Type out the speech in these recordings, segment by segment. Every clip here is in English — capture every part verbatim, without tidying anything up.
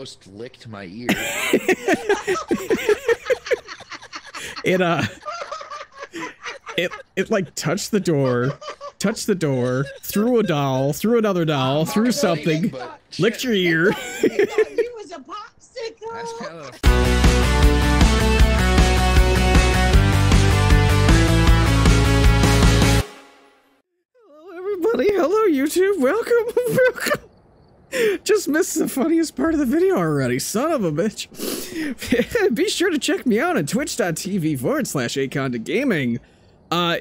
ghost licked my ear. It uh it it like touched the door, touched the door, threw a doll, threw another doll, threw something, licked your ear. He was a popsicle. That's kind of a Hello YouTube, welcome, welcome. Just missed the funniest part of the video already, son of a bitch. Be sure to check me out on twitch dot t v forward slash acondon gaming. Uh,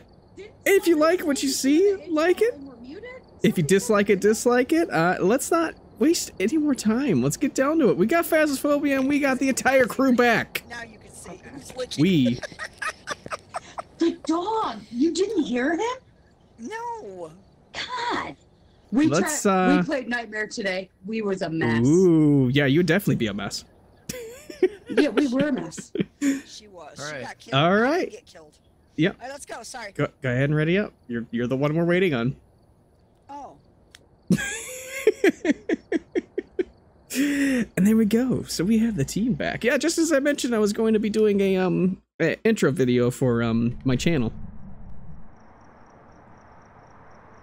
if you like what you see, like it. If you dislike it, dislike it. Uh, let's not waste any more time. Let's get down to it. We got Phasmophobia and we got the entire crew back. Now you can see who's we. The dog, you didn't hear him? No. God, we Let's, tried, uh, we played Nightmare today. We was a mess. Ooh, yeah, you'd definitely be a mess. Yeah, we were a mess. She was. All right. She got killed. All right. She didn't get killed. Yep. All right, let's go. Sorry. Go, go ahead and ready up. You're you're the one we're waiting on. Oh. And there we go. So we have the team back. Yeah, just as I mentioned, I was going to be doing a um a intro video for um my channel.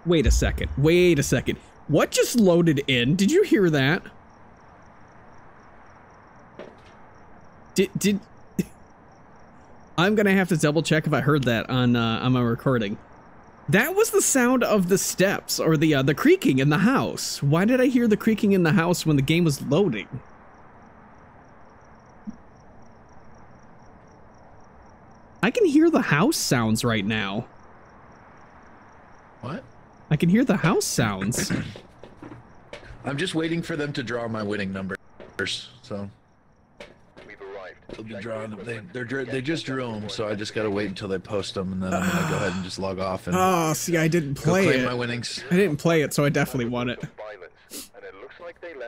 Wait a second. Wait a second. What just loaded in? Did you hear that? Did did I'm gonna have to double check if I heard that on uh, on my recording. That was the sound of the steps or the uh, the creaking in the house. Why did I hear the creaking in the house when the game was loading? I can hear the house sounds right now. What? I can hear the house sounds. I'm just waiting for them to draw my winning numbers, so. We've arrived. They'll be drawing them. They, they're, they just drew them, so I just gotta wait until they post them, and then I'm gonna go ahead and just log off. And oh, see, I didn't play claim it. My winnings. I didn't play it, so I definitely won it.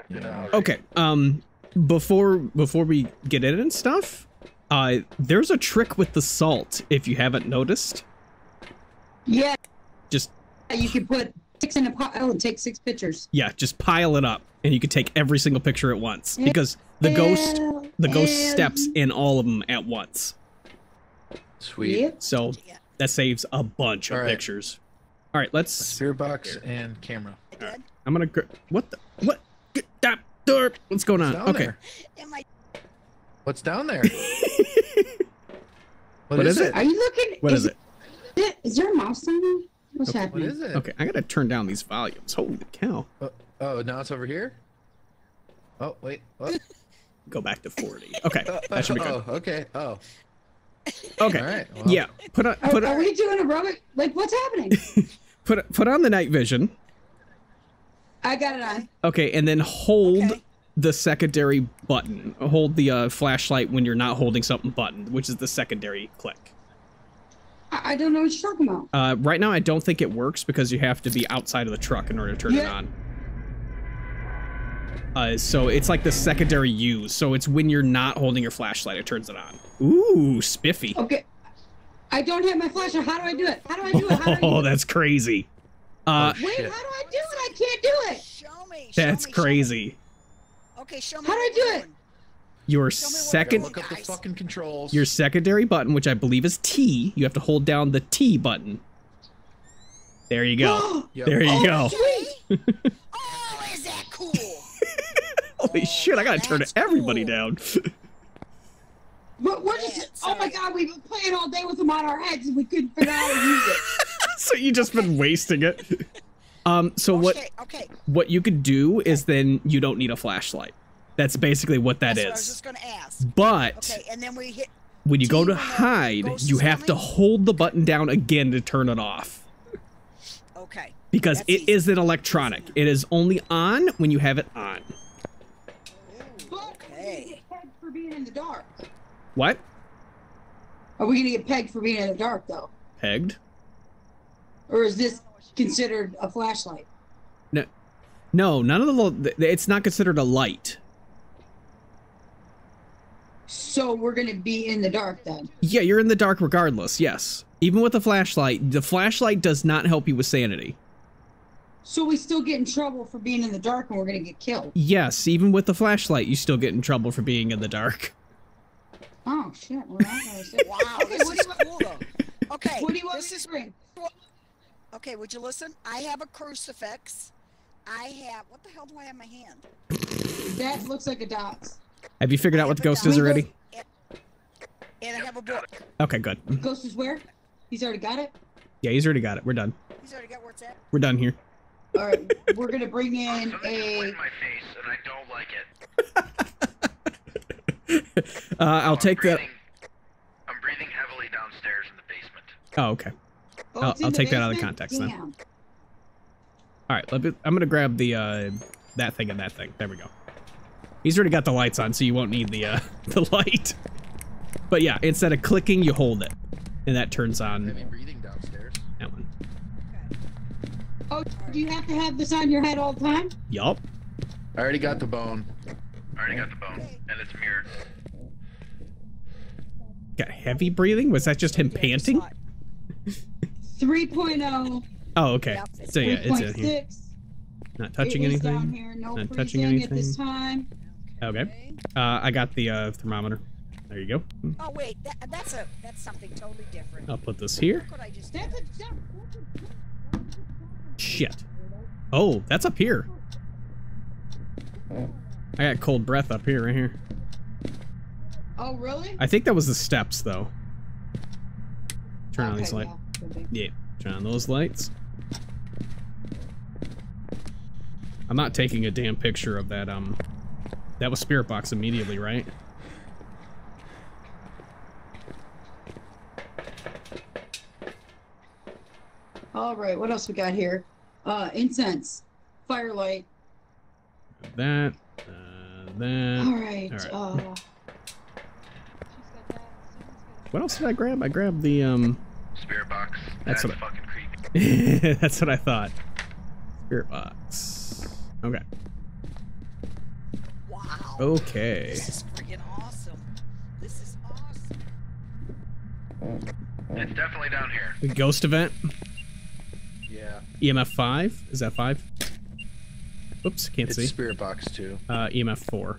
Yeah. Okay. Um, before before we get in and stuff, uh, there's a trick with the salt if you haven't noticed. Yeah. Just. You can put six in a pile and take six pictures. Yeah, just pile it up, and you can take every single picture at once because the ghost, the ghost steps in all of them at once. Sweet. So that saves a bunch of pictures. All right, let's. Spirit box and camera. Right. I'm gonna. What the? What? That door. What's going on? Okay. What's down there? What is it? Are you looking? What is it? Is there a mouse on there? What's okay, happening? What is it? Okay, I gotta turn down these volumes. Holy cow. Oh, oh now it's over here? Oh, wait. What? Go back to forty. Okay, uh, that should be good. Oh, okay. Oh. Okay. All right, well. Yeah. Put on, put are, on, are we doing a rubber? Like, what's happening? put, put on the night vision. I got it on. Okay, and then hold okay. the secondary button. Hold the uh, flashlight when you're not holding something button, which is the secondary click. I don't know what you're talking about. Uh, right now, I don't think it works because you have to be outside of the truck in order to turn yeah. it on. Uh, so it's like the secondary use. So it's when you're not holding your flashlight, it turns it on. Ooh, spiffy. Okay. I don't have my flashlight. How do I do it? How do I do it? How do I do oh, it? That's crazy. Uh, oh, wait, how do I do it? I can't do it. Show me. Show that's me, crazy. Show okay, show me. How do I do it? Your second, look up the fucking controls. Your secondary button, which I believe is T, you have to hold down the T button. There you go. Yep. There you oh, go. Oh, is that cool? Holy oh, shit! I gotta turn everybody cool. down. But we're just, oh my god, we've been playing all day with them on our heads, and we couldn't figure out how to use it. So you just okay. been wasting it. Um. So okay, what? Okay. What you could do okay. is then you don't need a flashlight. That's basically what that That's is. What I was just gonna ask. But okay, and then we hit when you go to hide, you have to hold the button down again to turn it off. Okay. Because That's it easy. Isn't electronic. It is only on when you have it on. Ooh, okay. Are we gonna get pegged for being in the dark? What? Are we gonna get pegged for being in the dark though? Pegged? Or is this considered a flashlight? No, no, none of the. It's not considered a light. So we're going to be in the dark then. Yeah, you're in the dark regardless. Yes. Even with a flashlight, the flashlight does not help you with sanity. So we still get in trouble for being in the dark and we're gonna get killed? Yes, even with the flashlight, you still get in trouble for being in the dark. Oh, shit. Well, wow, this what is cool, though. Okay, what do you want this is bring? Okay, would you listen? I have a crucifix. I have... What the hell do I have in my hand? That looks like a dot. Have you figured I out what the ghost dot. is already? And, and I have a book. Okay, good. The ghost is where? He's already got it? Yeah, he's already got it. We're done. He's already got where it's at? We're done here. All right, we're going to bring in a... my face, and I don't like it. uh, I'll so take that... I'm breathing heavily downstairs in the basement. Oh, okay. Oh, I'll, I'll take basement? that out of context, Damn. then. All right, let me, I'm going to grab the uh, that thing and that thing. There we go. He's already got the lights on, so you won't need the, uh, the light. But yeah, instead of clicking, you hold it. And that turns on... Heavy breathing downstairs. That one. Oh, do you have to have this on your head all the time? Yup. I already got the bone. I already got the bone. And it's mirrored. Got heavy breathing? Was that just him yeah, panting? three point oh. Oh, okay. Yeah, so yeah, it's in here. Not touching anything. Down here. No Not touching anything. At this time. Okay. okay. Uh, I got the uh, thermometer. There you go. Oh wait, that, that's a that's something totally different. I'll put this here. Look what I just did. Shit. Oh, that's up here. I got cold breath up here, right here. Oh, really? I think that was the steps, though. Turn okay, on these lights. Yeah, yeah, turn on those lights. I'm not taking a damn picture of that. Um, that was Spirit Box immediately, right? All right, what else we got here? Uh, incense, firelight. That, uh, that. All right. All right. Uh, what else did I grab? I grabbed the um. Spirit box. That's, that's what I, fucking creepy. That's what I thought. Spirit box. Okay. Wow. Okay. This is freaking awesome. This is awesome. It's definitely down here. The ghost event. Yeah. E M F five? Is that five? Oops, can't it's see. Spirit box two. Uh, E M F four.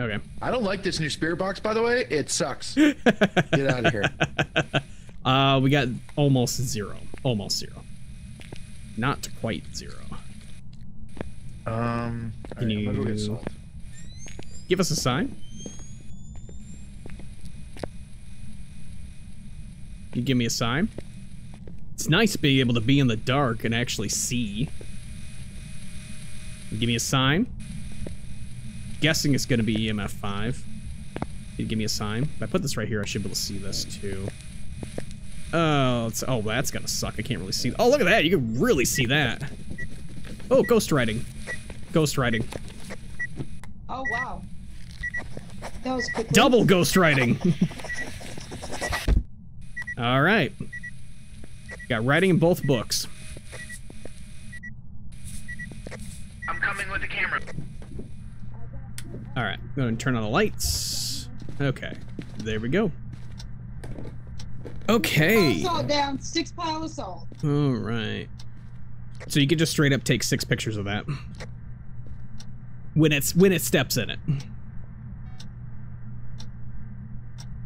Okay. I don't like this new spirit box, by the way. It sucks. Get out of here. Uh, we got almost zero. Almost zero. Not quite zero. Um, Can right, you go get salt. Give us a sign? Can you give me a sign? It's nice being able to be in the dark and actually see. Give me a sign. Guessing it's going to be E M F five. Give me a sign. If I put this right here, I should be able to see this too. Oh, it's, oh, that's going to suck. I can't really see. Oh, look at that. You can really see that. Oh, ghost riding. Ghost riding. Oh, wow. That was quick. Double ghost riding. All right. Got writing in both books. I'm coming with the camera. All right, go and turn on the lights. Okay, there we go. Okay. Salt down, six pile of salt. All right. So you can just straight up take six pictures of that when it's when it steps in it.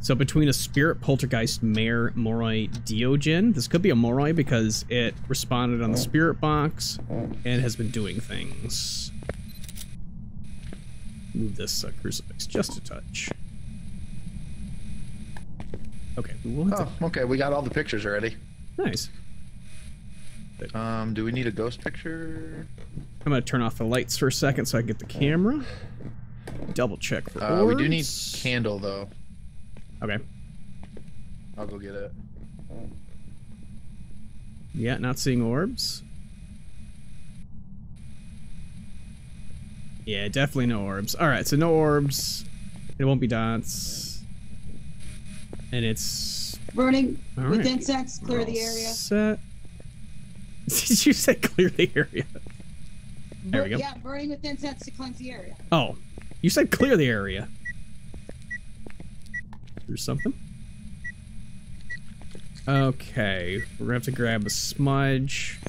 So between a spirit, poltergeist, mare, moroi, diogen, this could be a moroi because it responded on the spirit box and has been doing things. Move this uh, crucifix just a touch. Okay. We will have oh, okay. We got all the pictures already. Nice. Um, do we need a ghost picture? I'm gonna turn off the lights for a second so I can get the camera. Double check for uh, orbs. We do need candle though. Okay. I'll go get it. Yeah, not seeing orbs. Yeah, definitely no orbs. All right, so no orbs. It won't be dots. And it's... burning all with right. incense, clear We're the area. Set. Did you say clear the area? There Bur we go. Yeah, burning with incense to cleanse the area. Oh, you said clear the area. Or something. Okay, we're gonna have to grab a smudge.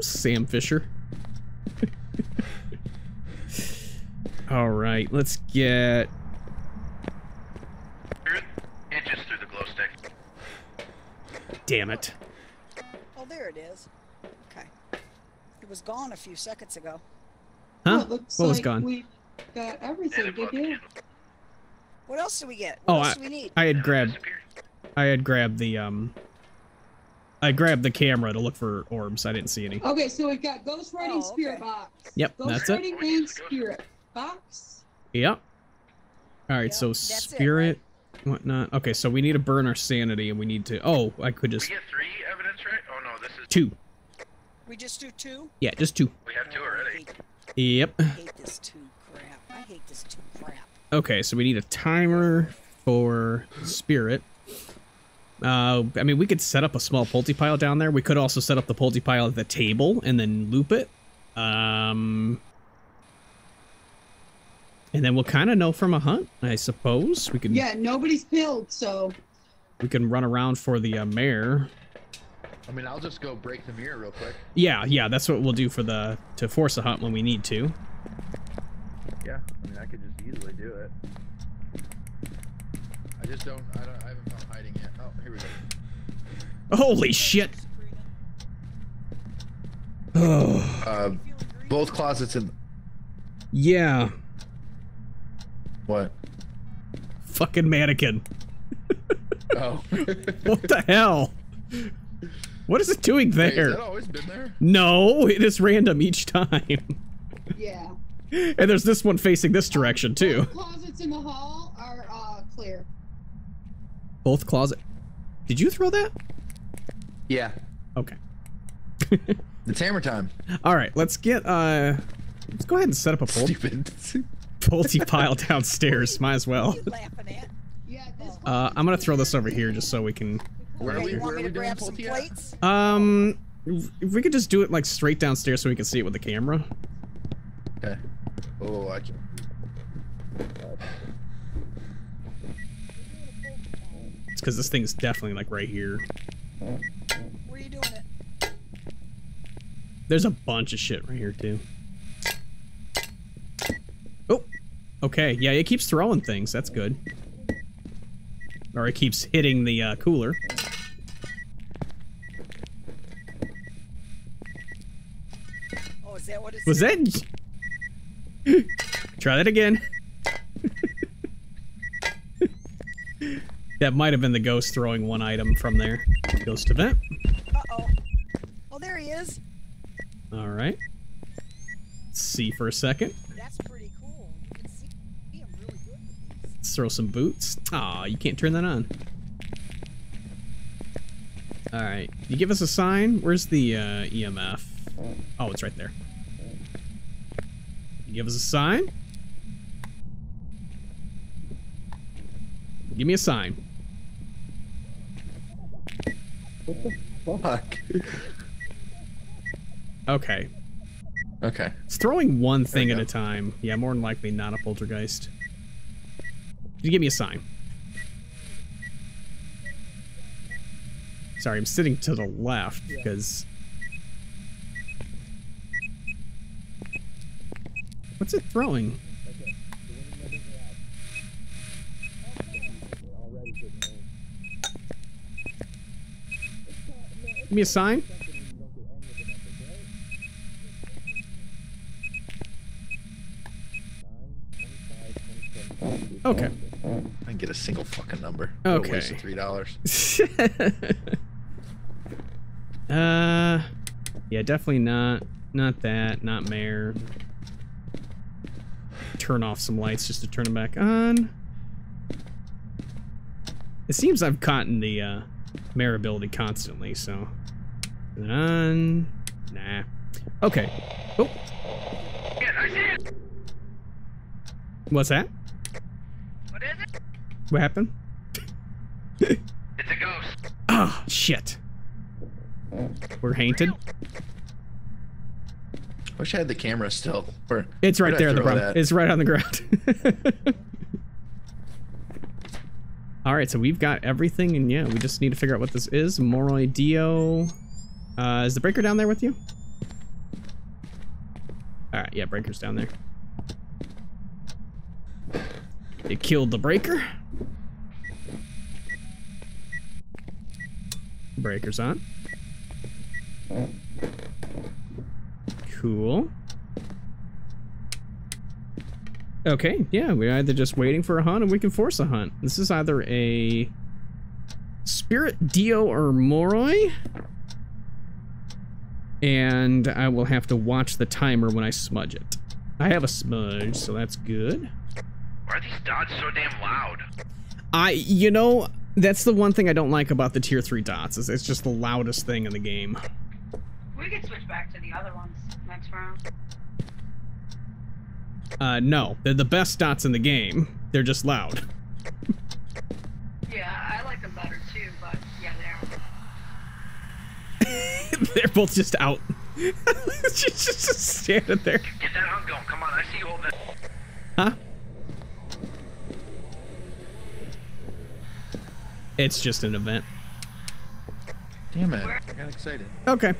Sam Fisher. All right, let's get. It just threw the glow stick. Damn it. Oh, there it is. Okay. It was gone a few seconds ago. Huh? Well, it looks what like was gone? We got everything. Did you? What else do we get? What oh, else I, do we need? I had grabbed. I had grabbed the um. I grabbed the camera to look for orbs. I didn't see any. Okay, so we've got Ghost Riding oh, okay. Spirit Box. Yep, Ghost that's Riding it. And Spirit Box. Yep. All right, yep, so Spirit, it, right? whatnot. Okay, so we need to burn our sanity, and we need to. Oh, I could just. We get three evidence, right? Oh no, this is two. We just do two. Yeah, just two. We have two already. Yep. I hate this two crap. I hate this two crap. Okay, so we need a timer for Spirit. Uh, I mean, we could set up a small Pulte pile down there. We could also set up the Pulte pile at the table and then loop it. Um, and then we'll kind of know from a hunt, I suppose. We can. Yeah, nobody's pilled, so. We can run around for the uh, mayor. I mean, I'll just go break the mirror real quick. Yeah, yeah, that's what we'll do for the to force a hunt when we need to. Yeah, I mean, I could just easily do it. I just don't. I don't. I haven't found hiding yet. Oh, here we go. Holy shit! Oh. Uh, both closets in. Yeah. What? Fucking mannequin. Oh. What the hell? What is it doing there? Wait, has that always been there? No, it is random each time. Yeah. And there's this one facing this direction too. Both closets in the hall are uh, clear. Both closet. Did you throw that? Yeah. Okay. It's hammer time. All right, let's get. Uh, let's go ahead and set up a Pulte Pulte pile downstairs. Might as well. Uh, I'm gonna throw this over here just so we can. Where are we? Where are we doing Pulte at? Um, if we could just do it like straight downstairs so we can see it with the camera. Okay. Oh, I can. It's because this thing's definitely like right here. Where are you doing it? There's a bunch of shit right here too. Oh, okay. Yeah, it keeps throwing things. That's good. Or it keeps hitting the uh, cooler. Oh, is that what it's? Was doing? That? Try that again. That might have been the ghost throwing one item from there. Ghost event. Uh-oh. Oh, there he is. All right. Let's see for a second. That's pretty cool. You can see him really good with these. Let's throw some boots. Aw, you can't turn that on. All right. You give us a sign. Where's the uh, E M F? Oh, it's right there. Give us a sign. Give me a sign. What the fuck? Okay. Okay. It's throwing one thing at a time. Yeah, more than likely not a poltergeist. You give me a sign. Sorry, I'm sitting to the left because... What's it throwing? Give me a sign. Okay. I can get a single fucking number. Okay. Waste of three dollars. uh, yeah, definitely not. Not that. Not mayor. Turn off some lights just to turn them back on. It seems I've gotten the uh, mare ability constantly, so. None. Nah. Okay. Oh. Yes, I see it. What's that? What is it? What happened? It's a ghost. Ah, oh, shit. We're haunted. I wish I had the camera still. Or, it's right there, the problem. It's right on the ground. All right, so we've got everything, and yeah, we just need to figure out what this is. Moroidio, Uh, is the breaker down there with you? All right, yeah, breaker's down there. It killed the breaker. Breaker's on. Cool. Okay, yeah, we're either just waiting for a hunt or we can force a hunt. This is either a Spirit Dio or Moroi. And I will have to watch the timer when I smudge it. I have a smudge, so that's good. Why are these dots so damn loud? I, you know, that's the one thing I don't like about the tier three dots, is it's just the loudest thing in the game. We can switch back to the other ones next round. Uh, no, they're the best dots in the game. They're just loud. Yeah, I like them better too, but yeah, they're. They're both just out. She's just, just standing there. Get that hunt going. Come on, I see you holding that. Huh? It's just an event. Damn it! I got excited. Okay.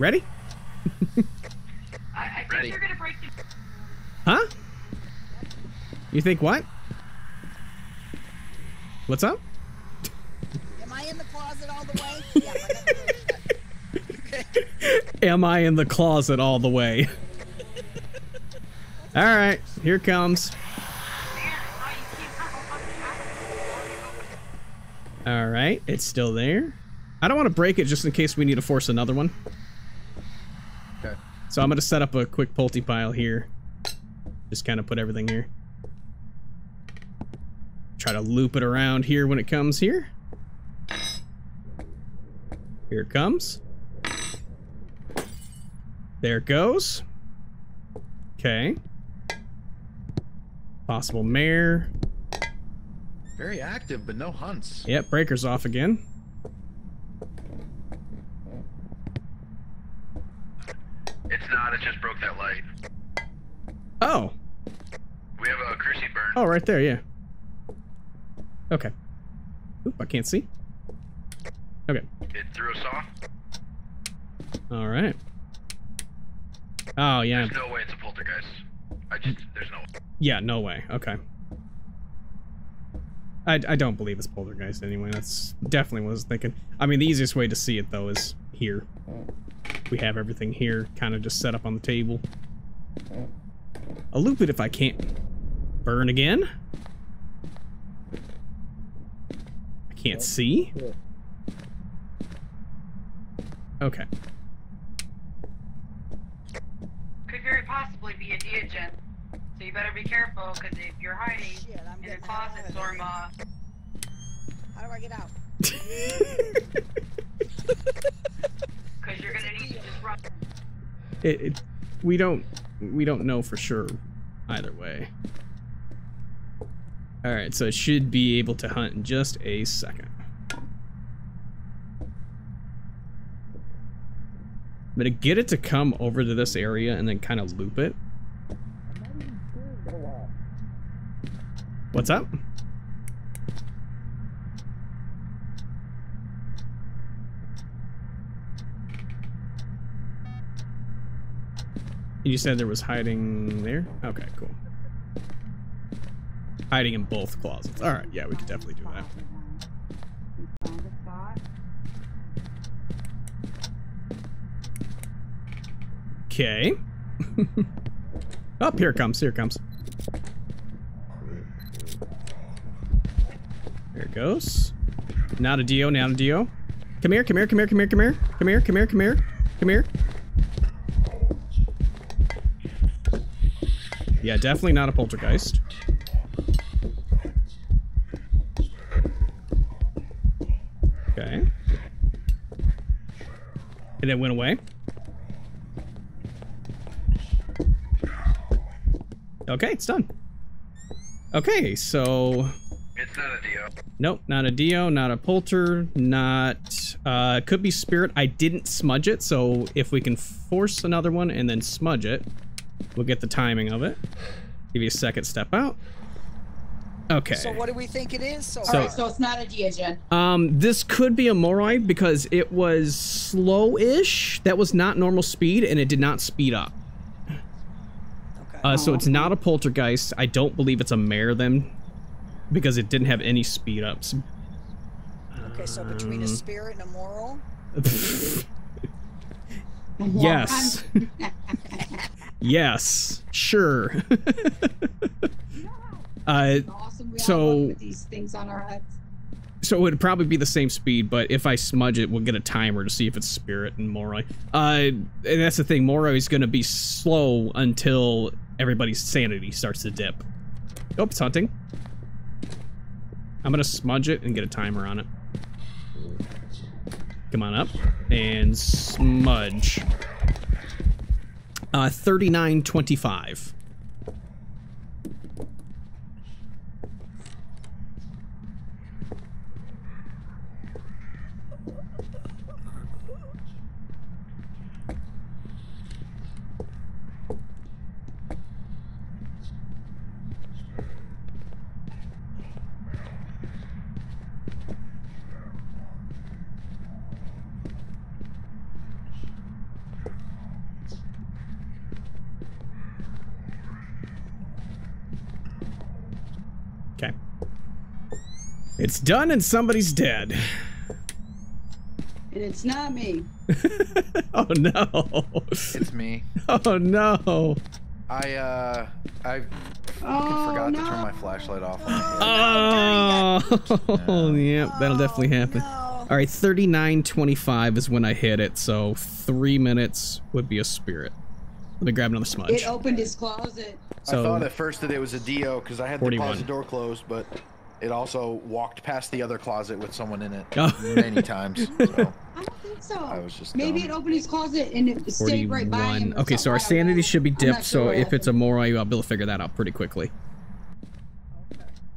Ready? I, I think Ready. You're gonna break the. Huh? You think what? What's up? Am I in the closet all the way? Yeah, I'm gonna do that. Am I in the closet all the way? All right, here comes. All right, it's still there. I don't want to break it just in case we need to force another one. Okay. So I'm gonna set up a quick Pulte pile here. Just kind of put everything here. Try to loop it around here when it comes here. Here it comes. There it goes. Okay. Possible mare. Very active, but no hunts. Yep, breaker's off again. It's not, it just broke that light. Oh. We have a crucifix burn. Oh, right there, yeah. Okay. Oop, I can't see. Okay. It threw us off. All right. Oh, yeah. There's no way it's a poltergeist. I just, there's no way. Yeah, no way. Okay. I, I don't believe it's poltergeist anyway. That's definitely what I was thinking. I mean, the easiest way to see it, though, is here. We have everything here kind of just set up on the table. I'll loop it if I can't. Burn again? I can't see. Okay. Could very possibly be a degen, so you better be careful, because if you're hiding Shit, I'm in the closet, Zorma. How do I get out? Because you're going to need to just run. It, it, we don't... We don't know for sure either way. Alright, so it should be able to hunt in just a second. I'm gonna get it to come over to this area and then kind of loop it. What's up? You said there was hiding there? Okay, cool. Hiding in both closets. All right, yeah, we could definitely do that. Okay. Oh, here it comes, here it comes. There it goes. Not a Dio, not a Dio. Come here, come here, come here, come here, come here. Come here, come here, come here, come here. Yeah, definitely not a poltergeist. Okay. And it went away. Okay, it's done. Okay, so... It's not a Dio. Nope, not a Dio, not a polter, not... Uh, could be spirit. I didn't smudge it, so if we can force another one and then smudge it, we'll get the timing of it. Give you a second step out. Okay. So what do we think it is? So, so, right, so it's not a Diogen. Um, this could be a Moroi because it was slow-ish. That was not normal speed, and it did not speed up. Okay. Uh, so it's not a poltergeist. I don't believe it's a mare then, because it didn't have any speed ups. Okay, so between a spirit and a moral. Yes. Yes. Sure. Uh, awesome. We so all with these things on our heads. So it would probably be the same speed, but if I smudge it, we'll get a timer to see if it's spirit and Moroi. Uh, and that's the thing, Moroi is going to be slow until everybody's sanity starts to dip. Oh, it's hunting. I'm going to smudge it and get a timer on it. Come on up and smudge. Uh, thirty-nine twenty-five. It's done and somebody's dead. And it's not me. Oh no. It's me. Oh no. I uh I fucking oh, forgot no. to turn my flashlight off. Oh, oh no. Yeah, that'll definitely happen. Oh, no. All right, thirty-nine twenty-five is when I hit it, so three minutes would be a spirit. Let me grab another smudge. It opened his closet. So, I thought at first that it was a D O because I had the closet door closed, but it also walked past the other closet with someone in it oh. many times. So I don't think so. I was just Maybe dumb. It opened his closet and it stayed right by him. Okay, so our sanity should be dipped, so sure if it's a Moroi, I'll be able to figure that out pretty quickly.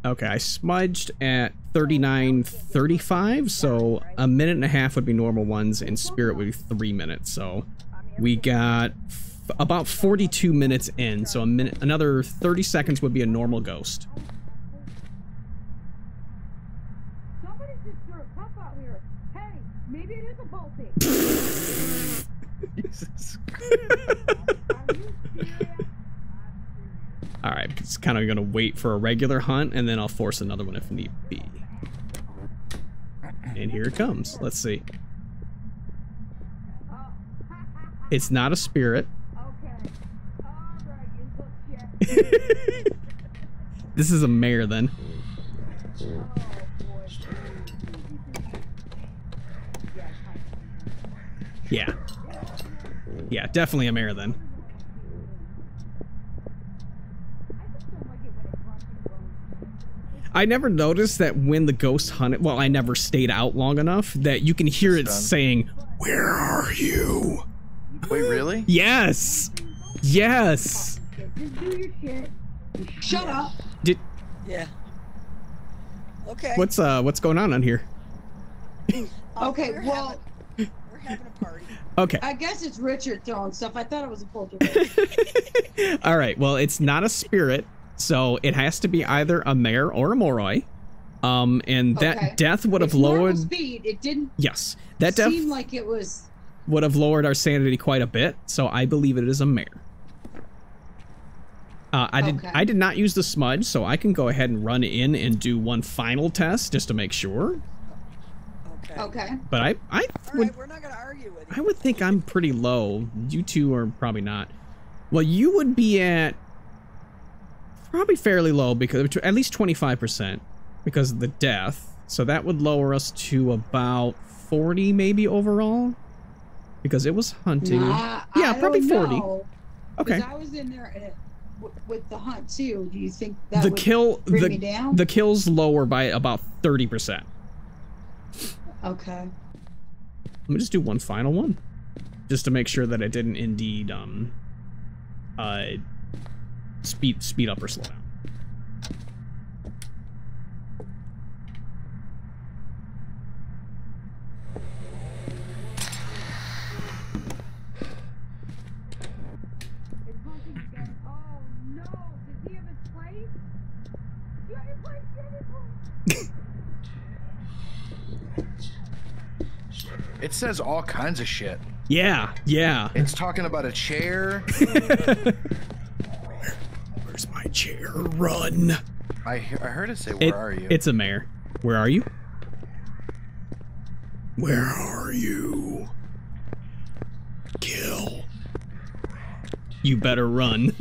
Okay, I smudged at thirty-nine thirty-five, so a minute and a half would be normal ones, and spirit would be three minutes. So we got f about forty-two minutes in, so a minute, another thirty seconds would be a normal ghost. All right, it's kind of gonna wait for a regular hunt and then I'll force another one if need be. And here it comes. Let's see. It's not a spirit. This is a mare then. Yeah. Yeah, definitely a mare then. I never noticed that when the ghost hunted, well, I never stayed out long enough that you can hear it saying, "Where are you?" Wait, really? Yes. Yes. Shut up. Did Yeah. Okay. What's uh what's going on on here? Okay, well, we're having a party. Okay. I guess it's Richard throwing stuff. I thought it was a poltergeist. All right. Well, it's not a spirit, so it has to be either a mare or a Moroi. Um, and that okay. death would have lowered speed. It didn't. Yes, that death seemed like it was would have lowered our sanity quite a bit. So I believe it is a mare. Uh, I did. Okay. I did not use the smudge, so I can go ahead and run in and do one final test just to make sure. Okay. Okay. But I, I All would. Right, we're not gonna argue with you. I would think I'm pretty low. You two are probably not. Well, you would be at probably fairly low because at least twenty-five percent because of the death. So that would lower us to about forty maybe overall because it was hunting. Nah, yeah, I probably forty. Know, okay. I was in there and it, with the hunt too. Do you think that the would kill bring the, me down? The kill's lower by about thirty percent. Okay. Let me just do one final one, just to make sure that I didn't indeed um, uh, speed speed up or slow down. Oh no! Does he have a slave? It says all kinds of shit. Yeah, yeah. It's talking about a chair. Where's my chair? Run. I, I heard it say, where it, are you? It's a mare. Where are you? Where are you? Kill. You better run.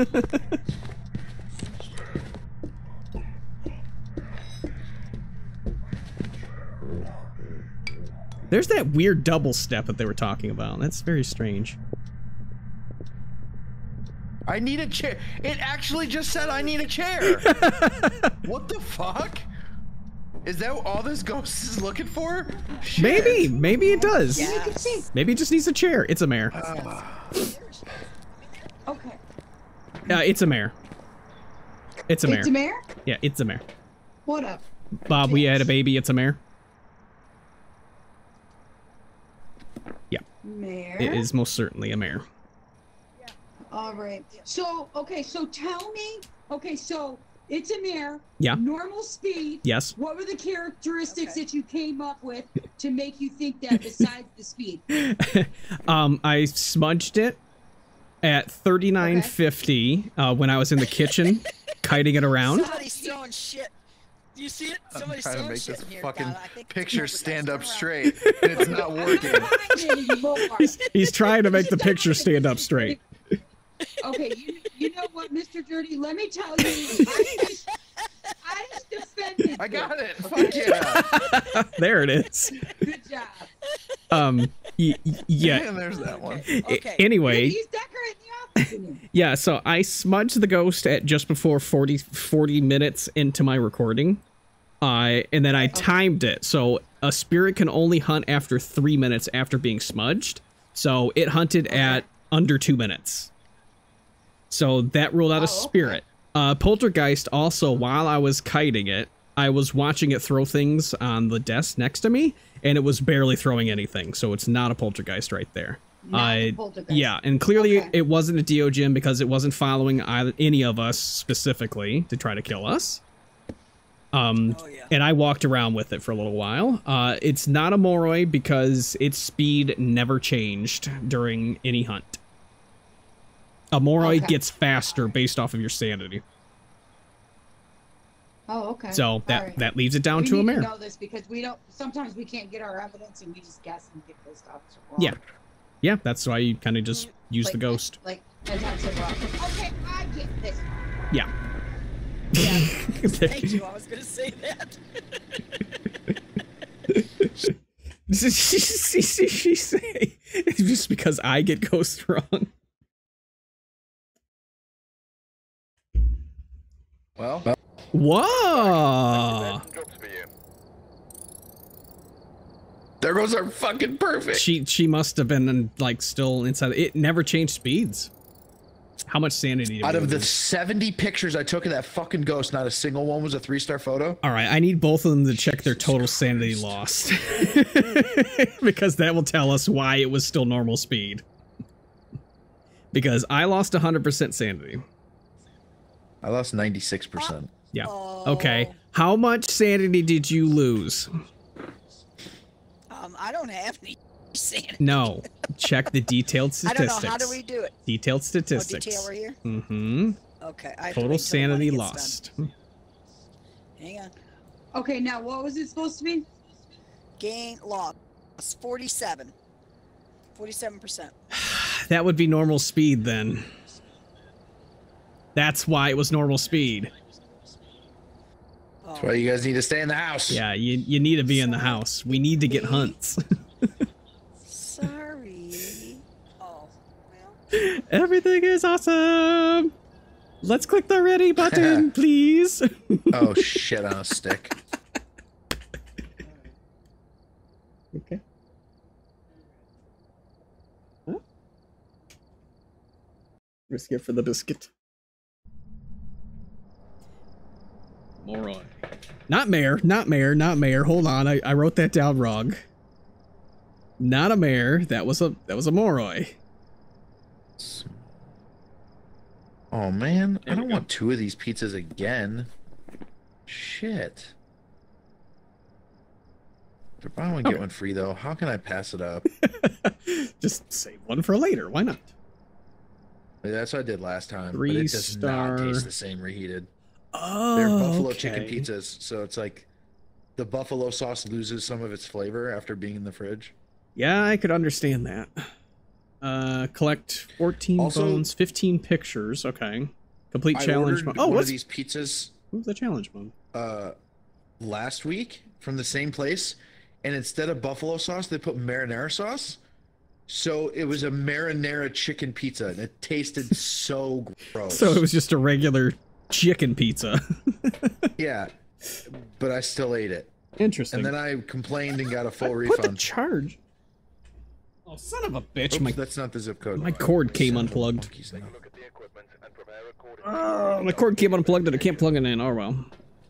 There's that weird double step that they were talking about. That's very strange. I need a chair. It actually just said I need a chair. What the fuck? Is that all this ghost is looking for? Shit. Maybe. Maybe it does. Yes. Maybe it just needs a chair. It's a mare. Uh, okay. Uh, it's a mare. It's a mare. It's a mare? Yeah, it's a mare. What up? Bob, Jeez. We had a baby. It's a mare. Mare? It is most certainly a mare. Yeah. All right. So, okay, so tell me, okay, so it's a mare. Yeah. Normal speed. Yes. What were the characteristics okay. that you came up with to make you think that besides the speed? um, I smudged it at thirty-nine fifty okay. uh, when I was in the kitchen, kiting it around. Somebody's throwing shit. You see it? Somebody's trying to make this fucking picture stand up straight. And it's not working. he's, he's trying to make the picture stand up straight. Okay, you, you know what, Mister Dirty? Let me tell you, I just, I just defended. I got it. Fuck yeah. There it is. Good job. Um. Y yeah. And there's that one. Okay. Anyway. He's decorating the yeah, so I smudged the ghost at just before forty, forty minutes into my recording. Uh, and then I okay. timed it. So a spirit can only hunt after three minutes after being smudged. So it hunted okay. at under two minutes. So that ruled out oh, a spirit. Okay. Uh, poltergeist also, while I was kiting it, I was watching it throw things on the desk next to me. And it was barely throwing anything. So it's not a poltergeist right there. I, yeah, and clearly okay. it wasn't a Dio Jim because it wasn't following either, any of us specifically to try to kill us. Um, oh, yeah. And I walked around with it for a little while. Uh, it's not a Moroi because its speed never changed during any hunt. A Moroi okay. gets faster based off of your sanity. Oh, okay. So that right. that leaves it down we to a mare. We need to know this because we don't. Sometimes we can't get our evidence and we just guess and get pissed off. Yeah. Yeah, that's why you kind of just use like, the ghost. Like, like okay, I get this. Yeah. Yeah. Thank you. I was gonna say that. she, she, she, she say just because I get ghosts wrong. Well. Whoa. There goes our fucking perfect. She she must have been like still inside. It never changed speeds. How much sanity? Out of the seventy pictures I took of that fucking ghost, not a single one was a three-star photo. All right, I need both of them to check their total sanity lost, because that will tell us why it was still normal speed. Because I lost one hundred percent sanity. I lost ninety-six percent. Yeah. Okay. How much sanity did you lose? Um, I don't have any sanity. No. Check the detailed statistics. I don't know. How do we do it? Detailed statistics. Oh, detail right here? Mm-hmm. Okay. I Total sanity lost. Done. Hang on. Okay, now what was it supposed to be? Gain loss. forty-seven. forty-seven percent. That would be normal speed then. That's why it was normal speed. That's why you guys need to stay in the house. Yeah, you, you need to be Sorry. in the house. We need to get hunts. Sorry. Oh, well. Everything is awesome. Let's click the ready button, please. Oh, shit on a stick. Okay. Huh? Risk it for the biscuit. Moron. Not mare, not mare, not mare. Hold on, I, I wrote that down wrong. Not a mare. That was a that was a Moroi. Oh man, there I don't go. want two of these pizzas again. Shit. They're buying get one free, though. How can I pass it up? Just save one for later. Why not? Yeah, that's what I did last time. Three but it does star... not taste the same reheated. Oh, they're buffalo okay. chicken pizzas, so it's like the buffalo sauce loses some of its flavor after being in the fridge. Yeah, I could understand that. Uh, collect fourteen also, bones, fifteen pictures. Okay, complete I challenge. Mo oh, one what's... of these pizzas? Who's the challenge mom? Uh, last week from the same place, and instead of buffalo sauce, they put marinara sauce. So it was a marinara chicken pizza, and it tasted so gross. So it was just a regular chicken pizza. Yeah, but I still ate it. Interesting. And then I complained and got a full I refund. Put the charge. Oh, son of a bitch! Oops, my, that's not the zip code. My cord came unplugged. Oh, my cord came unplugged and I can't plug it in. Oh well,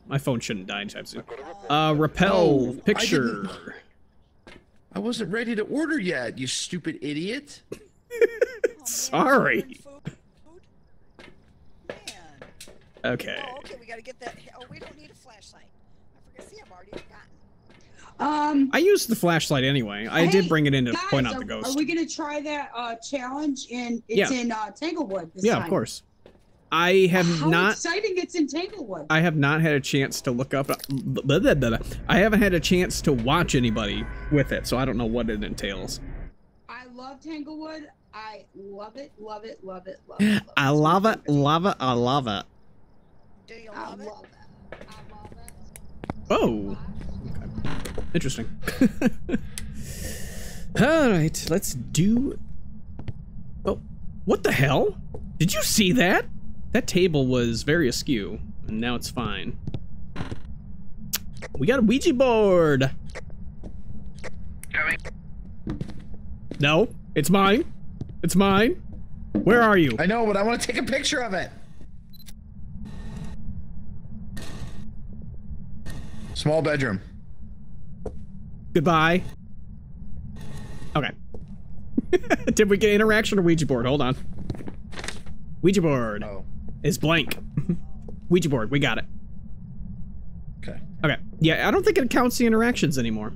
my phone shouldn't die anytime soon. Uh, repel oh, picture. I, I wasn't ready to order yet, you stupid idiot. Sorry. Okay. Oh, okay, we gotta get that. Oh, we don't need a flashlight. I forgot. See, I've already forgotten. Um, I used the flashlight anyway. I hey, did bring it in to guys, point out are, the ghost. Are we gonna try that uh, challenge? And it's yeah. in uh, Tanglewood. This yeah, time. Of course. I have How not. How exciting! It's in Tanglewood. I have not had a chance to look up. Blah, blah, blah, blah. I haven't had a chance to watch anybody with it, so I don't know what it entails. I love Tanglewood. I love it. Love it. Love it. Love it. Love it. I love it. Love it. I love it. Do you love I it? Love it. I love it. Oh, okay. Interesting. All right, let's do. Oh, what the hell? Did you see that? That table was very askew, and now it's fine. We got a Ouija board. Coming. No, it's mine. It's mine. Where are you? I know, but I want to take a picture of it. Small bedroom. Goodbye. Okay. Did we get interaction or Ouija board? Hold on. Ouija board oh. is blank. Ouija board, we got it. Okay. Okay. Yeah, I don't think it counts the interactions anymore.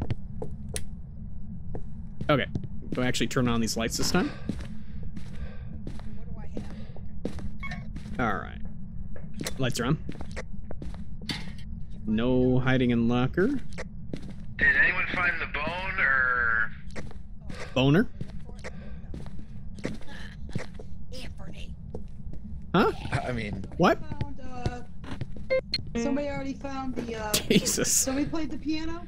Okay. Do I actually turn on these lights this time? What do I have? All right. Lights are on. No hiding in locker. Did anyone find the bone or boner? Huh? I mean, what? Found, uh, somebody already found the. Uh, Jesus. Somebody played the piano.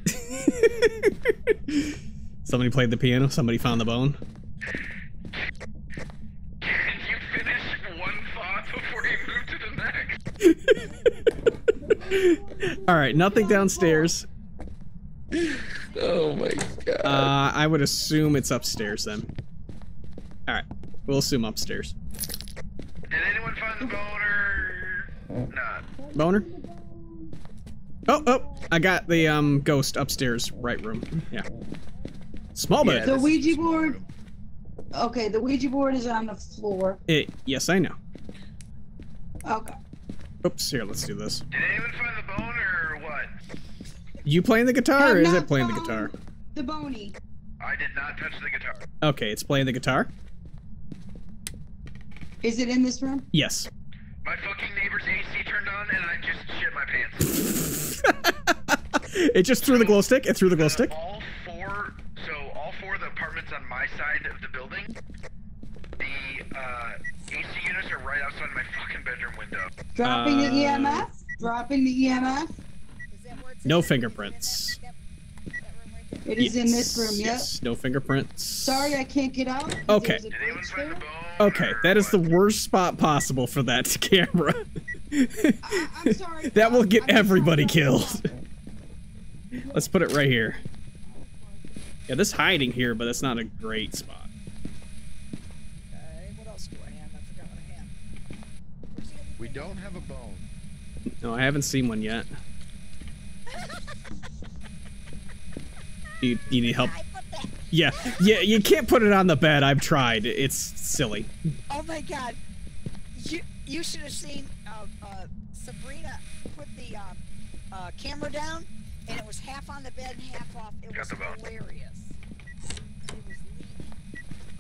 Somebody played the piano. Somebody found the bone. Can you finish one thought before you move to the next? Alright, nothing downstairs. Oh my god. Uh, I would assume it's upstairs then. Alright, we'll assume upstairs. Did anyone find the boner? Not. Boner? Oh, oh, I got the um ghost upstairs right room. Yeah. Small bed. Yeah, the Ouija board. Okay, the Ouija board is on the floor. It, yes, I know. Okay. Oops, here, let's do this. Did anyone find the bone or what? You playing the guitar or is it playing the guitar? The bony. I did not touch the guitar. Okay, it's playing the guitar. Is it in this room? Yes. My fucking neighbor's A C turned on and I just shit my pants. It just threw the glow stick? It threw the glow stick? All four, so all four of the apartments on my side of the building, the, uh... A C units are right outside my fucking bedroom window. Dropping uh, the E M F? Dropping the E M F? No fingerprints. It is yes. in this room, yep. Yes, no fingerprints. Sorry, I can't get out. Okay. Did anyone find the bone? Okay, that is the worst spot possible for that camera. I, I'm sorry. That will get I'm everybody killed. Let's put it right here. Yeah, this hiding here, but that's not a great spot. We don't have a bone. No, I haven't seen one yet. You, you need help? Yeah, yeah, you can't put it on the bed. I've tried. It's silly. Oh my god. You you should have seen uh, how uh, Sabrina put the um, uh, camera down, and it was half on the bed and half off. It was hilarious. It was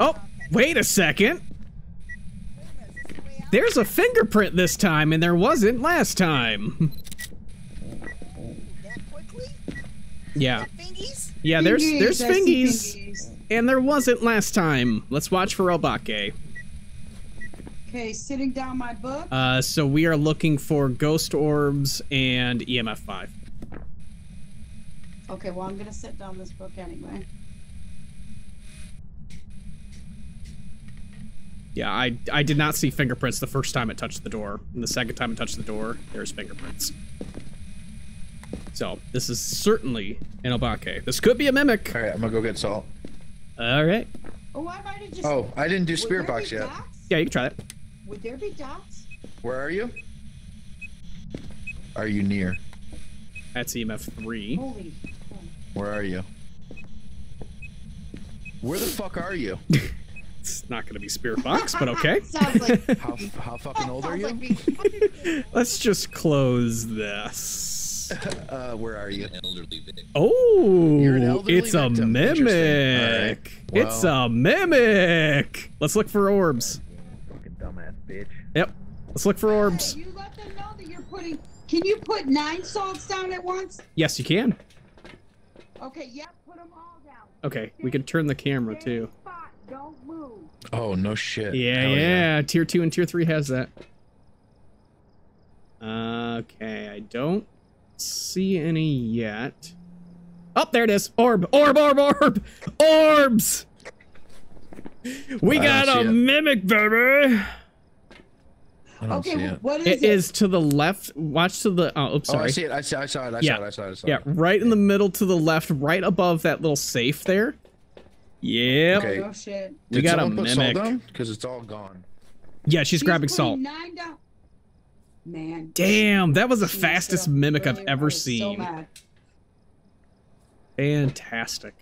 oh, okay. Wait a second. There's a fingerprint this time, and there wasn't last time. That quickly? Yeah. Fingies? Yeah, there's fingies, there's fingies, fingies, and there wasn't last time. Let's watch for Obake. Okay, sitting down my book. Uh, so we are looking for ghost orbs and E M F five. Okay, well, I'm gonna sit down this book anyway. Yeah, I, I did not see fingerprints the first time it touched the door. And the second time it touched the door, there's fingerprints. So, this is certainly an Obake. This could be a mimic. All right, I'm gonna go get salt. All right. Oh, I might have just... Oh, I didn't do spirit box yet. Dots? Yeah, you can try that. Would there be dots? Where are you? Are you near? That's E M F three. Holy. Where are you? Where the fuck are you? It's not gonna be spirit box, but okay. Sounds like how, how fucking old are you? Like let's just close this. Uh, where are you? Oh, You're an elderly it's victim. a mimic. Right. Well, it's a mimic. Let's look for orbs. Fucking dumbass bitch. Yep. Let's look for orbs. Hey, you let them know that you're putting. Can you put nine salts down at once? Yes, you can. Okay. Yeah. Put them all down. Okay. We can turn the camera too. Don't move. Oh, no shit. Yeah, yeah, yeah. Tier two and tier three has that. Okay, I don't see any yet. Oh, there it is. Orb, orb, orb, orb. Orbs. We got a mimic, baby. Okay, what is it? It is to the left. Watch to the. Oh, oops, sorry. Oh, I see it. I saw it. I saw it. I saw it. I saw it. Yeah, right in the middle to the left, right above that little safe there. Yep. Okay. Oh, shit. We Did got a mimic because it's all gone. Yeah, she's, she's grabbing salt. Man, damn, that was the she fastest mimic really I've ever seen. So fantastic.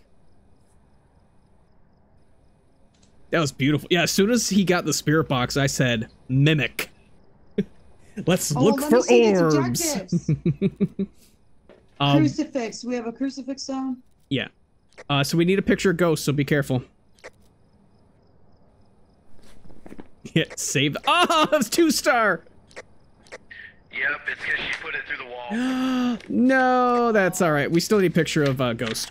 That was beautiful. Yeah, as soon as he got the spirit box, I said, "Mimic." Let's oh, look let for orbs. um, crucifix. We have a crucifix on. Yeah. Uh, so we need a picture of ghosts, so be careful. Yeah, save the- Oh, that was two star! Yep, it's because she put it through the wall. No, that's alright. We still need a picture of a uh, ghost.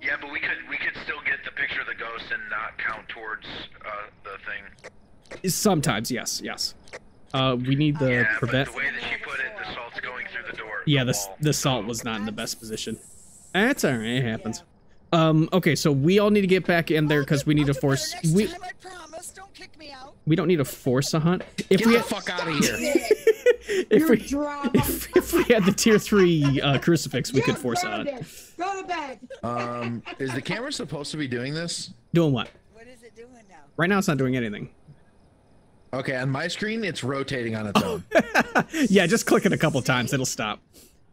Yeah, but we could we could still get the picture of the ghost and not count towards uh, the thing. Sometimes, yes, yes. Uh, we need the yeah, prevent- but the way that she put it, the salt's going through the door. Yeah, the, the, the salt was not in the best position. That's all right. It happens. Yeah. Um. Okay. So we all need to get back in there because we need to force. We. Time, I promise. Don't kick me out. We don't need to force a hunt. If get we the fuck out of here. if we if, if we had the tier three uh, crucifix, we You're could force a hunt. Go to bed. Um. Is the camera supposed to be doing this? Doing what? What is it doing now? Right now, it's not doing anything. Okay. On my screen, it's rotating on its own. Yeah. Just click it a couple times. It'll stop.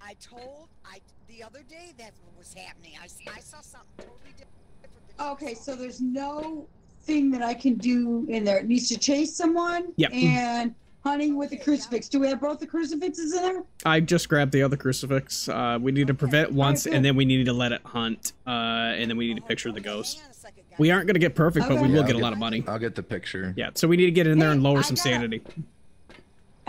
I told I the other day that. Happening. I, I saw something totally different. Okay, so there's no thing that I can do in there. It needs to chase someone yep. and hunting with a crucifix. Do we have both the crucifixes in there? I just grabbed the other crucifix. Uh, we need okay. to prevent once, right, and then we need to let it hunt, uh, and then we need to picture the ghost. Second, we aren't going to get perfect, okay. but we yeah, will I'll get a lot of money. I'll get the picture. Yeah, so we need to get in there hey, and lower I some sanity. A,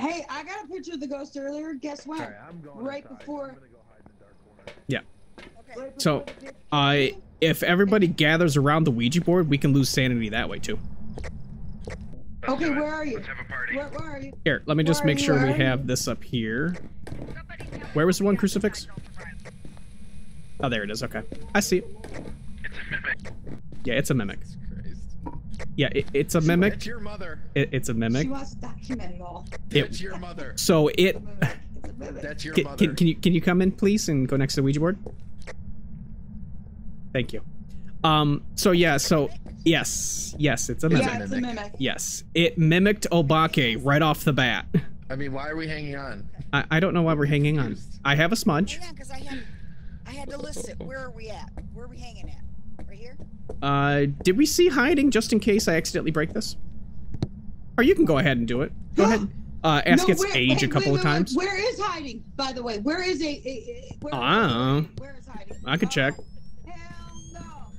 hey, I got a picture of the ghost earlier. Guess what? Right, I'm going right inside. before. I'm gonna go hide in the dark corner. Yeah. So, uh, if everybody gathers around the Ouija board, we can lose sanity that way, too. Okay, where are you? Let's have a party. Where, where are you? Here, let me just make sure we have this up here. Where was the one crucifix? Oh, there it is. Okay. I see it. It's a mimic. Yeah, it's a mimic. Yeah, it, it's a mimic. It's your mother. It, it's a mimic. She wants to document it all. It's your mother. So it... That's your mother. Can, can, you, can you come in, please, and go next to the Ouija board? Thank you. Um, so yeah, so yes, yes, it's a mimic. Yeah, it's a mimic. Yes, it mimicked Obake right off the bat. I mean, why are we hanging on? I, I don't know why we're hanging on. I have a smudge. Hang on, because I had, I had to list it. Where are we at? Where are we hanging at? Right here? Uh, did we see hiding just in case I accidentally break this? Or you can go ahead and do it. Go ahead. Uh, ask no, its where, age wait, a couple wait, wait, of times. Where is hiding, by the way? Where is a? Ah, I could oh, check. Hell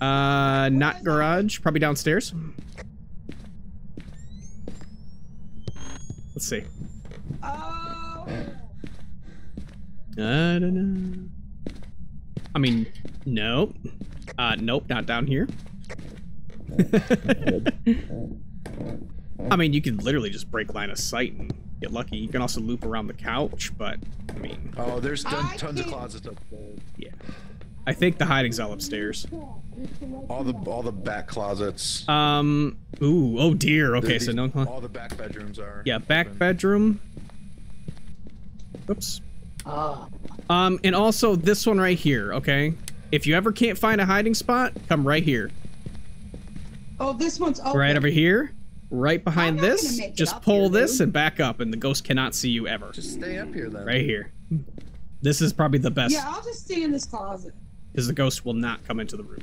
no. Uh, not garage. Hiding? Probably downstairs. Let's see. Oh. I don't know. I mean, no. Uh, nope, not down here. I mean, you can literally just break line of sight and get lucky. You can also loop around the couch, but I mean. Oh, there's ton, tons of closets upstairs. Yeah, I think the hiding's all upstairs. All the all the back closets. Um. Ooh. Oh dear. Okay. These, so no. Huh? All the back bedrooms are. Yeah. Back open. bedroom. Oops. Ah. Um. And also this one right here. Okay. If you ever can't find a hiding spot, come right here. Oh, this one's open. Right over here. Right behind this, just pull here, this dude. and back up, and the ghost cannot see you ever. Just stay up here, then. Right here. This is probably the best. Yeah, I'll just stay in this closet. Because the ghost will not come into the room.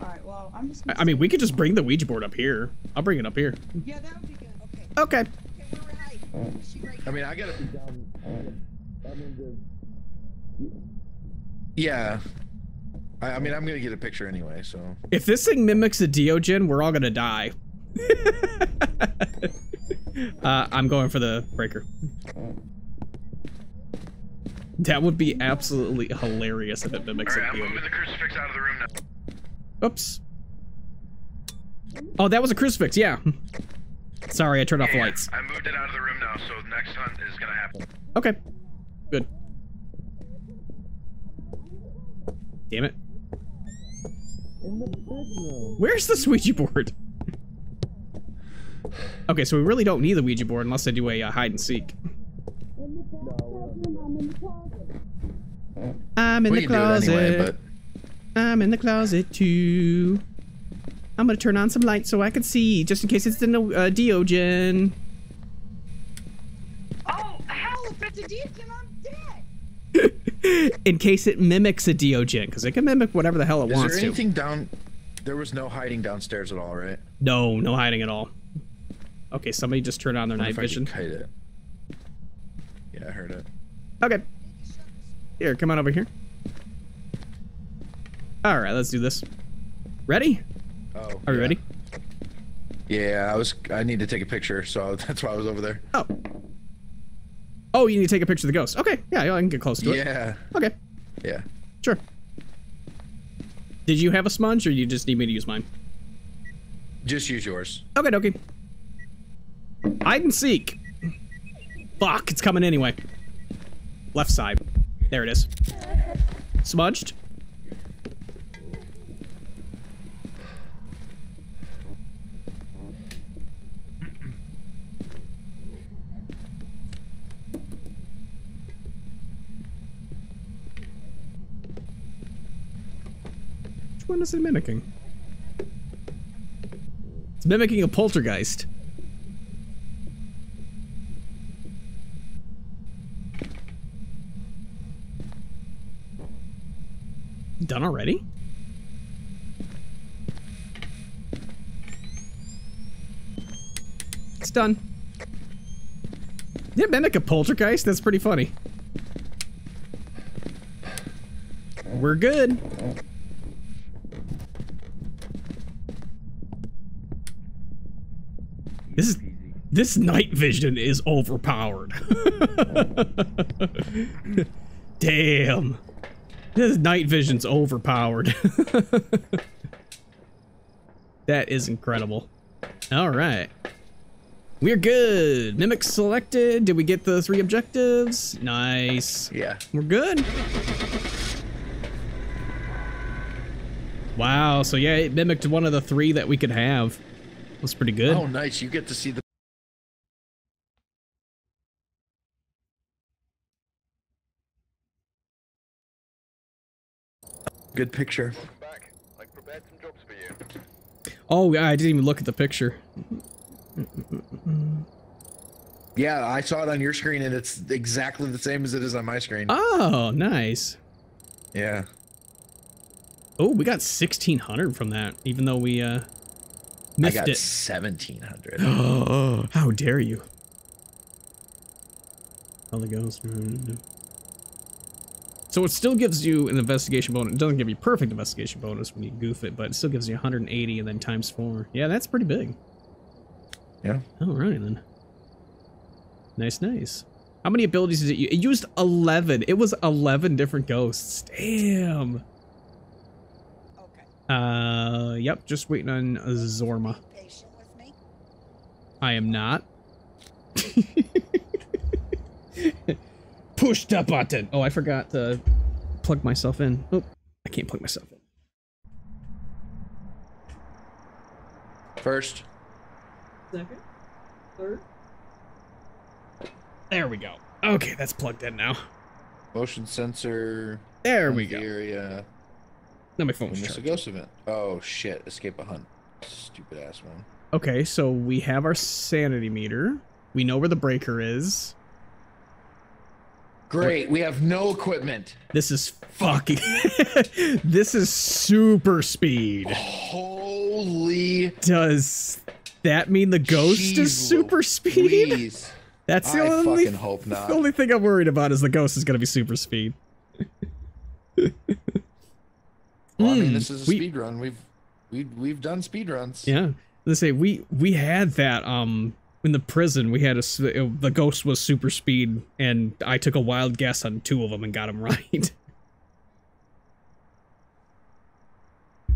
All right, well, I'm just. I mean, we could just bring the Ouija board up here. I'll bring it up here. Yeah, that would be good. Okay. Okay. Okay, we're right. Is she right here? I mean, I gotta be down. I mean, the... yeah. I, I mean, I'm gonna get a picture anyway, so. If this thing mimics a Diogen, we're all gonna die. uh, I'm going for the breaker. That would be absolutely hilarious if it mimics. All right, I'm moving the crucifix out of the room now. Oops. Oh, that was a crucifix. Yeah. Sorry, I turned yeah, off the lights. I moved it out of the room now, so next hunt is gonna happen. Okay. Good. Damn it. In the bedroom. Where's the Ouija board? Okay, so we really don't need the Ouija board unless I do a uh, hide and seek. I'm in we the closet. Anyway, but... I'm in the closet too. I'm gonna turn on some lights so I can see, just in case it's in a uh, Diogen. Oh hell! If it's a Diogen, I'm dead. In case it mimics a Diogen, because it can mimic whatever the hell it Is wants to. Is there anything to. down? There was no hiding downstairs at all, right? No, no hiding at all. Okay, somebody just turned on their night vision. I it. Yeah, I heard it. Okay. Here, come on over here. All right, let's do this. Ready? Oh. Are you yeah. ready? Yeah, I was. I need to take a picture, so that's why I was over there. Oh. Oh, you need to take a picture of the ghost. Okay. Yeah, I can get close to it. Yeah. Okay. Yeah. Sure. Did you have a sponge, or you just need me to use mine? Just use yours. Okay, dokie. Hide and seek. Fuck, it's coming anyway. Left side. There it is. Smudged. Which one is it mimicking? It's mimicking a poltergeist. Done already? It's done. Did it mimic a poltergeist? That's pretty funny. We're good. This is this night vision is overpowered. Damn. This night vision's overpowered. That is incredible. All right. We're good. Mimic selected. Did we get the three objectives? Nice. Yeah. We're good. Wow. So yeah, it mimicked one of the three that we could have. That's pretty good. Oh, nice. You get to see the good picture. Back. I prepared some jobs for you. Oh, yeah, I didn't even look at the picture. Yeah, I saw it on your screen, and it's exactly the same as it is on my screen. Oh, nice. Yeah. Oh, we got sixteen hundred from that, even though we uh, missed it. I got it. seventeen hundred. Oh, how dare you. Tell the ghost. So it still gives you an investigation bonus. It doesn't give you perfect investigation bonus when you goof it, but it still gives you one hundred eighty and then times four. Yeah, that's pretty big. Yeah. All right, then. Nice, nice. How many abilities did it use? It used eleven. It was eleven different ghosts. Damn. Okay. Uh, yep, just waiting on Zorma. Patient with me? I am not. Push the button. Oh, I forgot to plug myself in. Oh, I can't plug myself in. First. Second. Third. There we go. Okay, that's plugged in now. Motion sensor. There we go. Area. Now my phone's charged. Miss a ghost event. Oh shit! Escape a hunt. Stupid ass one. Okay, so we have our sanity meter. We know where the breaker is. Great, we have no equipment. This is fucking... This is super speed. Holy... Does that mean the ghost Jeez, is super speed? Please. That's the I only, fucking hope not. The only thing I'm worried about is the ghost is going to be super speed. Well, mm, I mean, this is a we, speed run. We've, we've, we've done speed runs. Yeah. Let's say we, we had that... um. In the prison, we had a it, the ghost was super speed, and I took a wild guess on two of them and got them right. And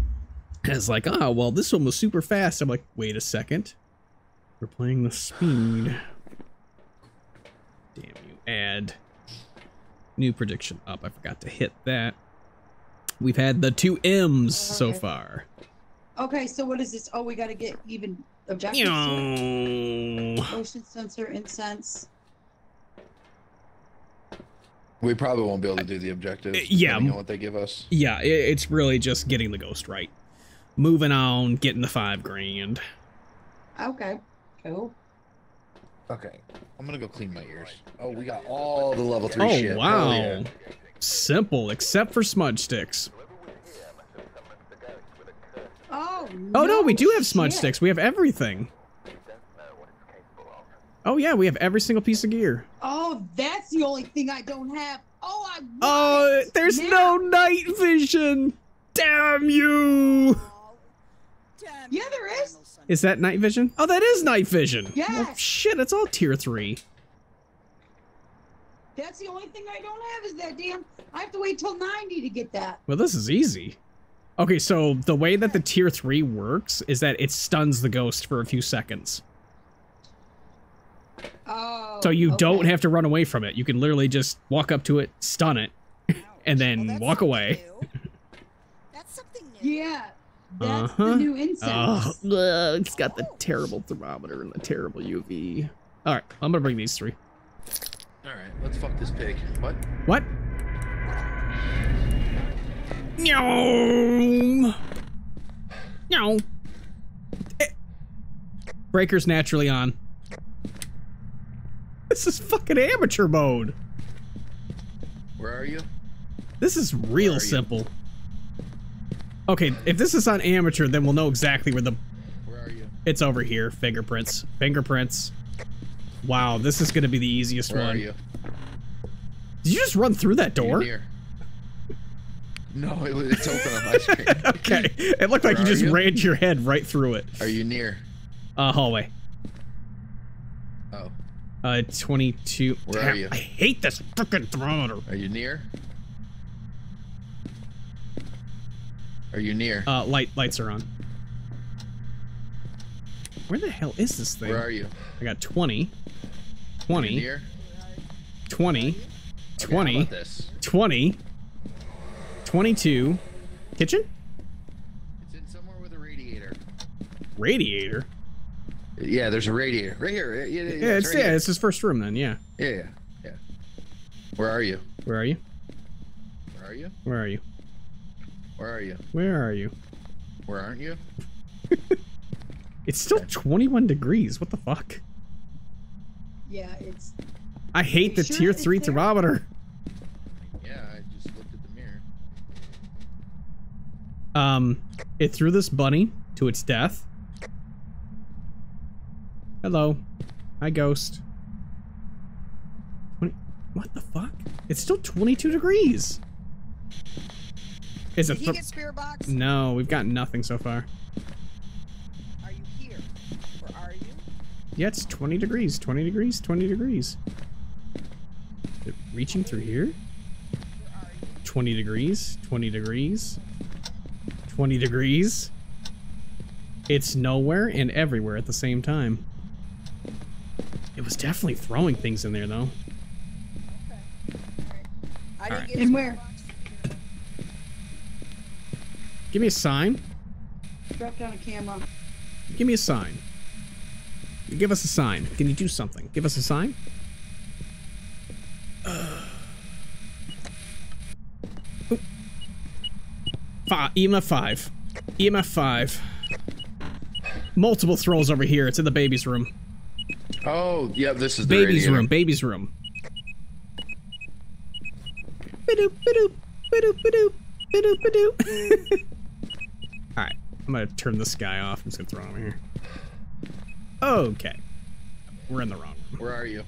it's like, ah, oh, well, this one was super fast. I'm like, wait a second, we're playing the speed. Damn you! Add new prediction up. I forgot to hit that. We've had the two M's okay. so far. Okay, so what is this? Oh, we gotta get even. Objectives. Motion sensor, incense. We probably won't be able to do the objectives. Uh, yeah. Depending on what they give us. Yeah, it's really just getting the ghost right. Moving on, getting the five grand. Okay. Cool. Okay. I'm gonna go clean my ears. Oh, we got all the level three oh, shit. Oh wow. Yeah. Simple, except for smudge sticks. Oh no, oh, no we do have smudge shit. sticks. We have everything. Oh, yeah, we have every single piece of gear. Oh, that's the only thing I don't have. Oh, I Oh, it. there's yeah. no night vision. Damn you. Yeah, there is. Is that night vision? Oh, that is night vision. Yeah. Well, shit, it's all tier three. That's the only thing I don't have is that damn. I have to wait till ninety to get that. Well, this is easy. Okay, so the way that the tier three works is that it stuns the ghost for a few seconds. Oh, so you okay. don't have to run away from it. You can literally just walk up to it, stun it, and then well, walk away. New. That's something new. Yeah, that's uh-huh. the new incense. Oh, it's got the terrible thermometer and the terrible U V. All right, I'm gonna bring these three. All right, let's fuck this pig. What? What? No, no. It. Breaker's naturally on. This is fucking amateur mode. Where are you? This is real simple. You? Okay, if this is on amateur, then we'll know exactly where the. Where are you? It's over here. Fingerprints. Fingerprints. Wow, this is gonna be the easiest where one. Where are you? Did you just run through that door? No, it, it's open on my screen. Okay. It looked Where like you just you? ran your head right through it. Are you near? Uh, hallway. Oh. Uh, twenty-two. Where Damn, are you? I hate this frickin' thermometer. Are you near? Are you near? Uh, light, lights are on. Where the hell is this thing? Where are you? I got twenty. twenty. Are you near? twenty. twenty. Okay, how about this? twenty. twenty-two. Kitchen? It's in somewhere with a radiator. Radiator? Yeah, there's a radiator. Right here. Yeah, yeah, yeah, it's, right yeah here. it's his first room then, yeah. Yeah, yeah, yeah. Where are you? Where are you? Where are you? Where are you? Where are you? Where are you? Where aren't you? It's still twenty-one degrees. What the fuck? Yeah, it's... I hate the sure tier three thermometer. Um, it threw this bunny to its death. Hello. Hi, ghost. What the fuck? It's still twenty-two degrees. Is Did he get spirit box? No, we've got nothing so far. Are you here? Or are you? Yeah, it's twenty degrees, twenty degrees, twenty degrees. They're reaching through here? twenty degrees, twenty degrees, twenty degrees. It's nowhere and everywhere at the same time. It was definitely throwing things in there, though. Okay. Right. And where? Give me a sign. Drop down a camera. Give me a sign. Give us a sign. Can you do something? Give us a sign. Uh. Five. E M F five. E M F five. Multiple throws over here. It's in the baby's room. Oh, yeah, this is the baby's radiator. room, baby's room. Ba-doop, ba-doop, ba-doop, ba-doop, ba-doop, ba-doop. Alright, I'm gonna turn this guy off. I'm just gonna throw him over here. Okay. We're in the wrong room. Where are you?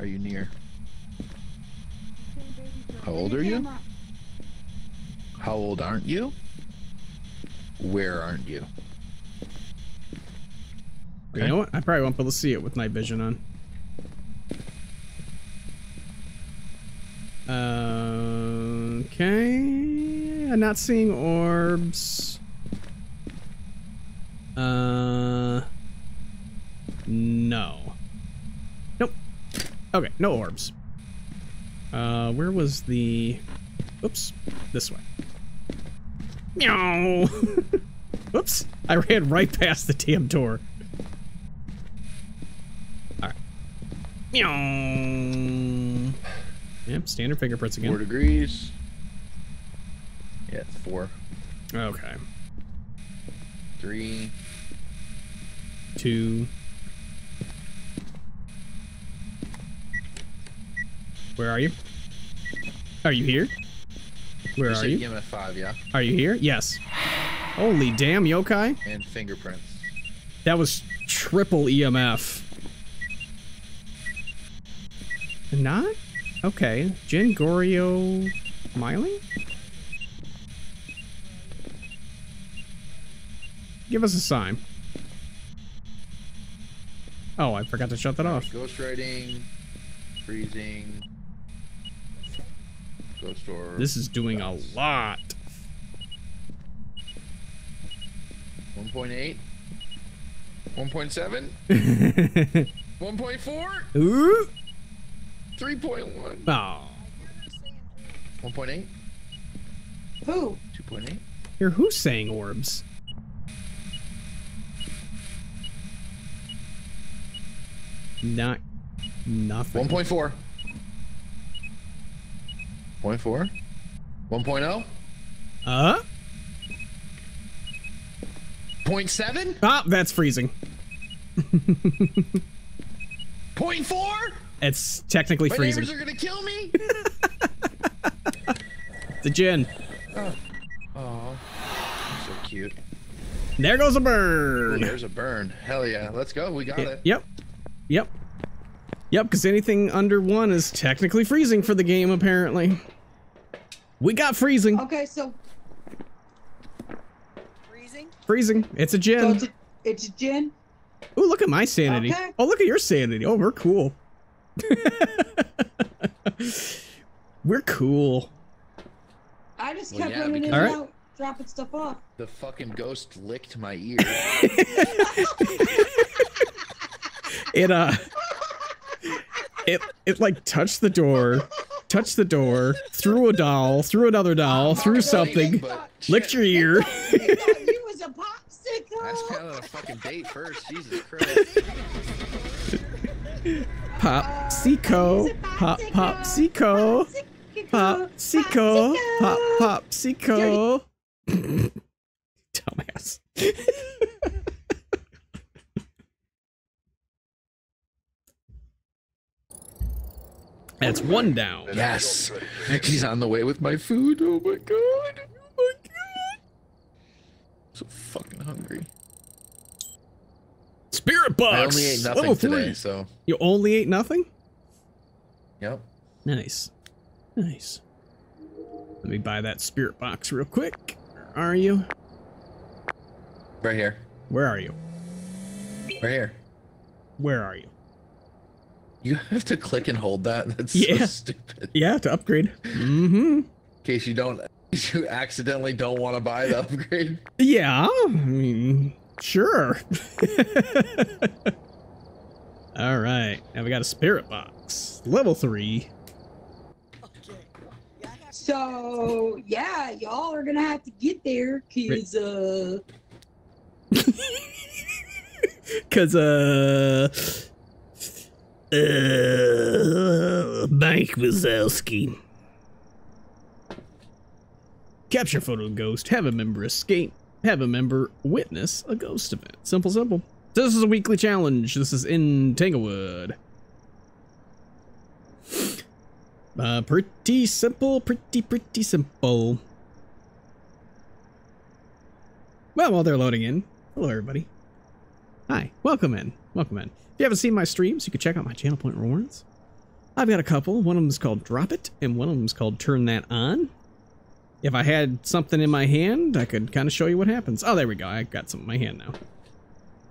Are you near? How old are you? How old aren't you? Where aren't you? Okay. You know what? I probably won't be able to see it with night vision on. Uh, okay. I'm not seeing orbs. Uh, no. Nope. Okay, no orbs. Uh, where was the... Oops. This way. Meow. Oops. I ran right past the damn door. Yep, standard fingerprints again. Four degrees. Yeah, four. Okay. Three. Two. Where are you? Are you here? Where are you? E M F five, yeah. Are you here? Yes. Holy damn, yokai. And fingerprints. That was triple E M F. Not? Okay. Jin Goryeo Miley? Give us a sign. Oh, I forgot to shut that off. Ghostwriting, freezing, ghost orb. This is doing a lot. one point eight? one point seven? one point four? Ooh! three point one. Oh. one point eight. Who? two point eight. You're who's saying orbs? Not nothing. one point four. one point four. one point oh. Uh? zero point seven? Ah, oh, that's freezing. zero point four? It's technically My freezing. My neighbors are gonna kill me. The Jin. Oh. Oh, so cute. There goes a burn. Ooh, there's a burn. Hell yeah, let's go. We got it. it. Yep. Yep. Yep. Because anything under one is technically freezing for the game. Apparently. We got freezing. Okay, so. Freezing. Freezing. It's a Jin. So it's, a, it's a Jin. Oh, look at my sanity. Okay. Oh, look at your sanity. Oh, we're cool. We're cool. I just kept well, yeah, running in and out, dropping stuff off. The fucking ghost licked my ear. it uh, it it like touched the door, touched the door, threw a doll, threw another doll, threw something, licked your ear. You was a popsicle. I just found out a fucking date first. Jesus Christ. Pop Seco, pop pop Seco, pop Seco, pop pop Seco. Dumbass. That's one down. Yes. He's on the way with my food. Oh my god. Oh my god. I'm so fucking hungry. Spirit box. I only ate nothing today, so. You only ate nothing? Yep. Nice. Nice. Let me buy that spirit box real quick. Where are you? Right here. Where are you? Right here. Where are you? You have to click and hold that. That's yeah. so stupid. Yeah, to upgrade. Mm-hmm. In case you don't, you accidentally don't want to buy the upgrade. Yeah, I mean, sure. All right, now we got a spirit box, level three. So yeah, y'all are gonna have to get there, cause uh, cause uh, uh, Mike Wazowski. Capture photo ghost, have a member escape, have a member witness a ghost event. Simple, simple. So this is a weekly challenge. This is in Tanglewood. Uh, pretty simple, pretty, pretty simple. Well, while they're loading in, hello everybody. Hi, welcome in, welcome in. If you haven't seen my streams, you can check out my channel Point Rewards. I've got a couple. One of them is called Drop It, and one of them is called Turn That On. If I had something in my hand, I could kind of show you what happens. Oh, there we go. I got some in my hand now.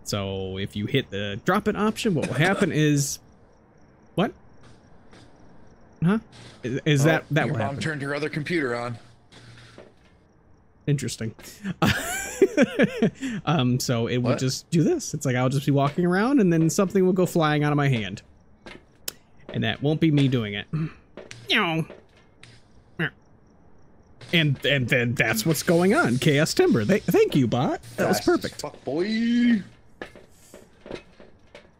So if you hit the drop it option, what will happen is... What? Huh? Is, is oh, that that what happened? Your mom turned your other computer on. Interesting. um, so it what? will just do this. It's like I'll just be walking around and then something will go flying out of my hand. And that won't be me doing it. Meow. And and then that's what's going on. Chaos Timber. They, thank you, bot. That was perfect. Fuck, boy.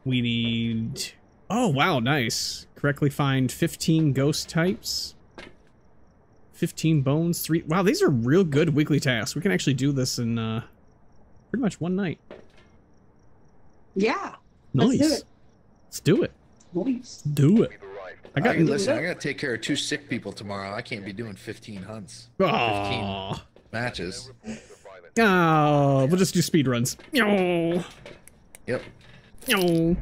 We need. Oh wow, nice. Correctly find fifteen ghost types. fifteen bones. Three. Wow, these are real good weekly tasks. We can actually do this in uh, pretty much one night. Yeah. Nice. Let's do it. Let's do it. Nice. Do it. I got I, listen. I gotta take care of two sick people tomorrow. I can't be doing fifteen hunts, Aww. fifteen matches. Oh, we'll just do speed runs. Yep. All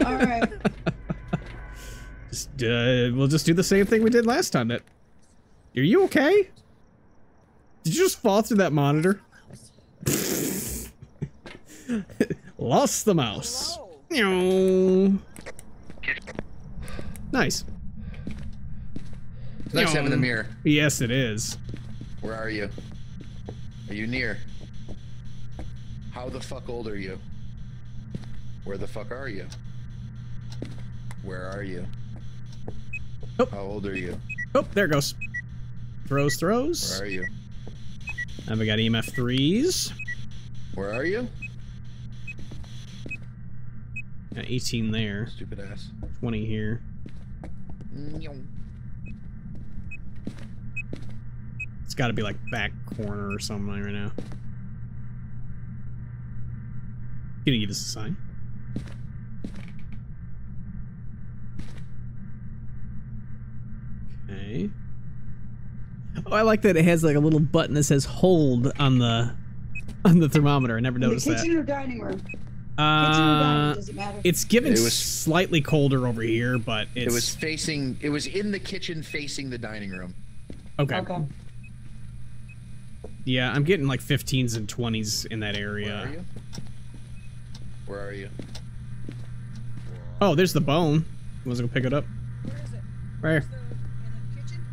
right. Just, uh, we'll just do the same thing we did last time. That. Are you okay? Did you just fall through that monitor? Lost the mouse. Nice. It's nice having the mirror. Yes, it is. Where are you? Are you near? How the fuck old are you? Where the fuck are you? Where are you? Oh. How old are you? Oh, there it goes. Throws, throws. Where are you? And we got E M F threes. Where are you? Got eighteen there. Stupid ass. twenty here. It's got to be like back corner or something right now. Can you give us a sign? Okay. Oh, I like that it has like a little button that says hold on the on the thermometer. I never noticed that. Kitchen or dining room? Uh, it's given it was, slightly colder over here, but it's, it was facing. It was in the kitchen, facing the dining room. Okay. okay. Yeah, I'm getting like fifteens and twenties in that area. Where are you? Where are you? Oh, there's the bone. I was gonna pick it up. Where is it? Right here. In the kitchen?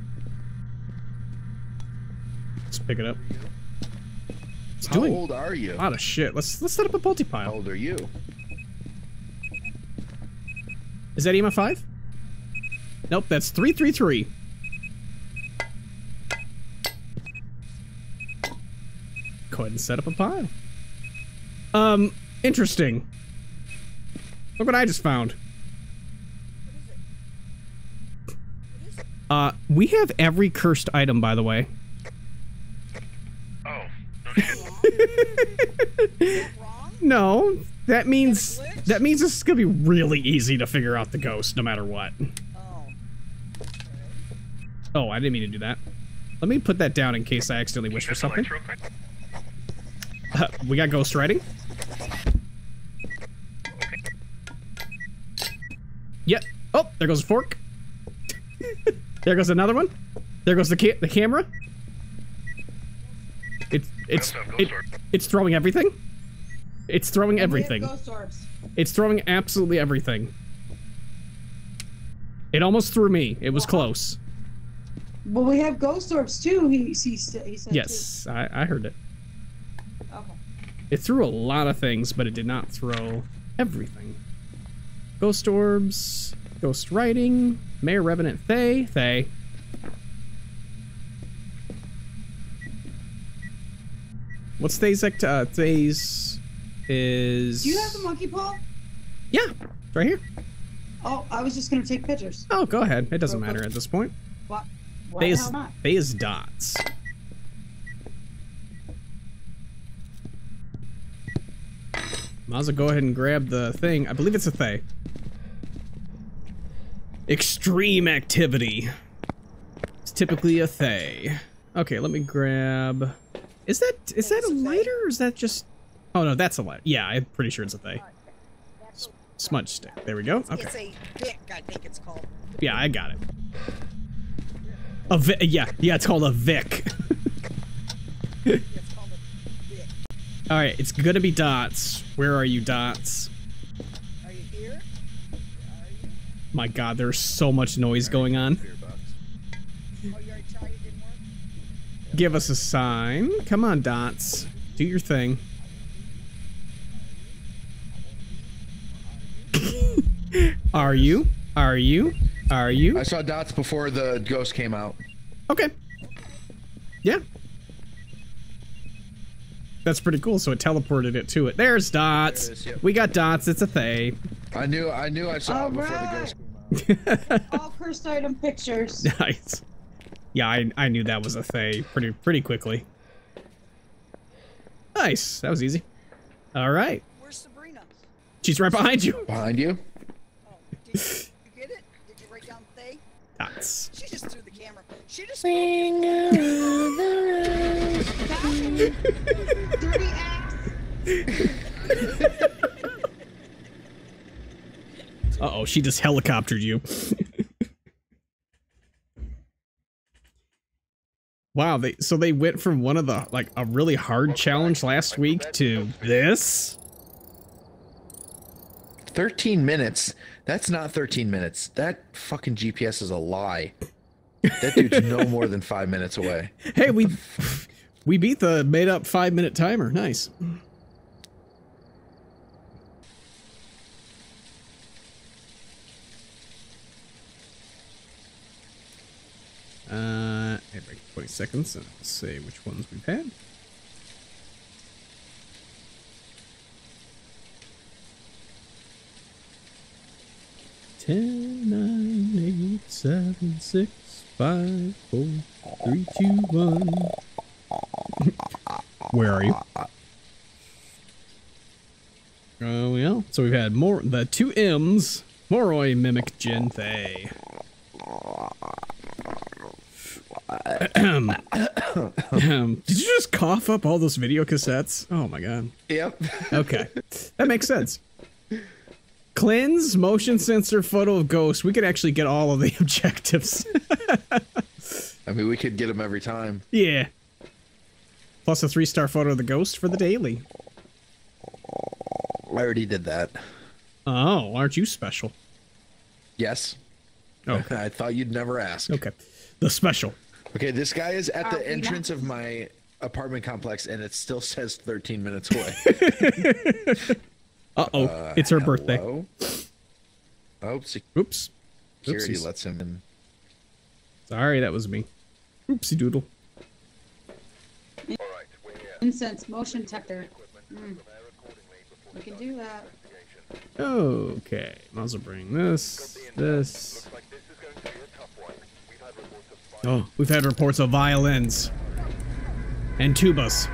Let's pick it up. It's How old are you? A lot of shit. Let's let's set up a multi pile. How old are you? Is that E M F five? Nope, that's three three three. Go ahead and set up a pile. Um, interesting. Look what I just found. What is it? What is it? Uh, we have every cursed item, by the way. No, that means that means this is gonna be really easy to figure out the ghost no matter what. Oh. Oh, I didn't mean to do that. Let me put that down in case I accidentally wish for something. Uh, we got ghost riding. Yep. Yeah. Oh, there goes a fork. There goes another one. There goes the ca the camera. It's it's it, it's throwing everything. It's throwing everything. It's throwing absolutely everything. It almost threw me. It was wow. close. Well, we have ghost orbs too. He he, he said. Yes, too. I I heard it. Okay. It threw a lot of things, but it did not throw everything. Ghost orbs, ghost writing, Mayor Revenant Thay, Thay. What's Thay's act? Uh, Thay's is. Do you have the monkey paw? Yeah, it's right here. Oh, I was just gonna take pictures. Oh, go ahead. It doesn't matter at this point. What? Why Thay is, not? Thay is dots. Might as well go ahead and grab the thing. I believe it's a Thay. Extreme activity. It's typically a Thay. Okay, let me grab. Is that is that a lighter or is that just? Oh no, that's a lighter. Yeah, I'm pretty sure it's a Thay. Smudge stick. There we go. Okay. It's a Vic, I think it's called. Yeah, I got it. A Vic. Yeah, yeah, it's called a Vic. All right, it's gonna be dots. Where are you, dots? Are you here? Are you? My God, there's so much noise going on. Give us a sign. Come on, dots. Do your thing. Are you? Are you? Are you? I saw dots before the ghost came out. Okay. Yeah. That's pretty cool. So it teleported it to it. There's dots. There is, yep. We got dots. It's a thing. I knew. I knew. I saw All it before right. the ghost came out. All cursed item pictures. Nice. Yeah, I I knew that was a thing pretty pretty quickly. Nice. That was easy. All right. Where's Sabrina? She's right behind you. Behind you. Oh, did, you did you get it? Did you write down thing? Dots. She just threw the camera. She just. Dirty ass. Uh oh, she just helicoptered you. Wow, they so they went from one of the like a really hard challenge last week to this. Thirteen minutes. That's not thirteen minutes. That fucking G P S is a lie. That dude's no more than five minutes away. Hey, we. We beat the made-up five-minute timer. Nice. Uh, every twenty seconds, and let's see which ones we've had. Ten, nine, eight, seven, six, five, four, three, two, one. Where are you? Oh, uh, well, so we've had more the two M's. Moroi, Mimic, Jin, Thay. Did you just cough up all those video cassettes? Oh my God. Yep. Okay. That makes sense. Cleanse, motion sensor, photo of ghost. We could actually get all of the objectives. I mean, we could get them every time. Yeah. Plus a three-star photo of the ghost for the daily. I already did that. Oh, aren't you special? Yes. Okay. I thought you'd never ask. Okay. The special. Okay, this guy is at Are the entrance of my apartment complex, and it still says thirteen minutes away. Uh-oh. Uh, it's her hello? birthday. Oh, sec Oops. Security Oopsies. lets him in. Sorry, that was me. Oopsie doodle. Incense motion detector. Mm. We can do that. Okay, might as well bring this. This. Oh, we've had reports of violins and tubas.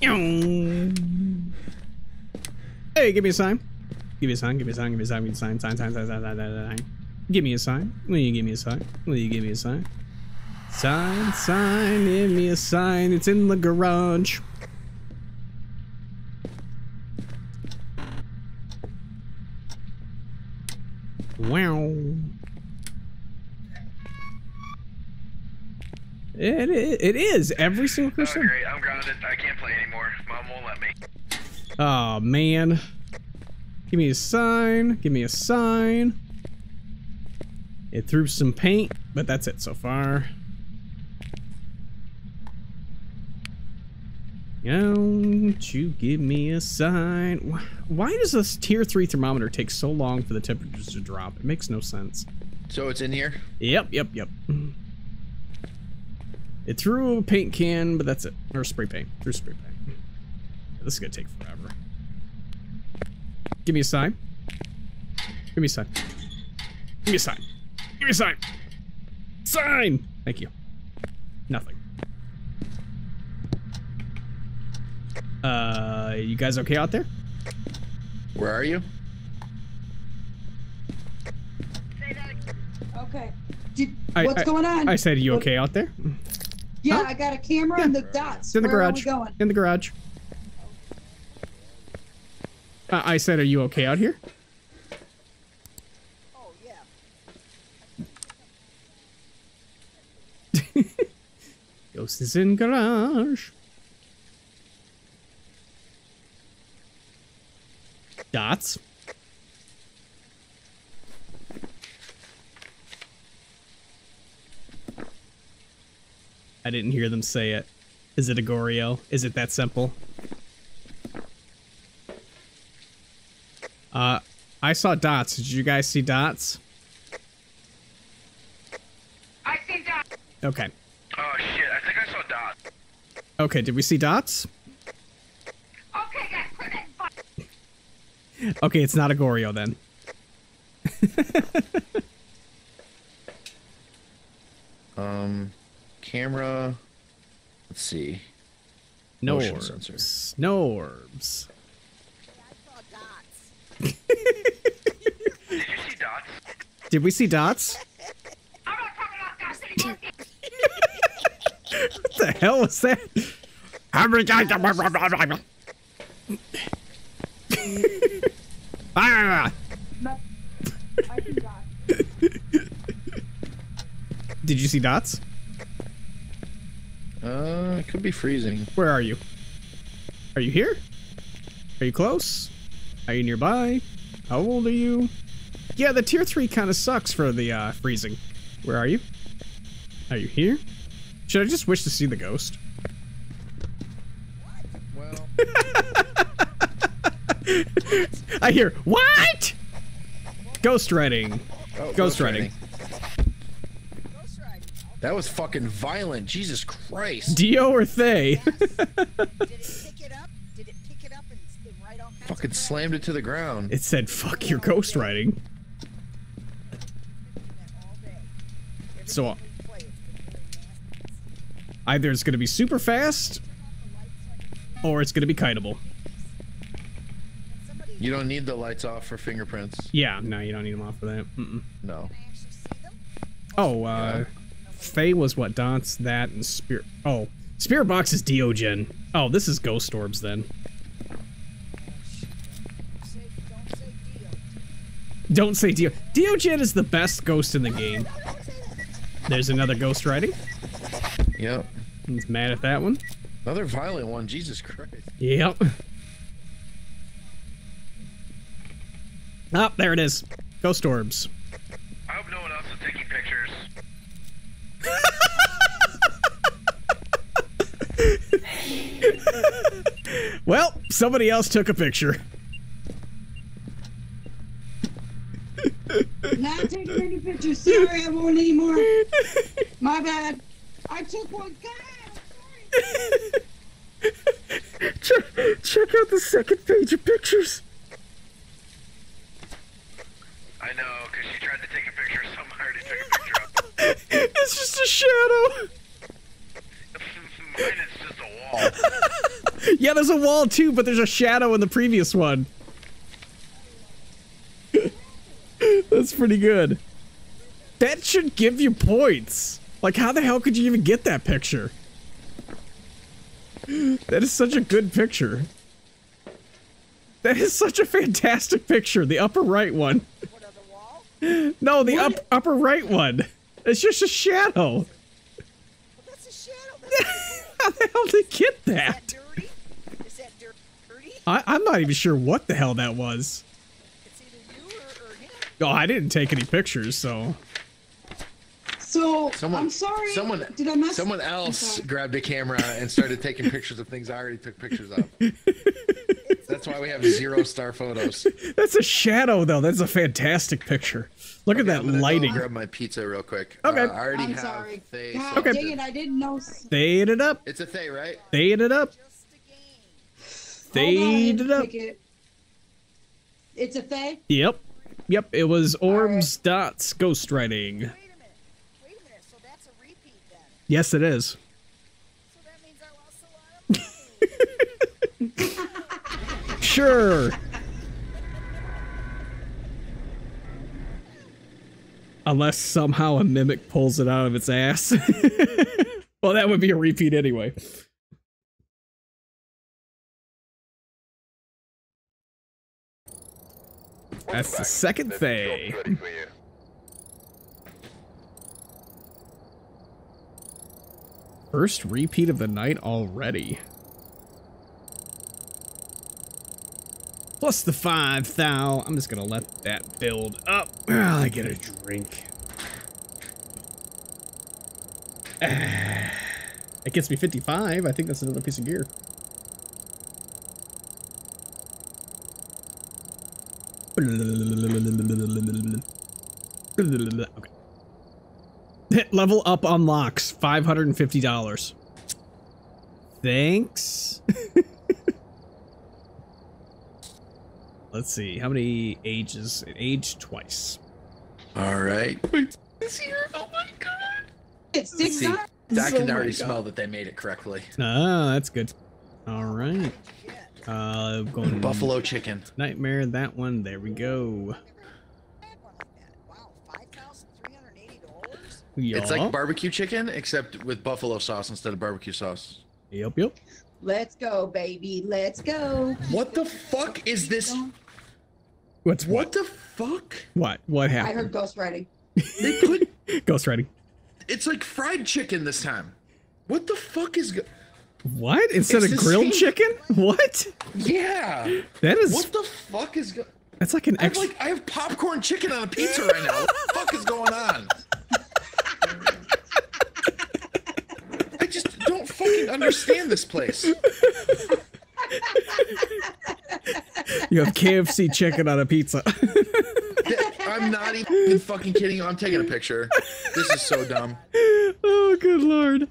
Hey, give me a sign. Give me a sign. Give me a sign. Give me a sign. Give me a sign. Sign. Sign. Sign. Sign. Sign. Sign. Give me a sign. Will you give me a sign? Will you give me a sign? Sign, sign, give me a sign. It's in the garage. Wow. It, it, it is every single person. Oh, great. I'm grounded. I can't play anymore. Mom won't let me. Oh, man. Give me a sign. Give me a sign. It threw some paint, but that's it so far. Don't you give me a sign. Why does this tier three thermometer take so long for the temperatures to drop? It makes no sense. So it's in here? Yep, yep, yep. It threw a paint can, but that's it. Or spray paint. Threw spray paint. Yeah, this is gonna take forever. Give me a sign. Give me a sign. Give me a sign. Give me a sign. Sign! Thank you. Nothing. Uh, you guys okay out there? Where are you? Say that again. Okay. Did, I, what's I, going on? I said, are you okay out there? Yeah, huh? I got a camera yeah. and the dots. It's in the Where garage. Are we going? In the garage. Uh, I said, are you okay out here? Oh, yeah. Ghost is in garage. Dots. I didn't hear them say it. Is it a Goryeo? Is it that simple? Uh, I saw dots. Did you guys see dots? I see dots. Okay. Oh shit! I think I saw dots. Okay. Did we see dots? Okay, it's not a Goryeo then. um, camera. Let's see. No Motion orbs. Sensor. No orbs. I saw dots. Did you see dots? Did we see dots? I'm not talking about dots anymore. What the hell was that? I'm Did you see dots? Uh, it could be freezing. Where are you? Are you here? Are you close? Are you nearby? How old are you? Yeah, the tier three kind of sucks for the uh, freezing. Where are you? Are you here? Should I just wish to see the ghost? What? Well. I hear what? Ghostwriting. Oh, ghostwriting. Ghostwriting. That was fucking violent. Jesus Christ. Dio or they? Yes. Did it pick it up? Did it pick it up and write all kinds fucking of slammed it to the ground. It said, "Fuck your ghostwriting." So either it's gonna be super fast, or it's gonna be kiteable. You don't need the lights off for fingerprints. Yeah, no, you don't need them off for that. Mm-mm. No. Oh, uh, yeah. Faye was what? Dots, that, and Spirit. Oh, Spirit Box is Diogen. Oh, this is Ghost Orbs then. Don't say Dio. Diogen is the best ghost in the game. There's another ghost riding. Yep. He's mad at that one. Another violent one, Jesus Christ. Yep. Oh, there it is. Ghost orbs. I hope no one else is taking pictures. Well, somebody else took a picture. Not taking any pictures. Sorry, I won't anymore. My bad. I took one. God, I'm sorry. Check, check out the second page of pictures. I know, because she tried to take a picture of someone already took a picture of. It's just a shadow. Mine is just a wall. Yeah, there's a wall too, but there's a shadow in the previous one. That's pretty good. That should give you points. Like, how the hell could you even get that picture? That is such a good picture. That is such a fantastic picture, the upper right one. No, the up, upper right one. It's just a shadow. That's a shadow. That's How the hell did it get that? Is that dirty? Is that dirty? I, I'm not even sure what the hell that was. It's either you or, or him. No, I didn't take any pictures, so. So someone, I'm sorry. Someone, did I mess someone else grabbed a camera and started taking pictures of things I already took pictures of. That's why we have zero star photos. That's a shadow, though. That's a fantastic picture. Look okay, at that I'm lighting. Go grab my pizza real quick. Okay. Uh, I already I'm have sorry. They God, okay. Dang it, I didn't know. Fade it up. It's a Thay, right? Fade it up. Fade it up. It. It's a Thay? Yep. Yep. It was Orbs right. Dots Ghostwriting. Yes, it is. So that means I lost a lot of money. Sure. Unless somehow a mimic pulls it out of its ass. Well, that would be a repeat anyway. That's the second thing. First repeat of the night already. Plus the five thou. I'm just gonna let that build up. Well, I get a drink. It gets me fifty-five. I think that's another piece of gear. Okay. Level up unlocks five hundred fifty dollars. Thanks. Let's see how many ages. It aged twice. All right. Wait, this here? Oh my god! It's six see, I can oh already smell that they made it correctly. Ah, oh, that's good. All right. Uh, going buffalo chicken. Nightmare. That one. There we go. Yeah. It's like barbecue chicken, except with buffalo sauce instead of barbecue sauce. Yep, yep. Let's go, baby. Let's go. What the fuck is this? What's what? What the fuck? What? What happened? I heard ghostwriting. They put ghostwriting. It's like fried chicken this time. What the fuck is? Go... What? Instead it's of grilled same... chicken? What? Yeah. That is. What the fuck is? Go... That's like an. I have, extra... like, I have popcorn chicken on a pizza right now. What the fuck is going on? I just don't fucking understand this place. You have K F C chicken on a pizza. I'm not even fucking kidding. I'm taking a picture. This is so dumb. Oh, good lord.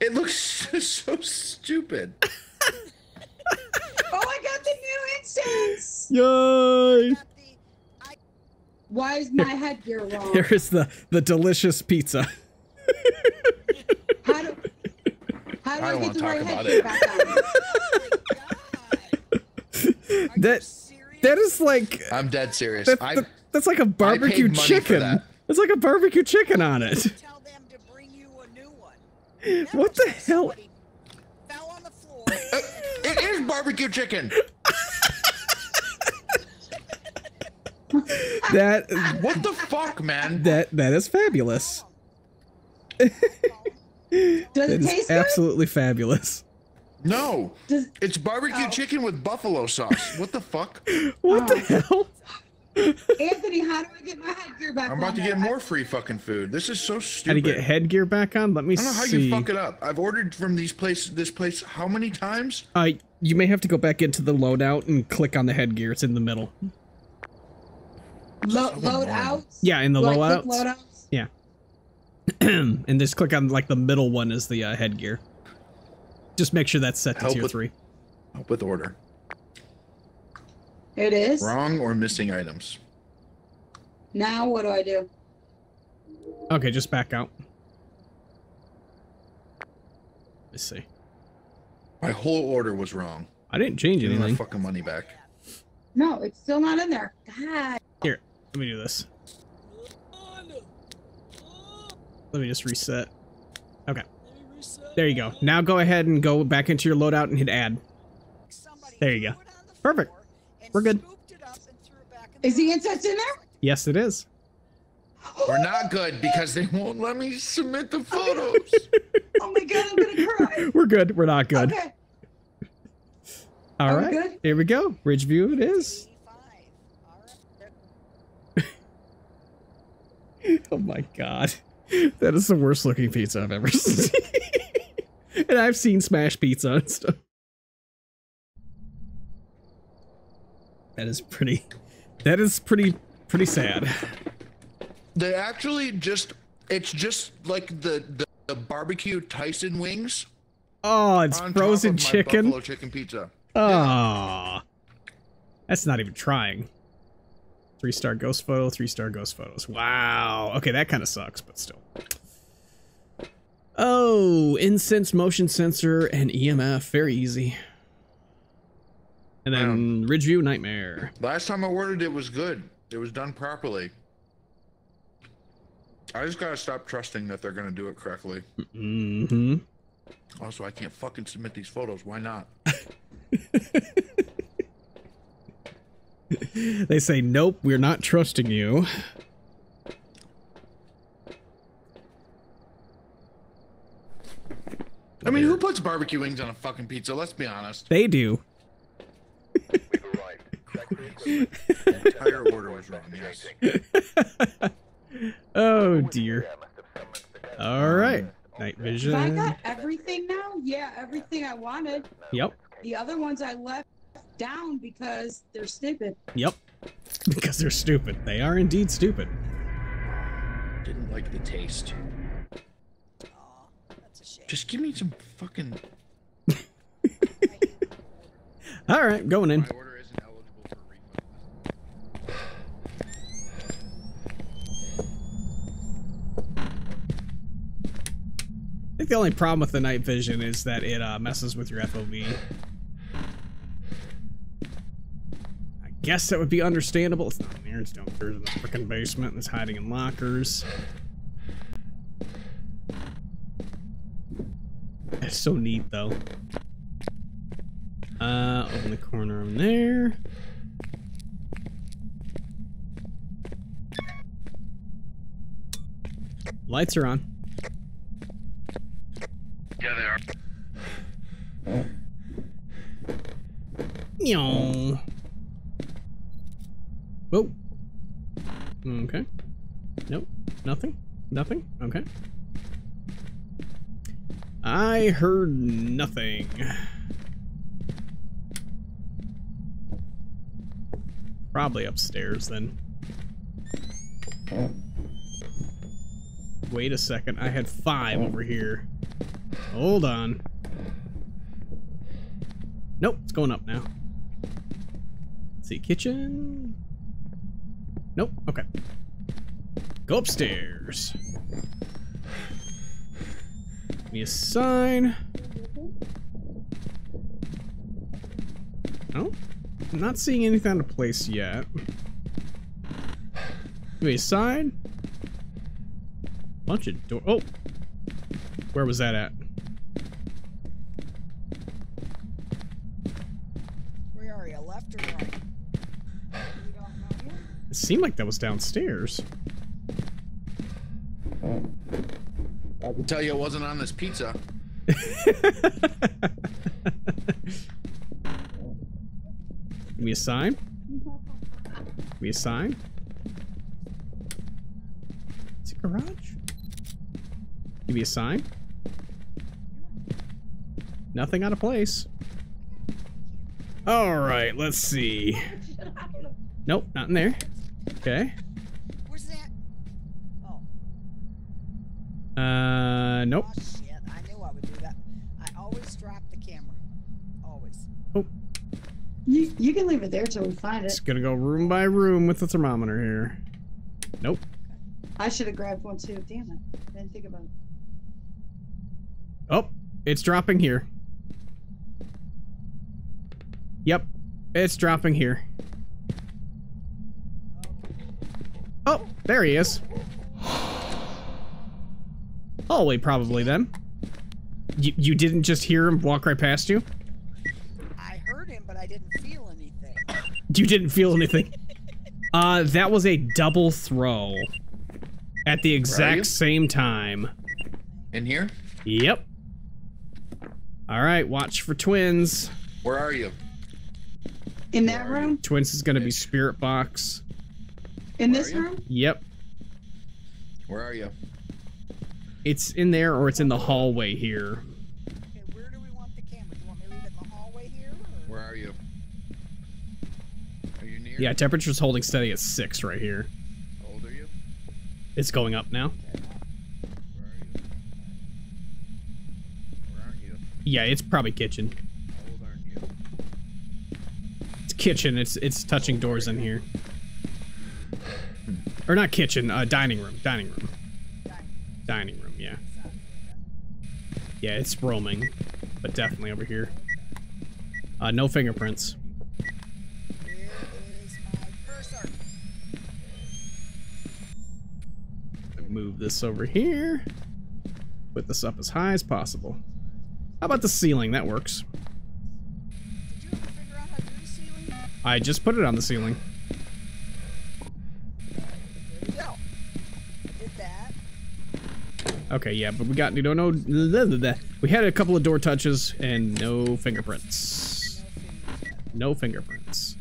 It looks so, so stupid. Oh, I got the new incense. Yay. Why is my headgear wrong? There is the, the delicious pizza. How do, how do I, I get the right headgear back on? Oh that, that is like... I'm dead serious. That, that, that's like a barbecue chicken. It's like a barbecue chicken on it. Tell them to bring you a new one. What the hell? Fell on the floor. Uh, it is barbecue chicken. That what the fuck, man? That that is fabulous. Does it taste good? Absolutely fabulous. No, Does, it's barbecue oh. chicken with buffalo sauce. What the fuck? What oh. the hell? Anthony, how do I get my headgear back on? I'm about on to get now? more free fucking food. This is so stupid. How do you get headgear back on? Let me see. I don't know see. how you fuck it up. I've ordered from these place, this place how many times? Uh, you may have to go back into the loadout and click on the headgear. It's in the middle. Lo load out? Yeah, in the like load loadouts. Yeah. And just click on, like, the middle one is the uh, headgear. Just make sure that's set to help tier with, three. Help with order. It is? Wrong or missing items. Now what do I do? Okay, just back out. Let's see. My whole order was wrong. I didn't change anything. I didn't have fucking money back. No, it's still not in there. God. Here, let me do this. Let me just reset. Okay. There you go. Now go ahead and go back into your loadout and hit add. There you go. Perfect. We're good. Is the incense in there? Yes, it is. We're not good because they won't let me submit the photos. Oh my God, I'm gonna cry. We're good. We're not good. Okay. All Are right, we good? Here we go. Ridgeview it is. Oh my God. That is the worst looking pizza I've ever seen. And I've seen smash pizza and stuff. That is pretty, that is pretty, pretty sad. They actually just, it's just like the, the, the barbecue Tyson wings. Oh, it's frozen chicken. Buffalo chicken pizza. Oh, yeah. That's not even trying. Three star ghost photo, three star ghost photos. Wow. Okay, that kind of sucks, but still. Oh, incense, motion sensor, and E M F. Very easy. And then um, Ridgeview Nightmare. Last time I ordered it was good. It was done properly. I just gotta stop trusting that they're gonna do it correctly. Mm-hmm. Also, I can't fucking submit these photos. Why not? They say, nope, we're not trusting you. I mean, who puts barbecue wings on a fucking pizza? Let's be honest. They do. We were right. The entire order was wrong, yes. Oh, dear. All right. Night vision. I got everything now? Yeah, everything I wanted. Yep. The other ones I left down because they're stupid. Yep. Because they're stupid. They are indeed stupid. Didn't like the taste. Oh, that's a shame. Just give me some fucking... All right, going in. My order isn't eligible for refund. I think the only problem with the night vision is that it uh, messes with your F O V. I guess that would be understandable. It's not in there. It's downstairs in the frickin' basement. It's hiding in lockers. It's so neat, though. Uh, open the corner on there. Lights are on. Yeah, they are. Yo. Whoa. Okay. Nope. Nothing. Nothing. Okay. I heard nothing. Probably upstairs then. Wait a second, I had five over here. Hold on. Nope, it's going up now. Let's see, kitchen. Nope, okay. Go upstairs. Give me a sign. No? I'm not seeing anything out of place yet. Give me a sign. Bunch of door. Oh! Where was that at? Where are you? Left or right? You don't know. It seemed like that was downstairs. I can tell you it wasn't on this pizza. Give me a sign. Give me a sign. Is it garage? Give me a sign. Nothing out of place. All right, let's see. Nope, not in there. Okay. Where's that? Oh. Uh, nope. Oh, shit. I knew I would do that. I always drop the camera. Always. Oh. You, you can leave it there till we find it. It's gonna go room by room with the thermometer here. Nope. I should have grabbed one too. Damn it. I didn't think about it. Oh, it's dropping here. Yep. It's dropping here. Oh, there he is. Hallway probably then. You, you didn't just hear him walk right past you? I didn't feel anything. You didn't feel anything. Uh, that was a double throw. At the exact same time. In here? Yep. All right, watch for twins. Where are you? In that room? Twins is gonna be spirit box. In this room? Yep. Where are you? It's in there or it's in the hallway here. Okay, where do we want the camera? Do you want me to leave it in the hallway here? Or? Where are you? Are you near? Yeah, temperature's holding steady at six right here. How old are you? It's going up now. Okay. Where are you? Where aren't you? Yeah, it's probably kitchen. How old aren't you? It's kitchen. It's it's touching doors in here. Or not kitchen, uh, dining room, dining room. Dining room, yeah. Yeah, it's roaming, but definitely over here. Uh, no fingerprints. Here is my cursor. Move this over here. Put this up as high as possible. How about the ceiling? That works. Did you ever figure out how to do the ceiling? I just put it on the ceiling. Okay, yeah, but we got you don't know. We had a couple of door touches and no fingerprints. No fingerprints.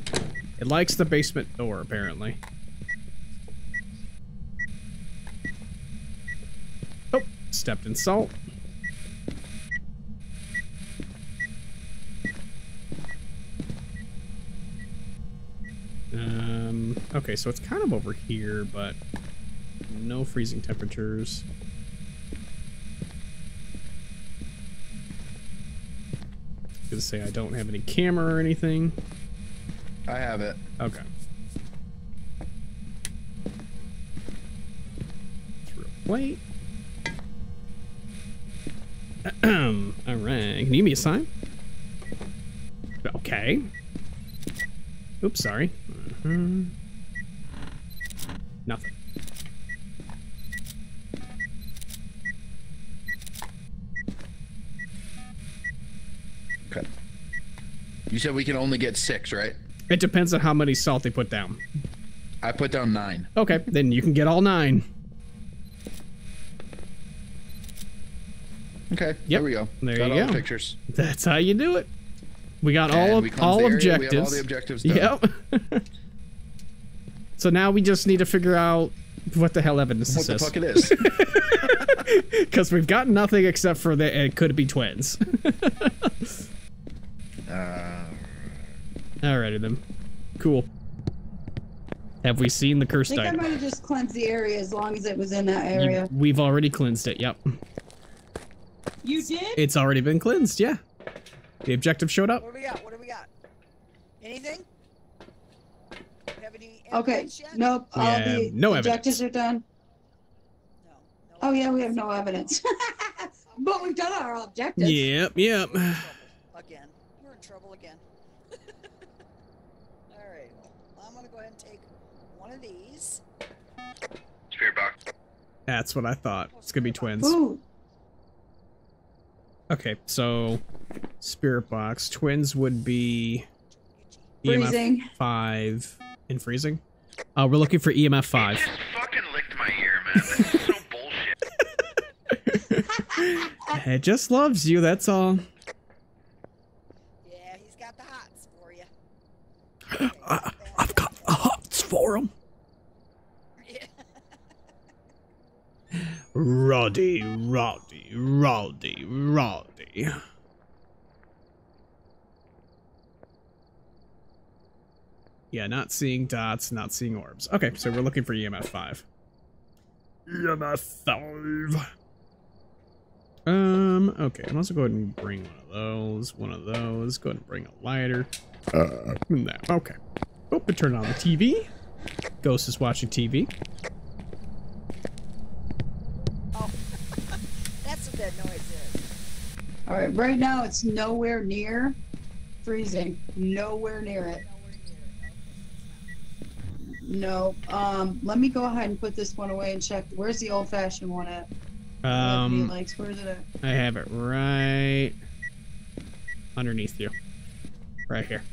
It likes the basement door apparently. Oh, stepped in salt. Um. Okay, so it's kind of over here, but no freezing temperatures. Gonna say I don't have any camera or anything. I have it. Okay. Through a plate. All right. Can you give me a sign? Okay. Oops, sorry. Uh-huh. Nothing. You said we can only get six, right? It depends on how many salt they put down. I put down nine. Okay, then you can get all nine. Okay, yep. There we go. There got you all go. The pictures. That's how you do it. We got and all of we all area, objectives. We have all the objectives done. Yep. So now we just need to figure out what the hell evidence what this is. What the fuck it is? Because we've got nothing except for that it could be twins. Uh, Alrighty then. Cool. Have we seen the cursed item? I think I might have just cleansed the area as long as it was in that area. You, we've already cleansed it, yep. You did? It's already been cleansed, yeah. The objective showed up. What do we got? What do we got? Anything? Have any okay, yet? Nope. All yeah, the no objectives evidence. Are done. No, no oh yeah, we have no evidence. But we've done our objectives. Yep, yep. Again. Trouble again. All right, well, I'm gonna go ahead and take one of these. Spirit box. That's what I thought. It's gonna be twins. Ooh. Okay, so spirit box twins would be freezing. E M F five in freezing. Uh, we're looking for E M F five. It just fucking licked my ear, man. This is so bullshit. It just loves you. That's all. I, I've got the hots for him. Roddy, Roddy, Roddy, Roddy. Yeah, not seeing dots, not seeing orbs. Okay, so we're looking for E M F five. E M F five. Um, okay, I'm also going to go ahead and bring one of those, one of those. Go ahead and bring a lighter. Uh, no. Okay. Oh, but turn on the T V. Ghost is watching T V. Oh, that's what that noise is. All right, right now it's nowhere near freezing. Nowhere near it. No. Um, let me go ahead and put this one away and check. Where's the old-fashioned one at? Um, where is it at? I have it right underneath you. Right here.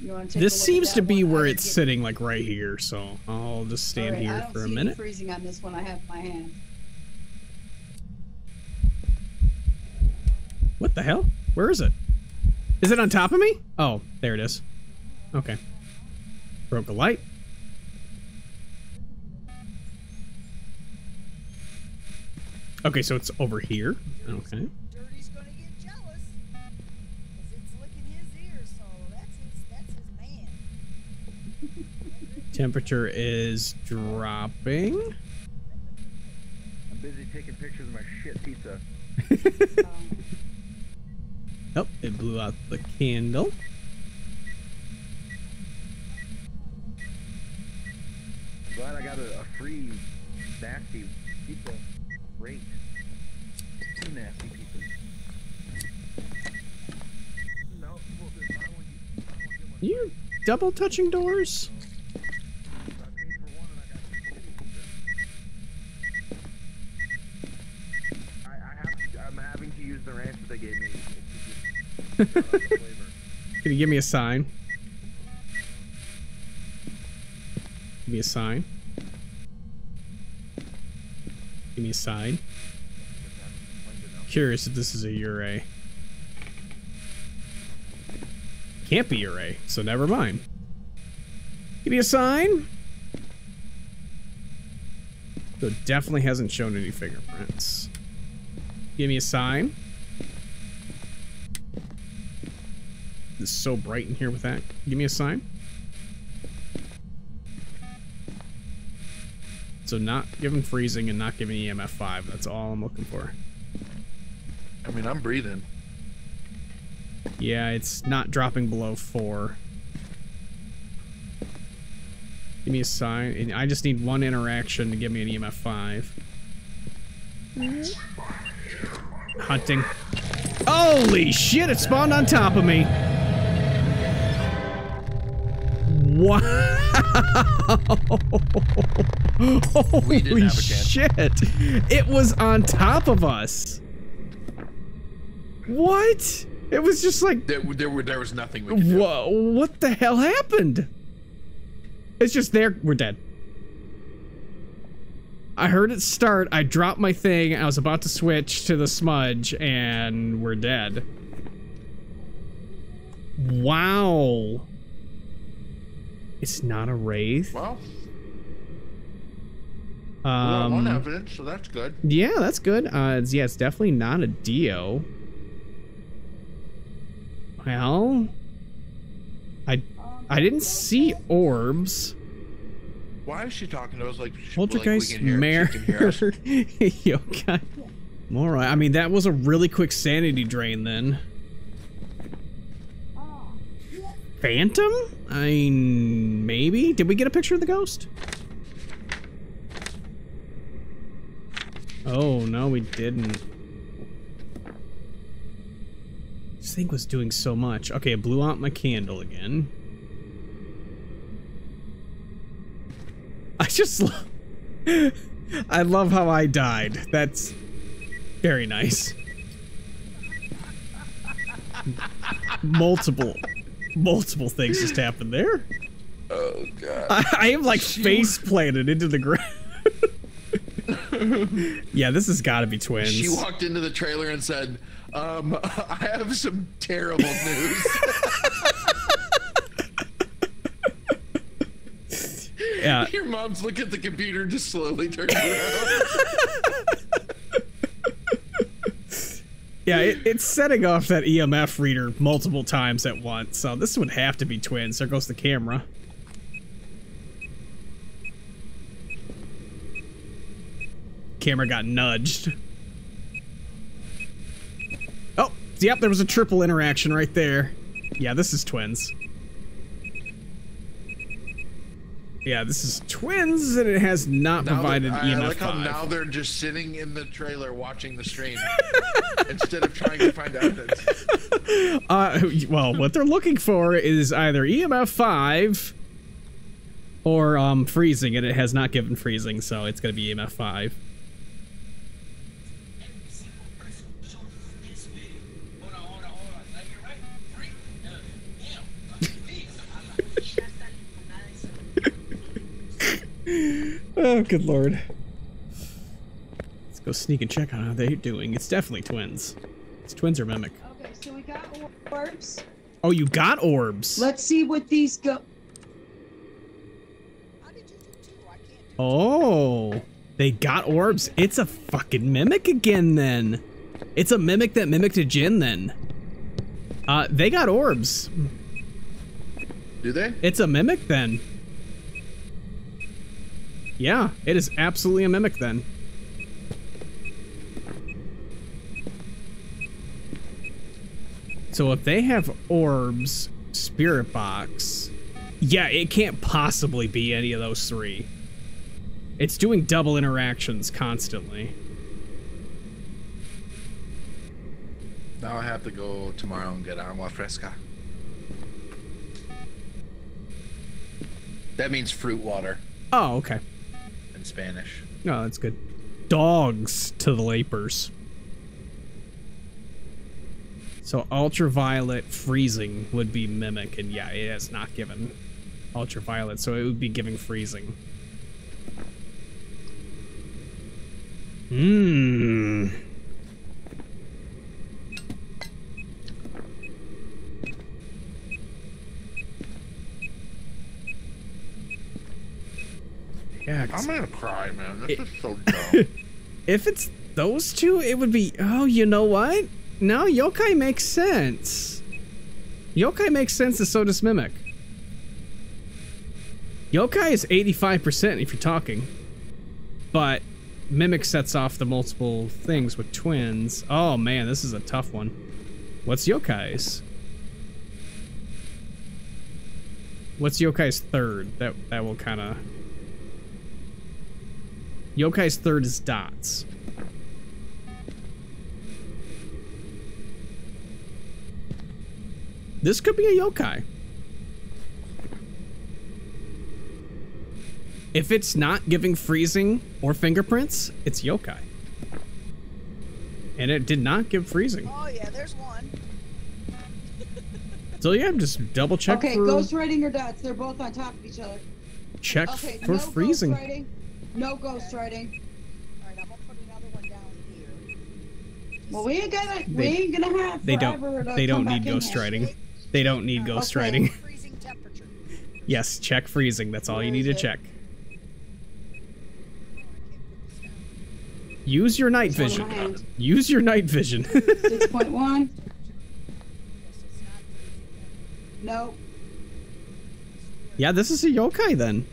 You want to take this seems to be where it's sitting, like right here, so I'll just stand here for a minute. I don't see freezing on this one I have in my hand. What the hell? Where is it? Is it on top of me? Oh, there it is. Okay. Broke a light. Okay, so it's over here. Okay. Dirty's gonna get jealous. 'Cause it's licking his ear, so that's his, that's his man. Temperature is dropping. I'm busy taking pictures of my shit pizza. Oh, it blew out the candle. I'm glad I got a, a free nasty pizza. Great. Two nasty pizzas. No, are you double touching doors? The ranch that they gave me. It's just, it's can you give me a sign? Give me a sign. Give me a sign. Curious if this is a U R A. Can't be U R A, so never mind. Give me a sign. So it definitely hasn't shown any fingerprints. Give me a sign. It's so bright in here with that. Give me a sign. So not giving freezing and not giving E M F five. That's all I'm looking for. I mean, I'm breathing. Yeah, it's not dropping below four. Give me a sign. And I just need one interaction to give me an E M F five. Mm-hmm. Hunting. Holy shit, it spawned on top of me. Wow. Holy shit. It was on top of us. What? It was just like there, there, were, there was nothing we could do. Whoa, what the hell happened? It's just there. We're dead. I heard it start, I dropped my thing, I was about to switch to the smudge, and we're dead. Wow. It's not a wraith. Well, um, one evidence, so that's good. Yeah, that's good. Uh, it's, yeah, it's definitely not a Dio. Well, I, I didn't see orbs. Why is she talking to us like poltergeist like mare? Yo, God. All right. I mean, that was a really quick sanity drain then. Phantom? I mean, maybe. Did we get a picture of the ghost? Oh no, we didn't. This thing was doing so much. Okay, it blew out my candle again. I just love, I love how I died. That's very nice. Multiple, multiple things just happened there. Oh God. I, I am like she face planted into the ground. Yeah, this has got to be twins. She walked into the trailer and said, um, I have some terrible news. Yeah. Your mom's looking at the computer and just slowly turning around. Yeah, it, it's setting off that E M F reader multiple times at once, so this would have to be twins. There goes the camera. Camera got nudged. Oh, yep, there was a triple interaction right there. Yeah, this is twins. Yeah, this is twins, and it has not now provided E M F five. I like how now they're just sitting in the trailer watching the stream instead of trying to find evidence. Uh, well, what they're looking for is either E M F five or um, freezing, and it has not given freezing, so it's going to be E M F five. Oh, good lord. Let's go sneak and check on how they're doing. It's definitely twins. It's twins or mimic. Okay, so we got orbs. Oh, you got orbs. Let's see what these go. How did you do two? I can't do two. Oh, they got orbs. It's a fucking mimic again, then. It's a mimic that mimicked a Jin, then. Uh, they got orbs. Do they? It's a mimic, then. Yeah, it is absolutely a mimic, then. So if they have orbs, spirit box, yeah, it can't possibly be any of those three. It's doing double interactions constantly. Now I have to go tomorrow and get agua fresca. That means fruit water. Oh, okay. In Spanish. No, oh, that's good. Dogs to the lapers. So ultraviolet freezing would be mimic, and yeah, it has not given ultraviolet, so it would be giving freezing. Hmm. Yeah, I'm gonna cry, man. This it, is so dumb. If it's those two, it would be. Oh, you know what? No, yokai makes sense. Yokai makes sense, and so does mimic. Yokai is eighty-five percent if you're talking, but mimic sets off the multiple things with twins. Oh man, this is a tough one. What's yokai's? What's yokai's third? That that will kind of. Yokai's third is dots. This could be a yokai. If it's not giving freezing or fingerprints, it's yokai. And it did not give freezing. Oh yeah, there's one. So yeah, just double check. Okay, for ghost writing or dots, they're both on top of each other. Check okay, for no freezing. Ghost writing. No ghostwriting. Alright, I'm gonna put another one down here. Well, we ain't gonna, they, we ain't gonna have They don't, they don't need ghostwriting. They don't need ghostwriting. Freezing temperature. Yes, check freezing. That's all you need to check. Use your night vision. Use your night vision. six point one. No. Yeah, this is a yokai then.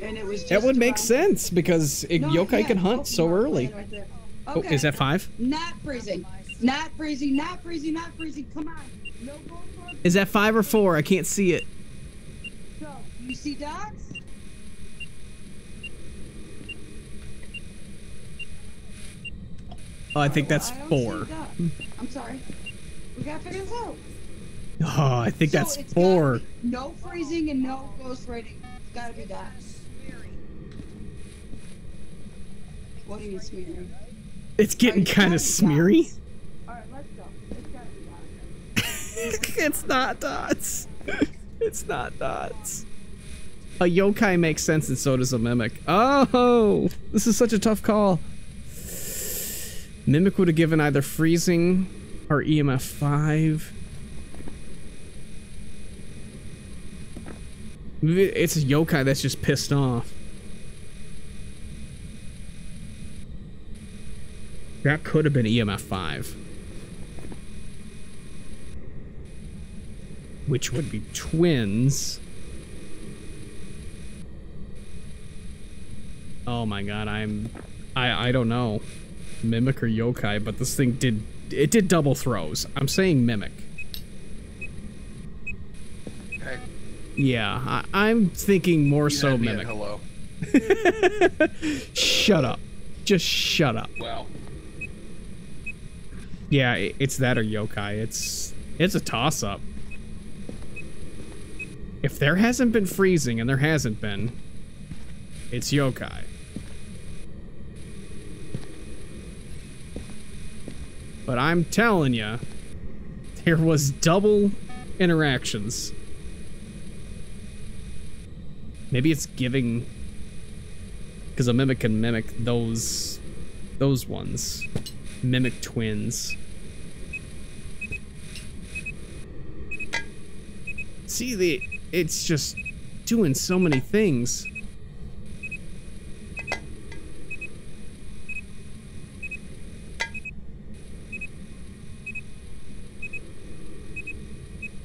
And it was just that would make sense because it, no, yokai yeah, can hunt Pokemon so early. Right okay. Oh, is that five? Not freezing. Not freezing. Not freezing. Not freezing. Come on. No gold for is that five or four? I can't see it. So, you see dots? Oh, I think that's well, I four. I'm sorry. We gotta figure this out. Oh, I think so that's four. No freezing and no ghost rating. It's gotta be dots. What do you mean smeary? It's getting kind of smeary. Alright, let's go. It's gotta be dots. It's not dots. It's not dots. A yokai makes sense and so does a mimic. Oh! This is such a tough call. Mimic would have given either freezing or E M F five. It's a yokai that's just pissed off. That could have been E M F five. Which would be twins. Oh my god, I'm... I, I don't know. Mimic or yokai, but this thing did... It did double throws. I'm saying mimic. Hey. Yeah, I, I'm thinking more you so mimic. Hello. Shut up. Just shut up. Wow. Yeah, it's that or yokai. It's it's a toss-up. If there hasn't been freezing, and there hasn't been, it's yokai. But I'm telling you, there was double interactions. Maybe it's giving, because a mimic can mimic those those ones. Mimic twins. See, the it's just doing so many things.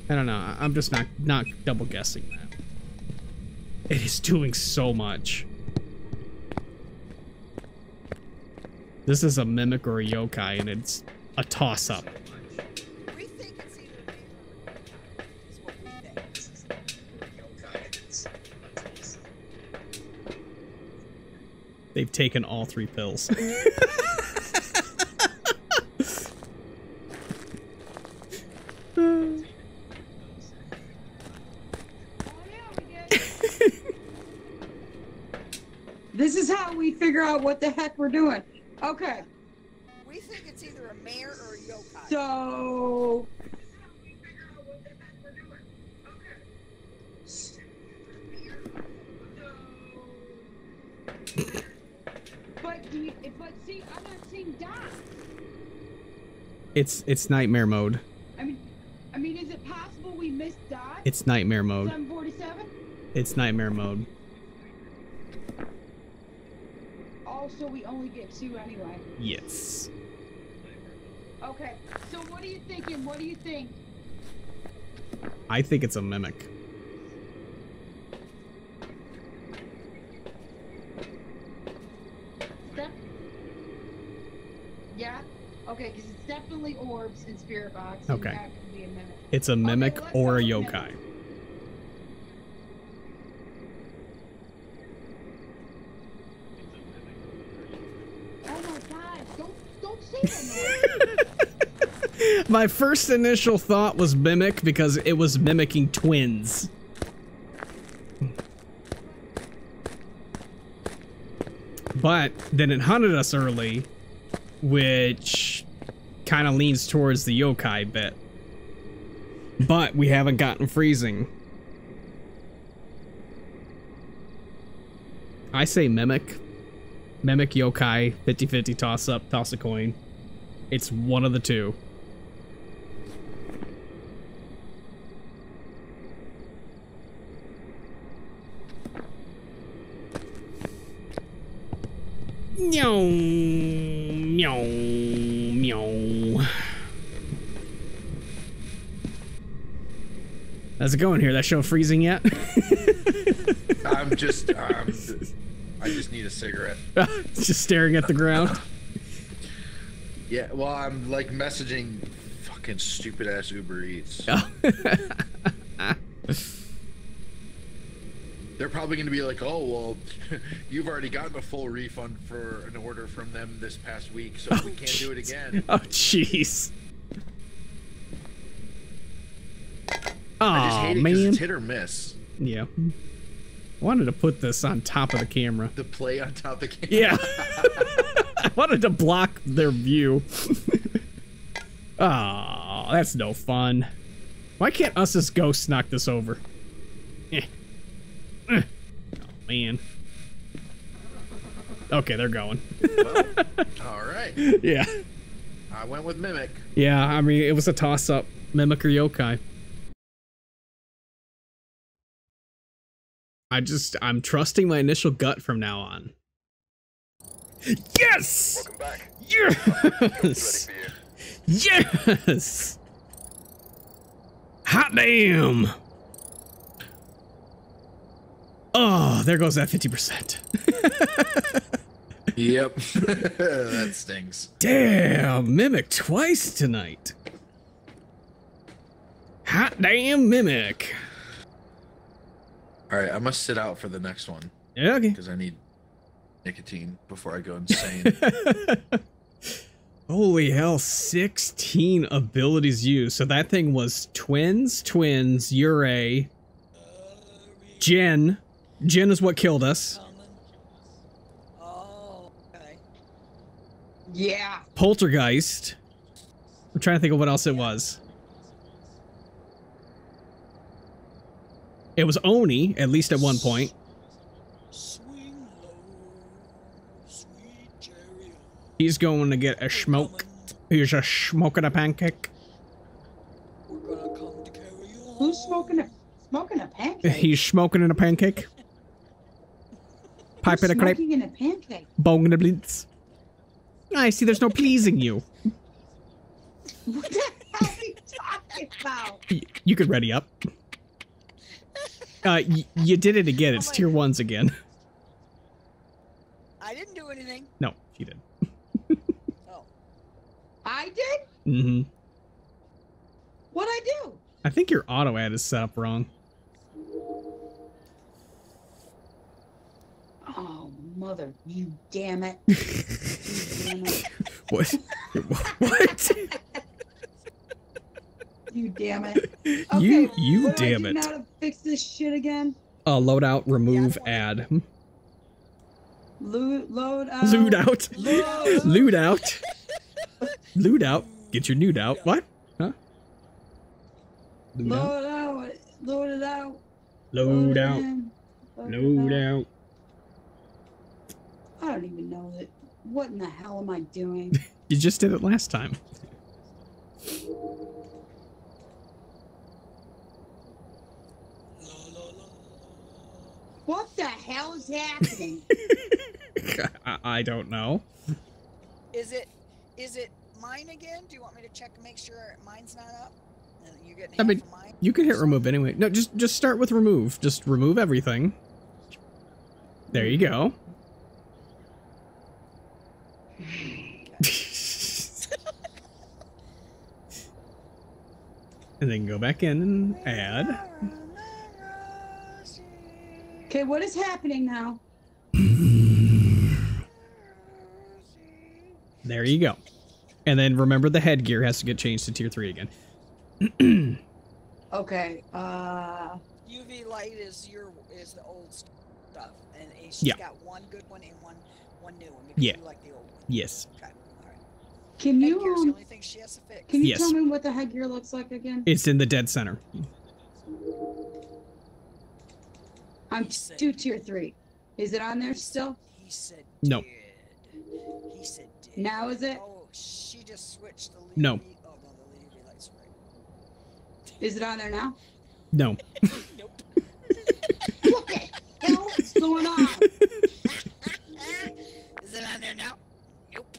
I don't know. I'm just not not double guessing that. It is doing so much. This is a mimic or a yokai, and it's a toss-up. They've taken all three pills. This is how we figure out what the heck we're doing. Okay. We think it's either a mare or a yokai. So. But do you, but see, I'm not seeing dots. It's it's nightmare mode. I mean, I mean, is it possible we missed dots? It's nightmare mode. seven forty-seven. It's nightmare mode. So we only get two anyway. Yes. Okay. So what are you thinking? What do you think? I think it's a mimic. Step. Yeah. Okay, because it's definitely orbs in spirit box. Okay. That could be a mimic. It's a mimic okay, or a yokai. Mimic. My first initial thought was mimic because it was mimicking twins. But then it hunted us early, which kind of leans towards the yokai bit. But we haven't gotten freezing. I say mimic. Mimic, yokai, fifty fifty toss up, toss a coin. It's one of the two. Meow, meow, meow. How's it going here? That show freezing yet? I'm just, I'm, I just need a cigarette. Just staring at the ground. Yeah, well, I'm like messaging fucking stupid ass Uber Eats. Oh. They're probably going to be like, oh, well, you've already gotten a full refund for an order from them this past week, so oh, we can't geez. do it again. Oh, jeez. I just hate it because it's hit or miss. Yeah. I wanted to put this on top of the camera. The play on top of the camera. Yeah. I wanted to block their view. Oh, that's no fun. Why can't us as ghosts knock this over? Eh. Oh, man. Okay, they're going. Well, all right. Yeah. I went with mimic. Yeah, I mean, it was a toss-up. Mimic or yokai. I just, I'm trusting my initial gut from now on. Yes! Welcome back. Yes! Yes! Hot damn! Oh, there goes that fifty percent. Yep. That stings. Damn, mimic twice tonight. Hot damn mimic. All right, I must sit out for the next one. Yeah, okay. Because I need nicotine before I go insane. Holy hell, sixteen abilities used. So that thing was twins, twins, Yurei, Jen. Jen is what killed us. Oh, okay. Yeah. Poltergeist. I'm trying to think of what else it was. It was Oni, at least at one point. He's going to get a smoke. He's a smoking a pancake. We're gonna come to carry you. Who's smoking a smoking a pancake? He's smoking in a pancake. Pipe in a crepe. Smoking in a pancake. Bong in a blitz. I see. There's no pleasing you. What the hell are you talking about? You, you could ready up. Uh, y you did it again. It's oh tier God. ones again. I didn't do anything. No, she did. Oh, I did. Mm-hmm. What'd I do? I think your auto ad is set up wrong. Oh mother, you damn it! You damn it. What? What? You damn it. Okay, you you damn it. How to fix this shit again? Uh, load out, remove yeah, ad. Loot, load out. Loot out. Load. Loot out. Loot out. Get your nude out. What? Huh? Loot load out. out. Load it out. Load, load out. Load, load out. out. I don't even know it. What in the hell am I doing? You just did it last time. What the hell is happening? I, I don't know. Is it is it mine again? Do you want me to check and make sure mine's not up? And you get I mean, mine? You could hit remove anyway. No, just just start with remove. Just remove everything. There you go. And then go back in and add. Okay, what is happening now? There you go. And then remember the headgear has to get changed to tier three again. Okay. Uh, U V light is your is the old stuff, and she's yeah. got one good one and one one new one because yeah. you like the old one. Yes. Okay. All right. Can you um, the only thing she has to fix. Can you yes. tell me what the headgear looks like again? It's in the dead center. I'm to tier three. Is it on there still? He said did. No. He said did. Now is it? Oh, she just switched the lead. No. Oh, no, the lead lights right. Is it on there now? No. Nope. What the hell is going on? Is it on there now? Nope.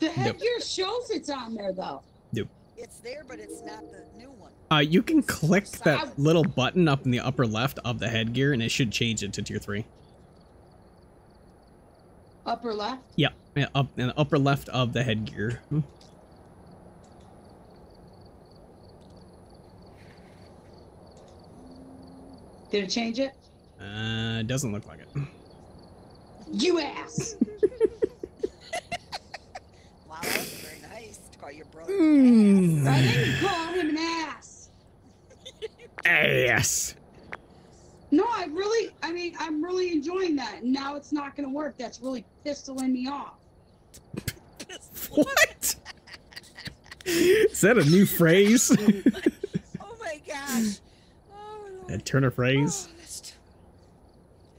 The headgear nope. shows it's on there though. Nope. It's there, but it's not the new one. Uh, you can click that little button up in the upper left of the headgear, and it should change it to tier three. Upper left? Yeah, yeah up in the upper left of the headgear. Hmm. Did it change it? Uh, it doesn't look like it. You ass! Wow. Your brother. Mm. I didn't call him an ass. Ass. No, I really, I mean, I'm really enjoying that. And now it's not going to work. That's really pistoling me off. What? Is that a new phrase? Oh my gosh. Oh, that Turner phrase. Oh, that's too...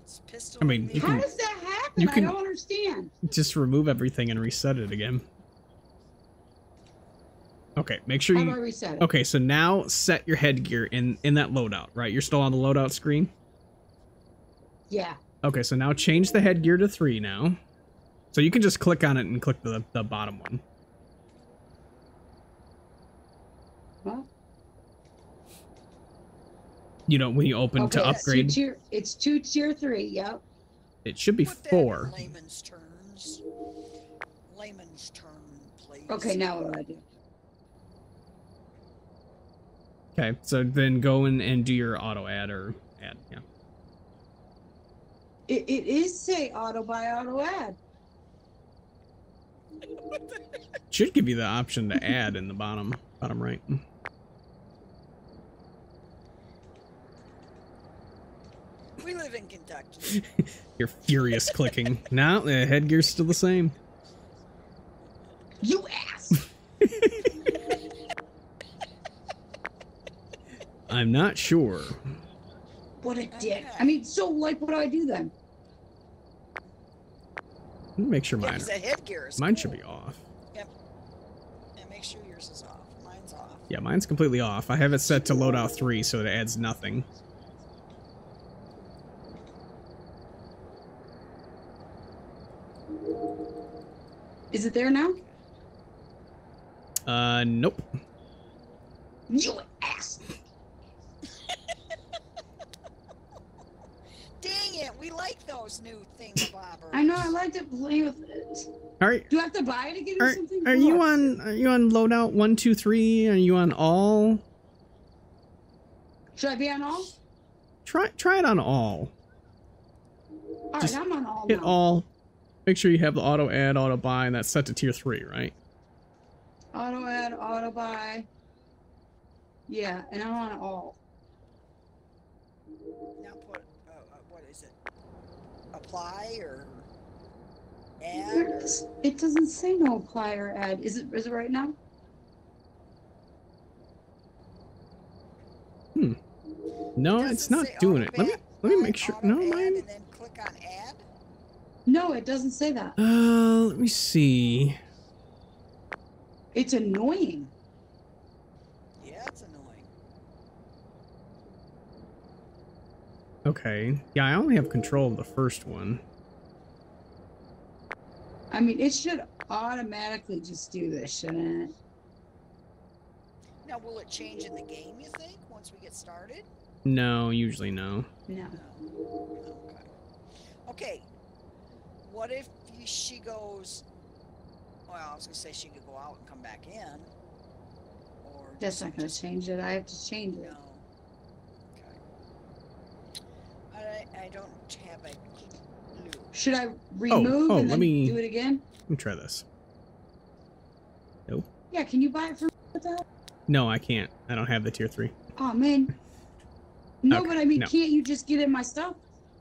It's pistoling I mean, me. How can, does that happen? You I don't understand. Just remove everything and reset it again. Okay, make sure you reset it. Okay, so now set your headgear in in that loadout, right? You're still on the loadout screen? Yeah. Okay, so now change the headgear to three now. So you can just click on it and click the, the bottom one. What? You know, when you open okay, to upgrade. Two tier, it's two tier three, yep. It should be Put four. That in layman's terms. Layman's term, please. Okay, now what do I do? Okay, so then go in and do your auto ad or ad, yeah. It, it is say auto by auto ad. Should give you the option to add in the bottom, bottom right. We live in Kentucky. You're furious clicking. No, the headgear's still the same. You ass! I'm not sure. What a dick. I mean, so like, what do I do then? Make sure mine. Yeah, that headgear is mine cool. Should be off. Yep. And make sure yours is off. Mine's off. Yeah, mine's completely off. I have it set to loadout three, so it adds nothing. Is it there now? Uh, nope. You ass! Dang it, we like those new things, Bobber. I know, I like to play with it. All right. Do I have to buy to get you something? Are you on? Are you on loadout one, two, three? Are you on all? Should I be on all? Try, try it on all. All right, I'm on all. Hit all. Make sure you have the auto add, auto buy, and that's set to tier three, right? Auto add, auto buy. Yeah, and I'm on all. Now put, uh, what is it? Apply or add? Or? It doesn't say no apply or add. Is it? Is it right now? Hmm. No, it it's not doing it. Let me let me make sure. No, mine. And then click on add. No, it doesn't say that. Uh, let me see. It's annoying. Yeah, it's annoying. Okay. Yeah, I only have control of the first one. I mean, it should automatically just do this, shouldn't it? Now, will it change in the game, you think, once we get started? No, usually no. No. Okay. Okay. What if she goes, well, I was going to say she could go out and come back in. Or that's not going to change it. I have to change it. No. Okay. I, I don't have a clue. Should I remove oh, oh, and then me, do it again? Let me try this. Nope. Yeah, can you buy it for that? No, I can't. I don't have the tier three. Oh, man. No, okay, but I mean, no. Can't you just get in my stuff?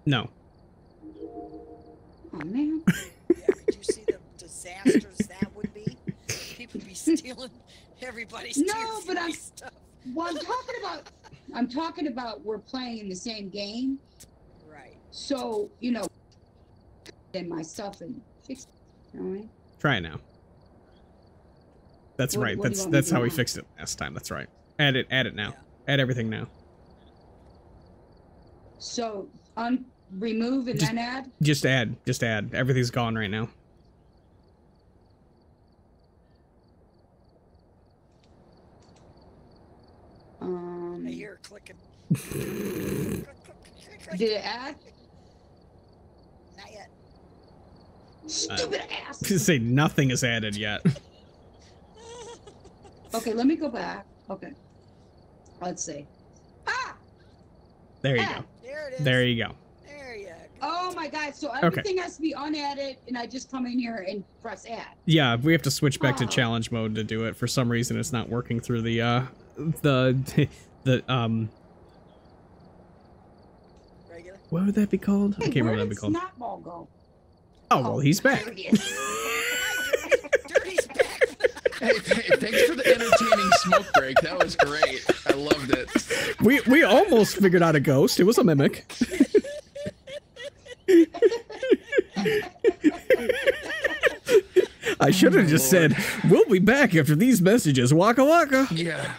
No. Oh, man. Yeah, did you see the disasters that would be? People be stealing everybody's no, but I'm, stuff. Well, I'm talking about, I'm talking about we're playing in the same game. Right. So, you know, and my stuff and fix it. All right? Try it now. That's what, right. What that's that's how we now? Fixed it last time. That's right. Add it, add it now. Yeah. Add everything now. So, on... remove and just, then add? Just add. Just add. Everything's gone right now. Um, I hear it clicking. Did it add? Not yet. Stupid uh, ass! To say nothing is added yet. Okay, let me go back. Okay. Let's see. Ah! There you ah! go. There it is. There you go. Oh my God! So everything okay. has to be unadded, and I just come in here and press add. Yeah, we have to switch back oh. to challenge mode to do it. For some reason, it's not working through the uh, the the um. Regular. What would that be called? Hey, I can't remember what that'd be called. Snotball go? Oh, oh well, he's back. There he is. Dirty's back. Hey, hey, thanks for the entertaining smoke break. That was great. I loved it. We we almost figured out a ghost. It was a mimic. I should have oh just Lord. said, we'll be back after these messages. Waka waka. Yeah.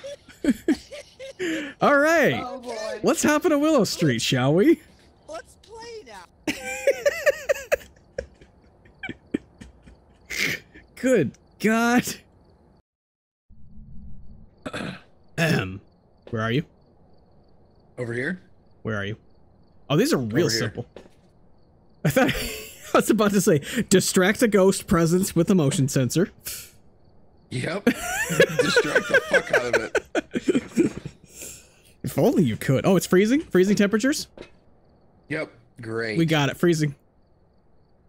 All right. Oh, let's hop into Willow Street, shall we? Let's play now. Good God. Ahem. Where are you? Over here. Where are you? Oh, these are real Over simple. Here. I thought I was about to say, distract a ghost presence with a motion sensor. Yep. Distract the fuck out of it. If only you could. Oh, it's freezing? Freezing temperatures? Yep. Great. We got it. Freezing.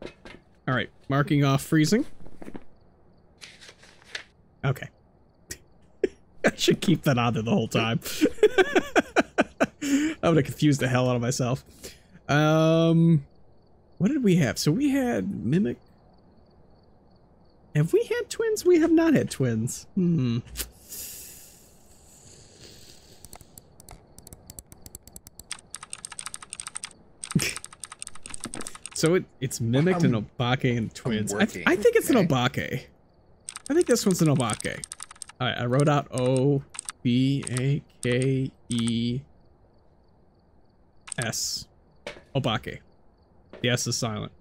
All right. Marking off freezing. Okay. I should keep that on there the whole time. I would have confused the hell out of myself. Um... What did we have? So we had Mimic. Have we had twins? We have not had twins. Hmm. So it it's mimicked I'm, an Obake and twins. Working, I, I think it's okay. an Obake. I think this one's an Obake. All right, I wrote out O B A K E S. Obake. The S is silent.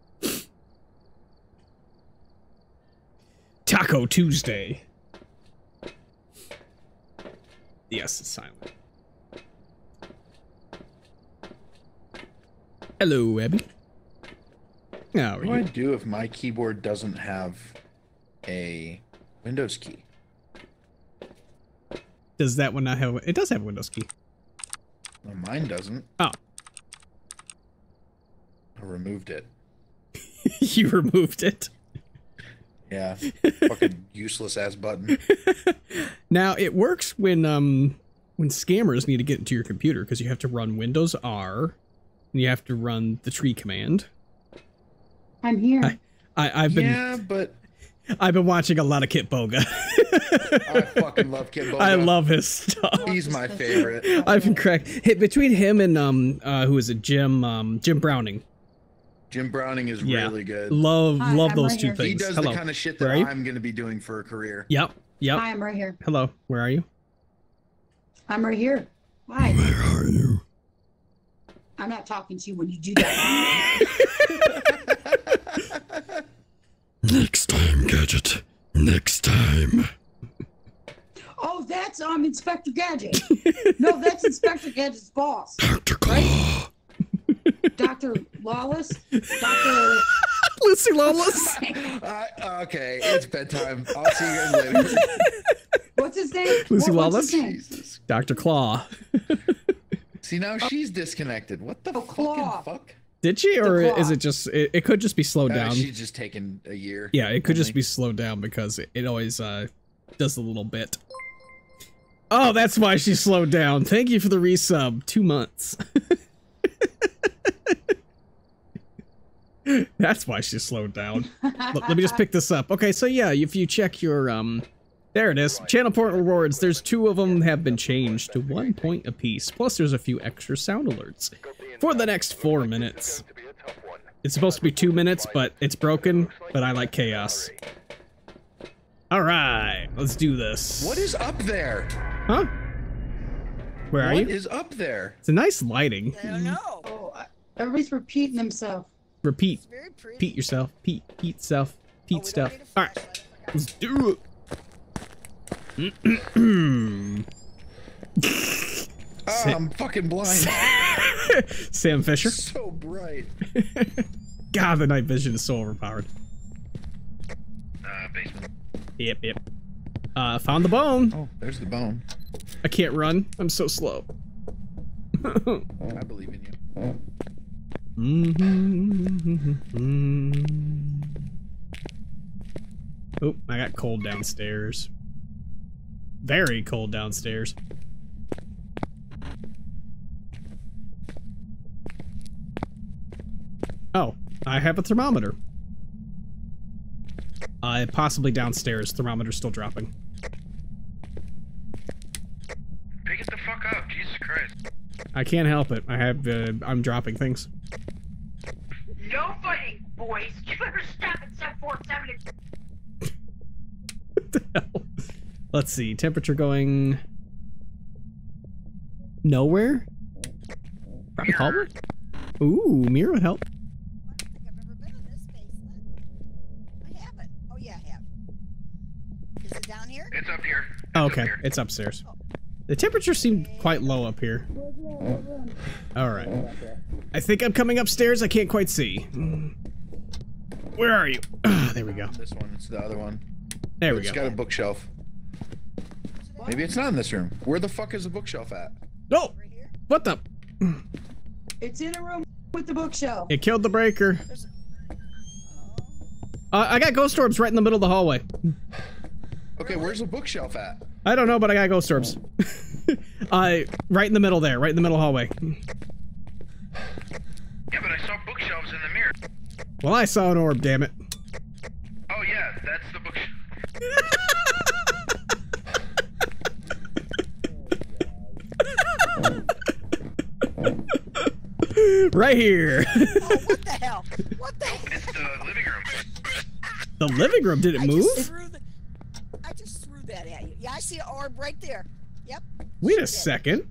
Taco Tuesday. The S is silent. Hello, Abby. How are what do you? I do if my keyboard doesn't have a Windows key? Does that one not have? It does have a Windows key. Well, mine doesn't. Oh. I removed it. You removed it? Yeah. Fucking useless ass button. Now it works when um when scammers need to get into your computer because you have to run Windows R and you have to run the tree command. I'm here. I, I I've been Yeah, but I've been watching a lot of Kitboga. I fucking love Kitboga. I love his stuff. He's my favorite. I've been cracked hit between him and um uh who is it? Jim um Jim Browning. Jim Browning is yeah. really good. Love Hi, love I'm those right two here. Things. He does Hello. The kind of shit that I'm going to be doing for a career. Yep. Yep. Hi, I'm right here. Hello. Where are you? I'm right here. Why? Where are you? I'm not talking to you when you do that. Next time, Gadget. Next time. Oh, that's um Inspector Gadget. No, that's Inspector Gadget's boss. Doctor Claw. Right? Doctor Lawless? Doctor Lucy Lawless? Uh, okay, it's bedtime. I'll see you guys later. What's his name? Lucy what, Lawless? Name? Jesus. Doctor Claw. See, now she's disconnected. What the oh, fucking Claw. Fuck? Did she, or is it just, it, it could just be slowed uh, down. She's just taking a year. Yeah, it could only. Just be slowed down because it, it always uh, does a little bit. Oh, that's why she slowed down. Thank you for the resub. Two months. That's why she slowed down. Look, let me just pick this up. Okay, so yeah, if you check your um there it is, channel point rewards, there's two of them have been changed to one point apiece, plus there's a few extra sound alerts for the next four minutes. It's supposed to be two minutes, but it's broken, but I like chaos. All right, let's do this. What is up there? Huh? Where are you? What is up there? It's a nice lighting. I don't know. Oh, everybody's repeating themselves. Repeat. Repeat yourself. Pete. Pete self. Pete oh, stuff. All right. Let's do it. Oh, I'm fucking blind. Sam Fisher. So bright. God, the night vision is so overpowered. Uh, basement. Yep, yep. Uh, found the bone. Oh, there's the bone. I can't run. I'm so slow. I believe in you. Mm-hmm. Oh, I got cold downstairs. Very cold downstairs. Oh, I have a thermometer. Uh, possibly downstairs. Thermometer's still dropping. Pick it the fuck up, Jesus Christ. I can't help it. I have, uh, I'm dropping things. No fighting, boys. You better stop at seven forty-seven. What the hell? Let's see. Temperature going... nowhere? Grab a culvert? Ooh, mirror would help. I don't think I've ever been in this basement. I haven't. Oh, yeah, I have. Is it down here? It's up here. It's oh, okay. Up here. It's upstairs. Oh. The temperature seemed quite low up here. All right. I think I'm coming upstairs. I can't quite see. Where are you? Oh, there we go. This one. It's the other one. There we go. It's got a bookshelf. Maybe it's not in this room. Where the fuck is the bookshelf at? No. What the? It's in a room with the bookshelf. It killed the breaker. Uh, I got ghost orbs right in the middle of the hallway. Okay, where's the bookshelf at? I don't know, but I got ghost orbs. I uh, right in the middle there, right in the middle hallway. Yeah, but I saw bookshelves in the mirror. Well, I saw an orb, damn it. Oh yeah, that's the bookshelf. Right here. Oh, what the hell? What the hell? It's the living room. The living room? Did it I move? Just threw the, I just threw that at you. Yeah, I see an orb right there. Yep. Wait a second.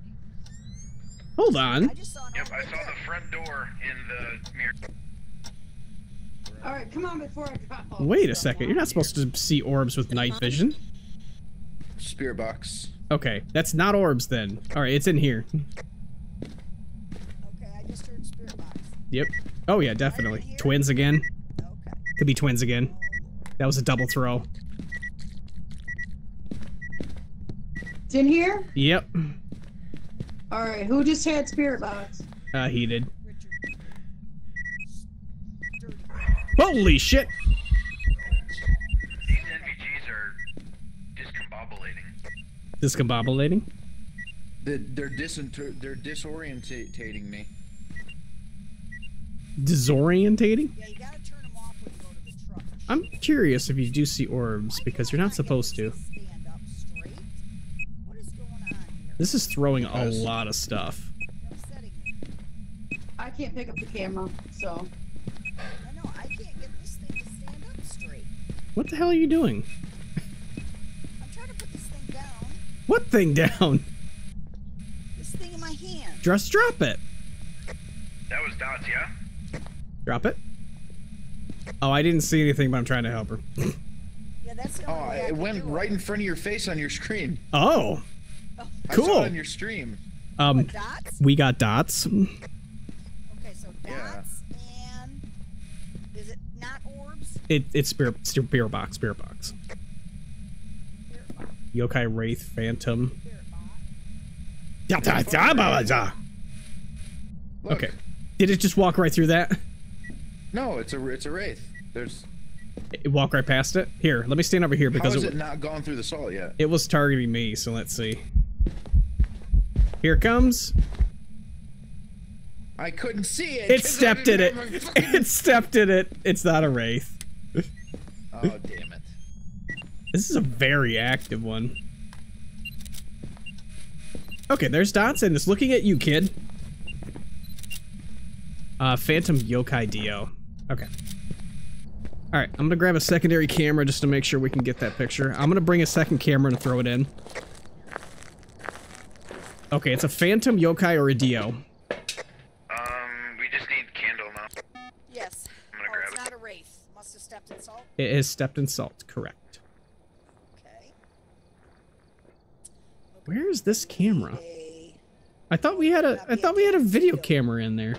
Hold on. I just saw an yep, I saw there. the front door in the mirror. All right, come on before I go. Wait a second. You're not supposed to see orbs with night vision. Spear box. Okay, that's not orbs then. All right, it's in here. Okay, I just heard spirit box. Yep. Oh yeah, definitely. Right twins again. Okay. Could be twins again. That was a double throw. It's in here? Yep. All right, who just had spirit box? Uh, he did. Holy shit! These N P Gs are discombobulating. Discombobulating? They're, they're, disinter they're disorientating me. Disorientating? Yeah, you gotta turn them off when you go to the truck. I'm curious if you do see orbs, because you're not supposed to. Stand up straight. What is going on here? This is throwing a lot of stuff. I can't pick up the camera, so... What the hell are you doing? I'm trying to put this thing down. What thing down? This thing in my hand. Just drop it. That was Dot's, yeah? Drop it. Oh, I didn't see anything, but I'm trying to help her. Yeah, that's the only way I can do it. Oh, it went right in front of your face on your screen. Oh. Oh. Cool. I saw it on your stream. Um, what, dots? We got dots. Okay, so dots. Yeah. It, it's spirit, spirit box, spirit box. Spirit box. Yokai Wraith Phantom. Spirit box. Okay. Did it just walk right through that? No, it's a it's a wraith. There's. It walked right past it. Here, let me stand over here because How is it, it not gone through the saw yet? It was targeting me, so let's see. Here it comes. I couldn't see it. It stepped in it. Fucking... It stepped in it. It's not a wraith. Oh, damn it. This is a very active one. Okay, there's Dots, and it's looking at you, kid. Uh, Phantom Yokai Dio. Okay. Alright, I'm gonna grab a secondary camera just to make sure we can get that picture. I'm gonna bring a second camera and throw it in. Okay, it's a Phantom Yokai or a Dio. It has stepped in salt, correct. Okay. Where is this camera? I thought we had a I thought we had a video camera in there.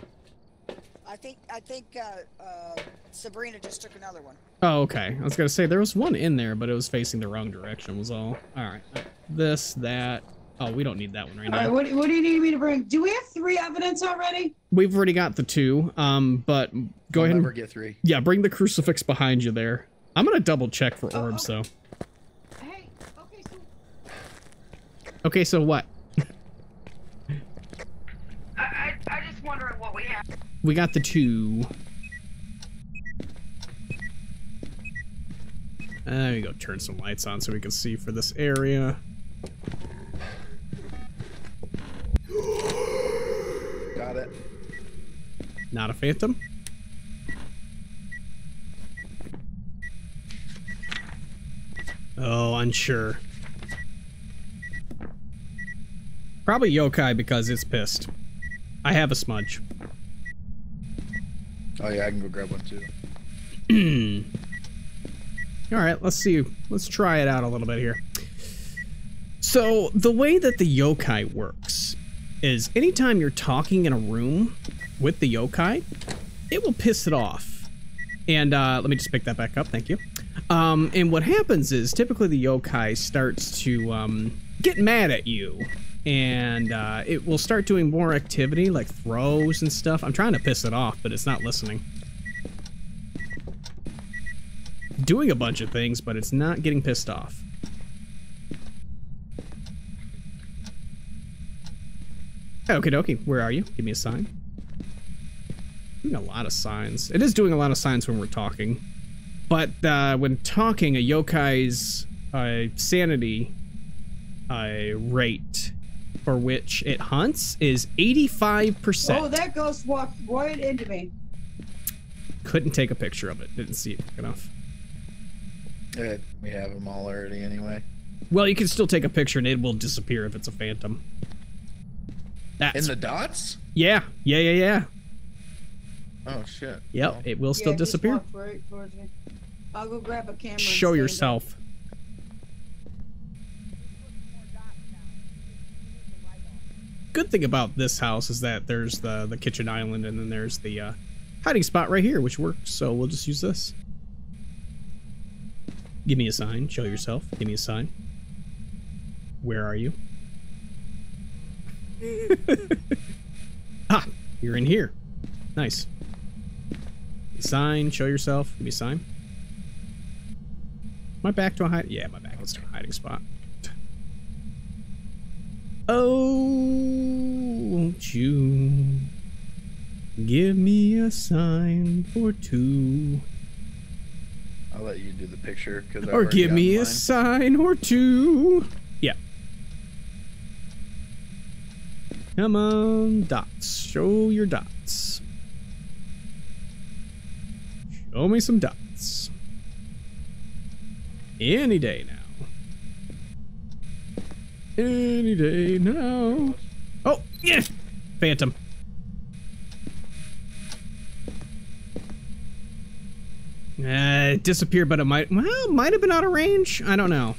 I think I think uh, uh, Sabrina just took another one. Oh, okay. I was gonna say there was one in there, but it was facing the wrong direction. Was all. All right. This, that. Oh, we don't need that one right now. All right, what, what do you need me to bring? Do we have three evidence already? We've already got the two, um, but go I'll ahead never and get three. Yeah, bring the crucifix behind you there. I'm gonna double check for oh, orbs, okay. though. Hey, okay, so. Okay, so what? I, I I just wondering what we have. We got the two. There you go. Turn some lights on so we can see for this area. Got it. Not a phantom? Oh, unsure. Probably yokai because it's pissed. I have a smudge. Oh yeah, I can go grab one too. Alright, let's see. Let's try it out a little bit here. So, the way that the yokai works is anytime you're talking in a room with the yokai, it will piss it off. And uh, let me just pick that back up, thank you. Um, and what happens is typically the yokai starts to um, get mad at you. And uh, it will start doing more activity like throws and stuff. I'm trying to piss it off, but it's not listening. Doing a bunch of things, but it's not getting pissed off. Okie dokie, where are you? Give me a sign. Doing a lot of signs. It is doing a lot of signs when we're talking. But uh, when talking, a yokai's uh, sanity uh, rate for which it hunts is eighty-five percent. Oh, that ghost walked right into me. Couldn't take a picture of it. Didn't see it quick enough. Uh, we have them all already anyway. Well, you can still take a picture and it will disappear if it's a phantom. That's... In the dots? Yeah. Yeah, yeah, yeah. Oh, shit. Yep, well, it will still yeah, disappear. Right towards me. I'll go grab a camera. Show yourself. Up. Good thing about this house is that there's the the kitchen island, and then there's the uh, hiding spot right here, which works. So we'll just use this. Give me a sign. Show yourself. Give me a sign. Where are you? Ah, you're in here. Nice. Sign. Show yourself. Give me a sign. My back to a hide. Yeah, my back is to a hiding spot. Oh, won't you give me a sign for two? I'll let you do the picture because I. Or give me a sign or two. Yeah. Come on, dots. Show your dots. Show me some dots. Any day now. Any day now. Oh, yeah! Phantom. Uh, it disappeared, but it might... Well, it might have been out of range. I don't know.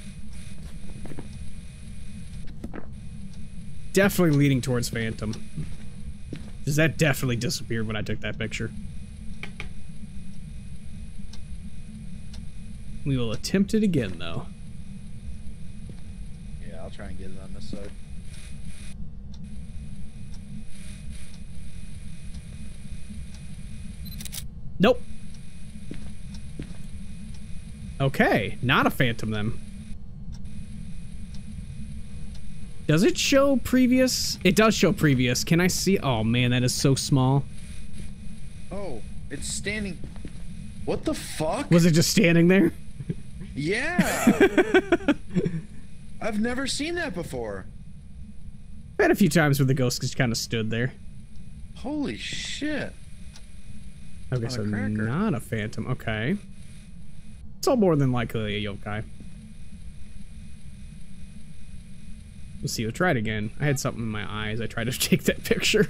Definitely leaning towards Phantom. Because that definitely disappeared when I took that picture. We will attempt it again, though. Try and get it on this side. Nope. Okay, not a phantom then. Does it show previous? It does show previous. Can I see? Oh man, that is so small. Oh, it's standing. What the fuck? Was it just standing there? Yeah. I've never seen that before. I've had a few times where the ghost just kind of stood there. Holy shit. Okay, so not a phantom. Okay. It's all more than likely a yokai. Let's see, we'll try it again. I had something in my eyes. I tried to take that picture.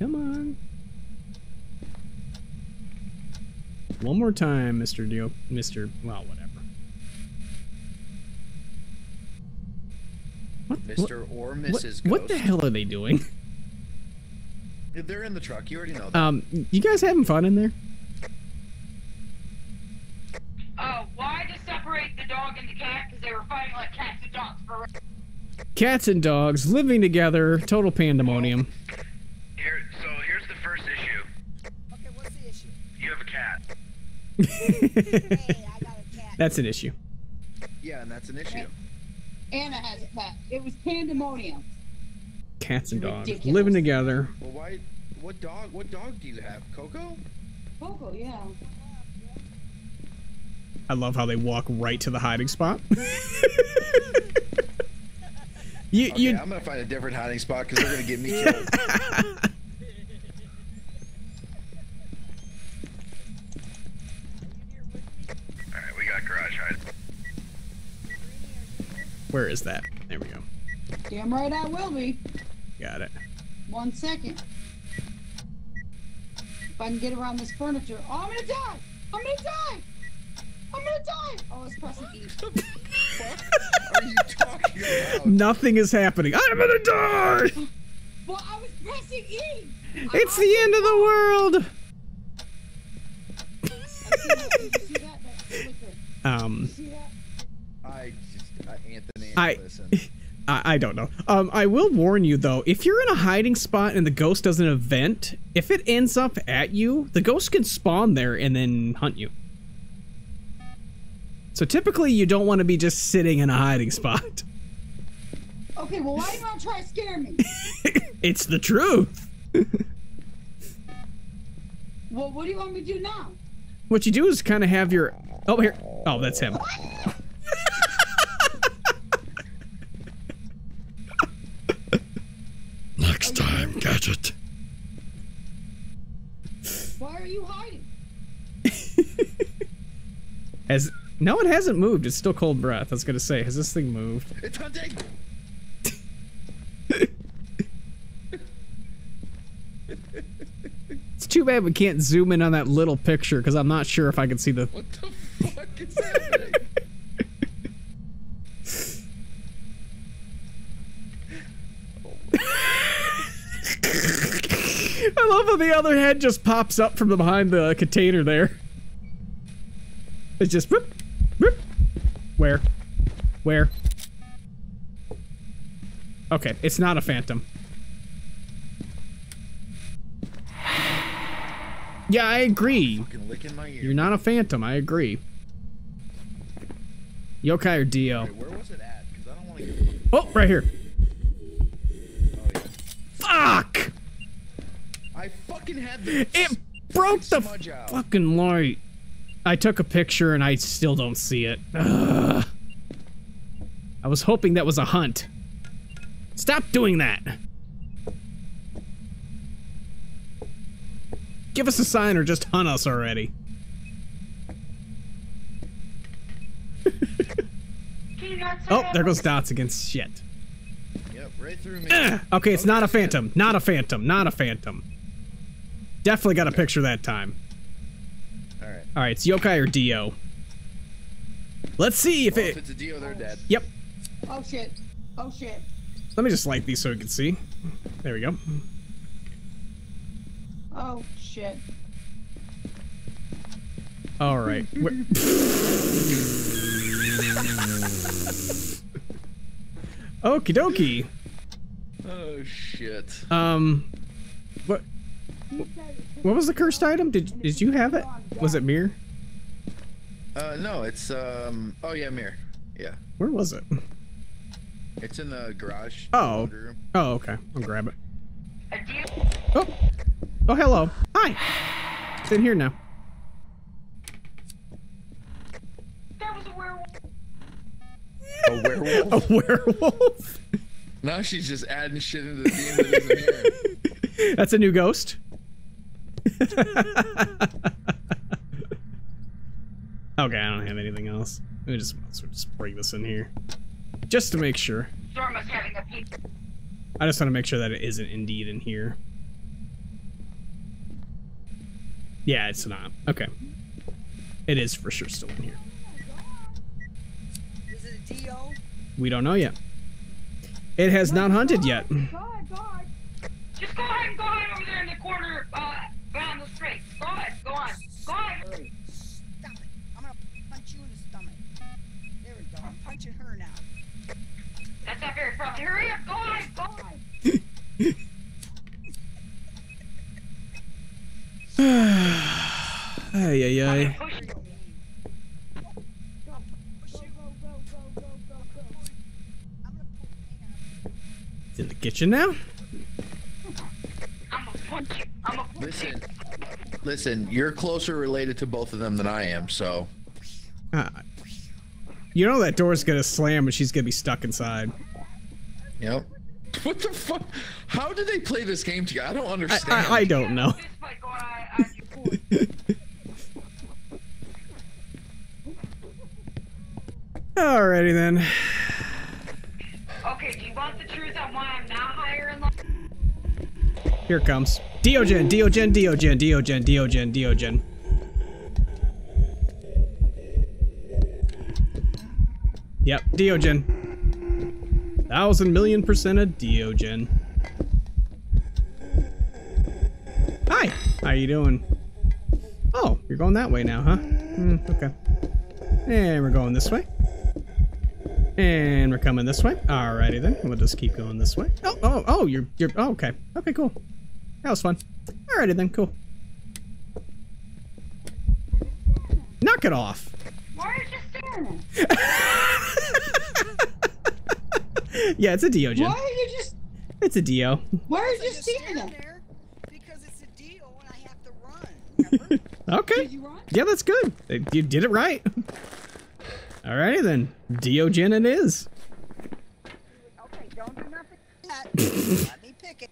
Come on. One more time, Mister Dio, Mister Well, whatever. What, Mister What, or Missus What, Ghost. What the hell are they doing? They're in the truck. You already know that. Um, you guys having fun in there? Oh, uh, why well, just separate the dog and the cat? Because they were fighting like cats and dogs for. Cats and dogs living together, total pandemonium. Here, so here's the first issue. Okay, what's the issue? You have a cat. Hey, I got a cat. That's an issue. Yeah, and that's an issue. Anna has a cat. It was pandemonium. Cats and dogs ridiculous. Living together. Well, why? What dog? What dog do you have? Coco? Coco, yeah. I love how they walk right to the hiding spot. you, okay, you. I'm gonna find a different hiding spot because they're gonna get me killed. Where is that? There we go. Damn right I will be. Got it. One second. If I can get around this furniture. Oh, I'm gonna die! I'm gonna die! I'm gonna die! Oh, it's pressing E. What the fuck are you talking about? Nothing is happening. I'm gonna die! Well, I was pressing E! It's I the end of the world! I see that. You see that? That's right there. Um. You see that? I Uh, Anthony, I, I I don't know. Um, I will warn you though, if you're in a hiding spot and the ghost does an event, if it ends up at you, the ghost can spawn there and then hunt you. So typically, you don't want to be just sitting in a hiding spot. Okay, well, why do you want to try to scare me? It's the truth. Well, what do you want me to do now? What you do is kind of have your. Oh here. Oh, that's him. Gadget. Why are you hiding? Has no, it hasn't moved. It's still cold breath. I was gonna say, has this thing moved? It's hunting. It's too bad we can't zoom in on that little picture because I'm not sure if I can see the. What the fuck is happening? I love how the other head just pops up from behind the container there. It's just whoop, whoop. Where? Where? Okay, it's not a phantom. Yeah, I agree. Fucking lick in my ear. You're not a phantom, I agree. Yokai or Dio? Okay, where was it at? 'Cause I don't wanna get... Oh, right here. Oh, yeah. Fuck! I fucking had the... It broke the fucking light. I took a picture and I still don't see it. Ugh. I was hoping that was a hunt. Stop doing that. Give us a sign or just hunt us already. Oh, there goes Dots again. Shit. Yep, right through me. Uh, okay, it's okay. Not a phantom. Not a phantom. Not a phantom. Definitely got a picture that time. All right. All right, it's Yokai or Dio. Let's see if well, it. If it's a Dio, they're dead. Yep. Oh shit. Oh shit. Let me just light these so we can see. There we go. Oh shit. All right. Okie dokie. Oh shit. Um, what? What was the cursed item? Did did you have it? Was it mirror? Uh, no, it's um. Oh yeah, mirror. Yeah. Where was it? It's in the garage. Oh. Oh, okay. I'll grab it. Oh. Oh, hello. Hi. It's in here now. That was a werewolf. A werewolf. A werewolf. Now she's just adding shit into the game that isn't here. That's a new ghost. Okay, I don't have anything else. Let me just, just break this in here. Just to make sure. Having a I just want to make sure that it isn't indeed in here. Yeah, it's not. Okay. It is for sure still in here. Is it a D O? We don't know yet. It has not hunted yet. Just go ahead and go ahead over there in the corner, uh, behind the street. Go ahead, go on, go ahead. Stop it. I'm gonna punch you in the stomach. There we go. I'm punching her now. That's not very friendly. Hurry up, go on, go on. Ay, ay, ay. Go, go, go, go, go, go. It's in the kitchen now? Listen, listen, you're closer related to both of them than I am, so. Uh, you know that door's gonna slam and she's gonna be stuck inside. Yep. What the fuck? How do they play this game together? I don't understand. I, I, I don't know. Alrighty then. Okay, do you want the truth on why I'm not higher in life? Here it comes. Diogen, Diogen, Diogen, Diogen, Diogen, Diogen. Yep, Diogen. Thousand million percent of Diogen. Hi! How you doing? Oh, you're going that way now, huh? Mm, okay. And we're going this way. And we're coming this way. Alrighty then, we'll just keep going this way. Oh, oh, oh, you're, you're, oh, okay. Okay, cool. That was fun. Alrighty then, cool. Knock it off. Why are you just staring? Yeah, it's a Dio, Jim. Why are you just? It's a Dio. Why are you just staring there? Because it's a Dio and I have to run. Remember? Okay. Did you run? Yeah, that's good. You did it right. Alrighty then, Diogen it is. Okay, don't do nothing. Let me pick it.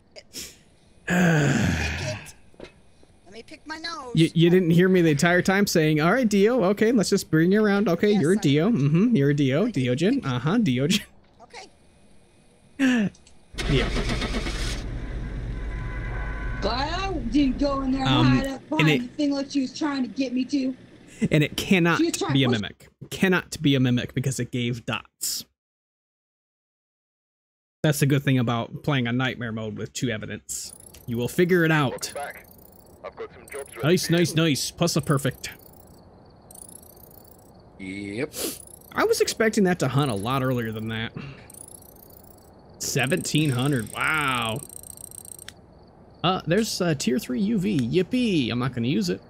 You, you didn't hear me the entire time saying, all right, Dio, okay, let's just bring you around. Okay, yes, you're a Dio. Mm-hmm, you're a Dio. Diogen. Uh-huh, Diogen. Okay. Dio. Well, I didn't go in there and um, hide up behind the thing like she was trying to get me to. And it cannot be a mimic. Cannot be a mimic because it gave dots. That's the good thing about playing on nightmare mode with two evidence. You will figure it out. I've got some jobs nice, nice, nice. Plus a perfect. Yep. I was expecting that to hunt a lot earlier than that. seventeen hundred. Wow. Uh, there's a tier three U V. Yippee. I'm not going to use it.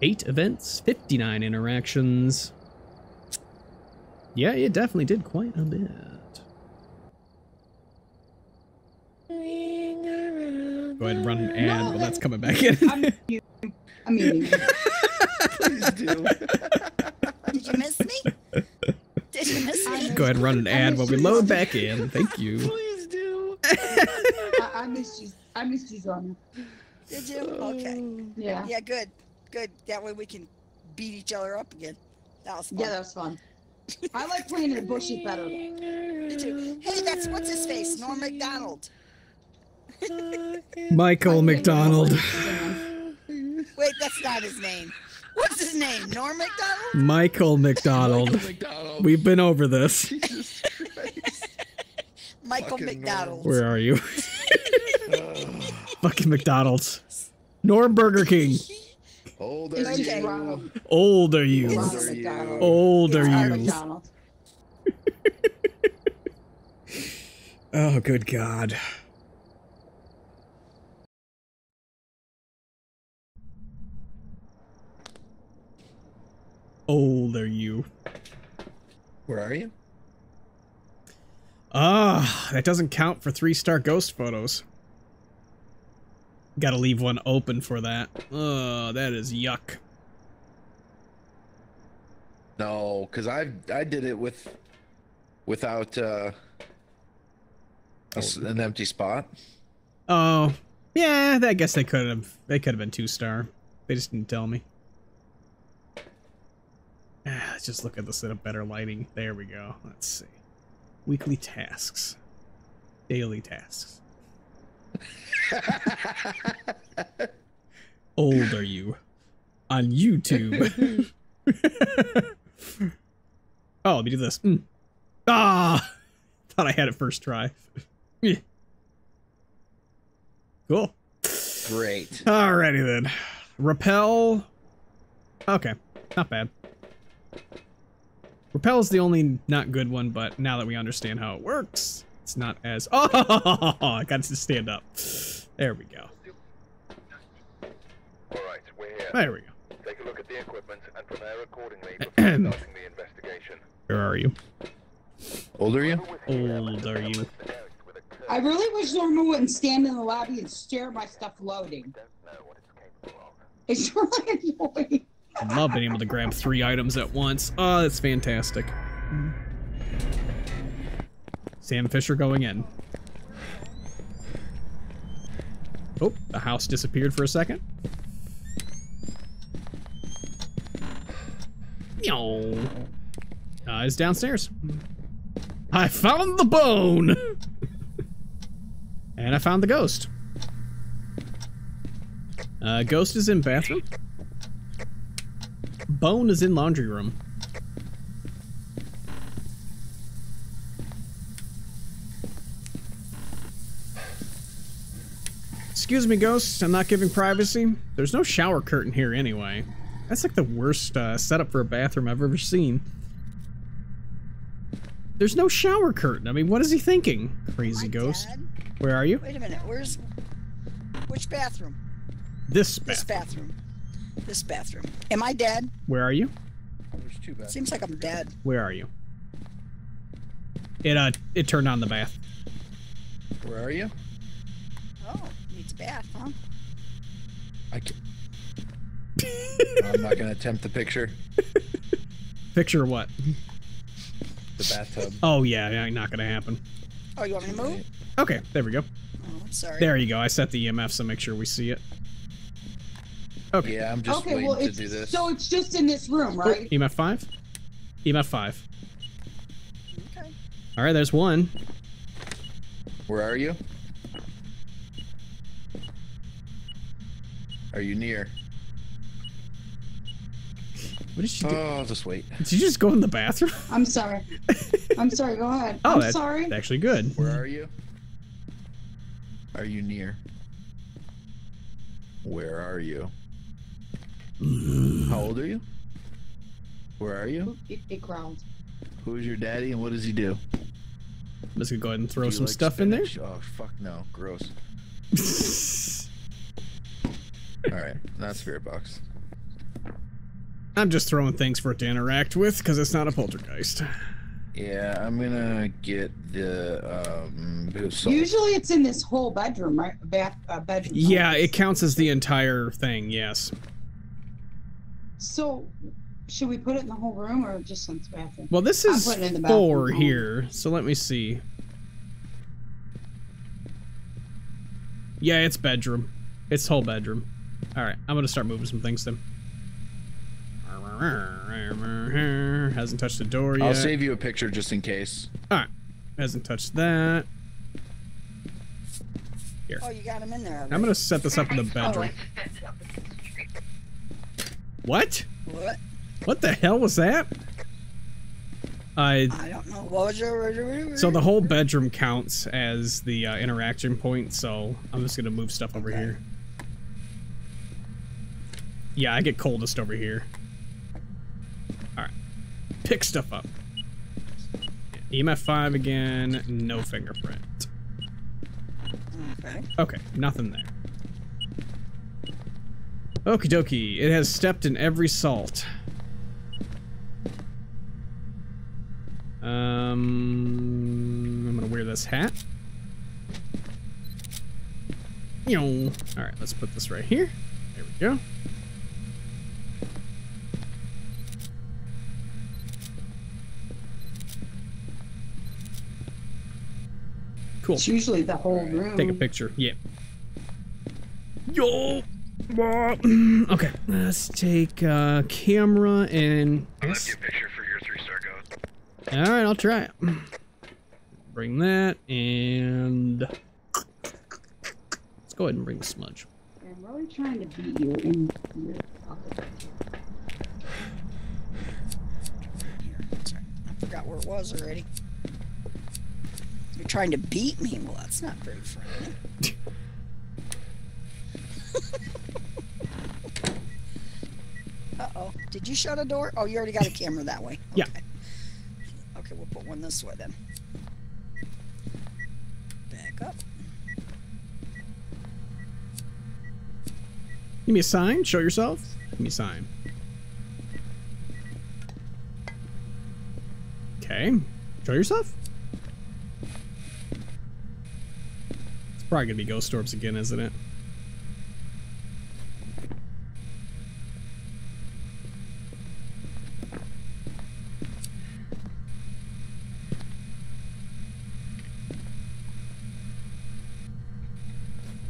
Eight events, fifty-nine interactions. Yeah, it definitely did quite a bit. Go ahead and run an ad, no, but that's coming back in. I'm you. I'm eating you. Please do. Did you miss me? Did you miss me? Go ahead and run an ad while we load back in. Thank you. Please do. I, I missed you. I missed you, Zona. Did you? Okay. Yeah. Yeah, good. Good. That way we can beat each other up again. That was fun. Yeah, that was fun. I like playing in the bushes better. Me too. Hey, that's what's his face? Norm MacDonald. Michael McDonald. Wait, that's not his name. What's his name? Norm MacDonald? Michael McDonald. Michael McDonald. We've been over this. Jesus Christ. Michael Fucking McDonald. Norm. Where are you? Fucking McDonald's. Norm Burger King. Old are okay. you? Old are you? Old are you? Old are you? Oh, good God. Old are you? Where are you? Ah, oh, that doesn't count for three-star ghost photos. Gotta leave one open for that. Oh, that is yuck. No, because I I did it with without uh, a, an empty spot. Oh, yeah. I guess they could have. They could have been two star. They just didn't tell me. Ah, let's just look at this in a better lighting. There we go. Let's see. Weekly tasks. Daily tasks. Old are you on YouTube? Oh, let me do this. Mm. Ah, thought I had it first try. Cool. Great. Alrighty then. Repel. Okay, not bad. Repel is the only not good one, but now that we understand how it works. It's not as... Oh, I got to stand up. There we go. All right, we're here. There we go. Take a look at the equipment and prepare accordingly before starting the investigation. Where are you? Old are you? Old are you? I really wish Norma wouldn't stand in the lobby and stare at my stuff loading. It's really annoying. I love being able to grab three items at once. Oh, that's fantastic. Sam Fisher going in. Oh, the house disappeared for a second. No. Uh, it's downstairs. I found the bone. And I found the ghost. Uh, ghost is in bathroom. Bone is in laundry room. Excuse me, ghosts. I'm not giving privacy. There's no shower curtain here anyway. That's like the worst uh, setup for a bathroom I've ever seen. There's no shower curtain. I mean, what is he thinking? Crazy oh ghost. Dad. Where are you? Wait a minute. Where's... Which bathroom? This bathroom. This bathroom. This bathroom. Am I dead? Where are you? There's two bathrooms. Seems like I'm dead. Where are you? It, uh, it turned on the bath. Where are you? Oh. Needs a bath, huh? I can... I'm not gonna attempt the picture. Picture what? The bathtub. Oh yeah, yeah, not gonna happen. Oh, you want me to move? Okay, there we go. Oh, sorry. There you go. I set the E M F so make sure we see it. Okay. Yeah, I'm just okay, waiting well, to do this. So it's just in this room, right? Oh, E M F five? E M F five. Okay. All right, there's one. Where are you? Are you near? What did she do? Oh, just wait. Did you just go in the bathroom? I'm sorry. I'm sorry. Go ahead. Oh, I'm that's sorry. Actually good. Where are you? Are you near? Where are you? How old are you? Where are you? It, it growled. Who is your daddy and what does he do? I'm just gonna go ahead and throw some like stuff spinach? in there. Oh, fuck no. Gross. Alright, not spirit box. I'm just throwing things for it to interact with because it's not a poltergeist. Yeah, I'm gonna get the um soul. Usually it's in this whole bedroom, right? Back uh, bedroom. Yeah, it counts as the entire thing, yes. So should we put it in the whole room or just in the bathroom? Well, this is four here, so let me see. Yeah, it's bedroom. It's whole bedroom. Alright, I'm gonna start moving some things then. Hasn't touched the door yet. I'll save you a picture just in case. Alright. Hasn't touched that. Here. Oh, you got him in there. Already. I'm gonna set this up in the bedroom. What? What? What the hell was that? I, I don't know. What was your... So the whole bedroom counts as the uh, interaction point, so I'm just gonna move stuff over okay. here. Yeah, I get coldest over here. Alright. Pick stuff up. E M F five again, no fingerprint. Okay. Okay, nothing there. Okie dokie, it has stepped in every salt. Um, I'm gonna wear this hat. Yo. All right, let's put this right here. There we go. Cool. It's usually the whole room. Take a picture. Yeah. Yo. Okay. Let's take uh, camera and. I left you a picture for your three-star code. All right, I'll try it. Bring that and let's go ahead and bring the smudge. I'm really trying to beat you in your pocket. I forgot where it was already. You're trying to beat me? Well, that's not very friendly. Uh-oh. Did you shut a door? Oh, you already got a camera that way. Okay. Yeah. Okay, we'll put one this way then. Back up. Give me a sign. Show yourself. Give me a sign. Okay. Show yourself. It's probably gonna be ghost orbs again, isn't it?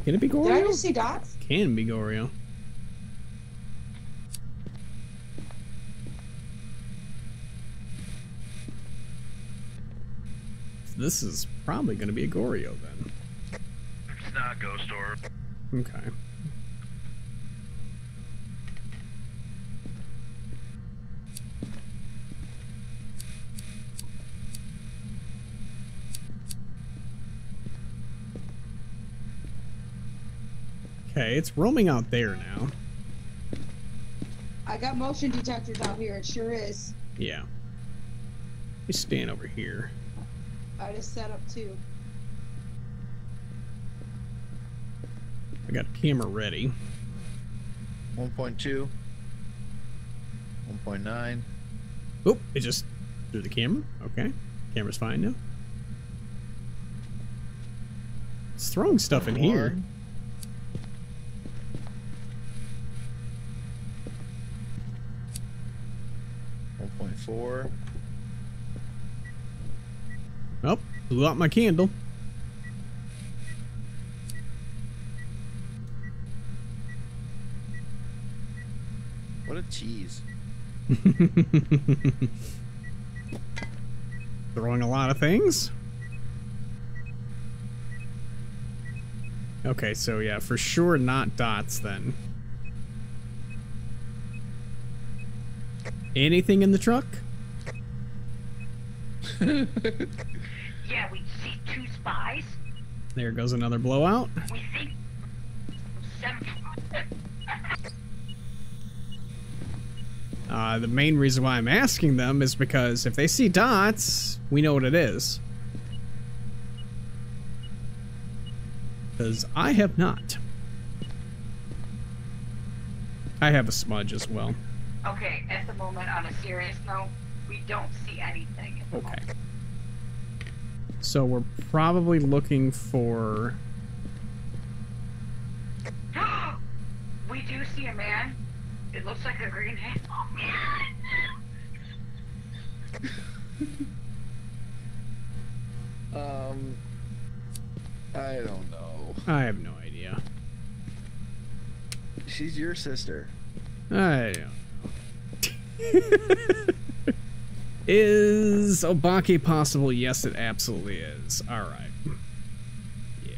Can it be Goryeo? Did I just see dots? Can be Goryeo. This is probably going to be a Goryeo then. It's not a ghost orb. Okay. Okay, it's roaming out there now. I got motion detectors out here, it sure is. Yeah. Let me stand over here. I just set up two. I got camera ready. one point two. one point nine. Oop, it just threw the camera. Okay. Camera's fine now. It's throwing stuff in here. Four. Nope, blew out my candle. What a cheese. Throwing a lot of things. Okay, so yeah, for sure not dots then. Anything in the truck? Yeah, we see two spies. There goes another blowout. We see seven. Uh, the main reason why I'm asking them is because if they see dots, we know what it is. Because I have not. I have a smudge as well. Okay, at the moment, on a serious note, we don't see anything. At the okay. Moment. So we're probably looking for... We do see a man. It looks like a green hand. Oh, man. um, I don't know. I have no idea. She's your sister. I don't know. Is Obake possible? Yes, it absolutely is. All right. Yeah,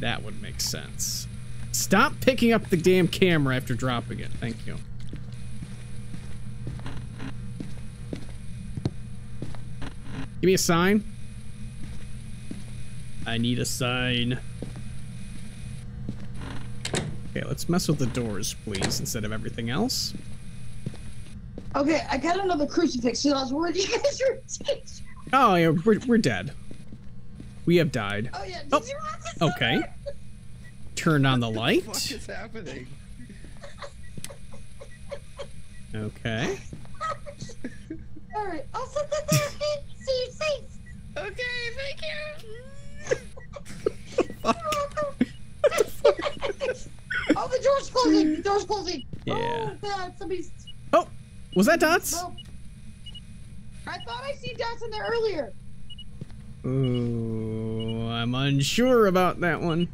that would make sense. Stop picking up the damn camera after dropping it. Thank you. Give me a sign. I need a sign. Okay, let's mess with the doors, please, instead of everything else. Okay, I got another crucifix, so I was worried you guys were teachers. Oh, yeah, we're, we're dead. We have died. Oh, yeah. Did oh. You want to sign? Okay. Turn on the light. What the fuck is happening? Okay. All right. I'll set that down. See you safe. Okay. Thank you. Oh, the door's closing. The door's closing. Yeah. Oh God! Somebody's. Oh, was that dots? Oh. I thought I seen dots in there earlier. Ooh, I'm unsure about that one.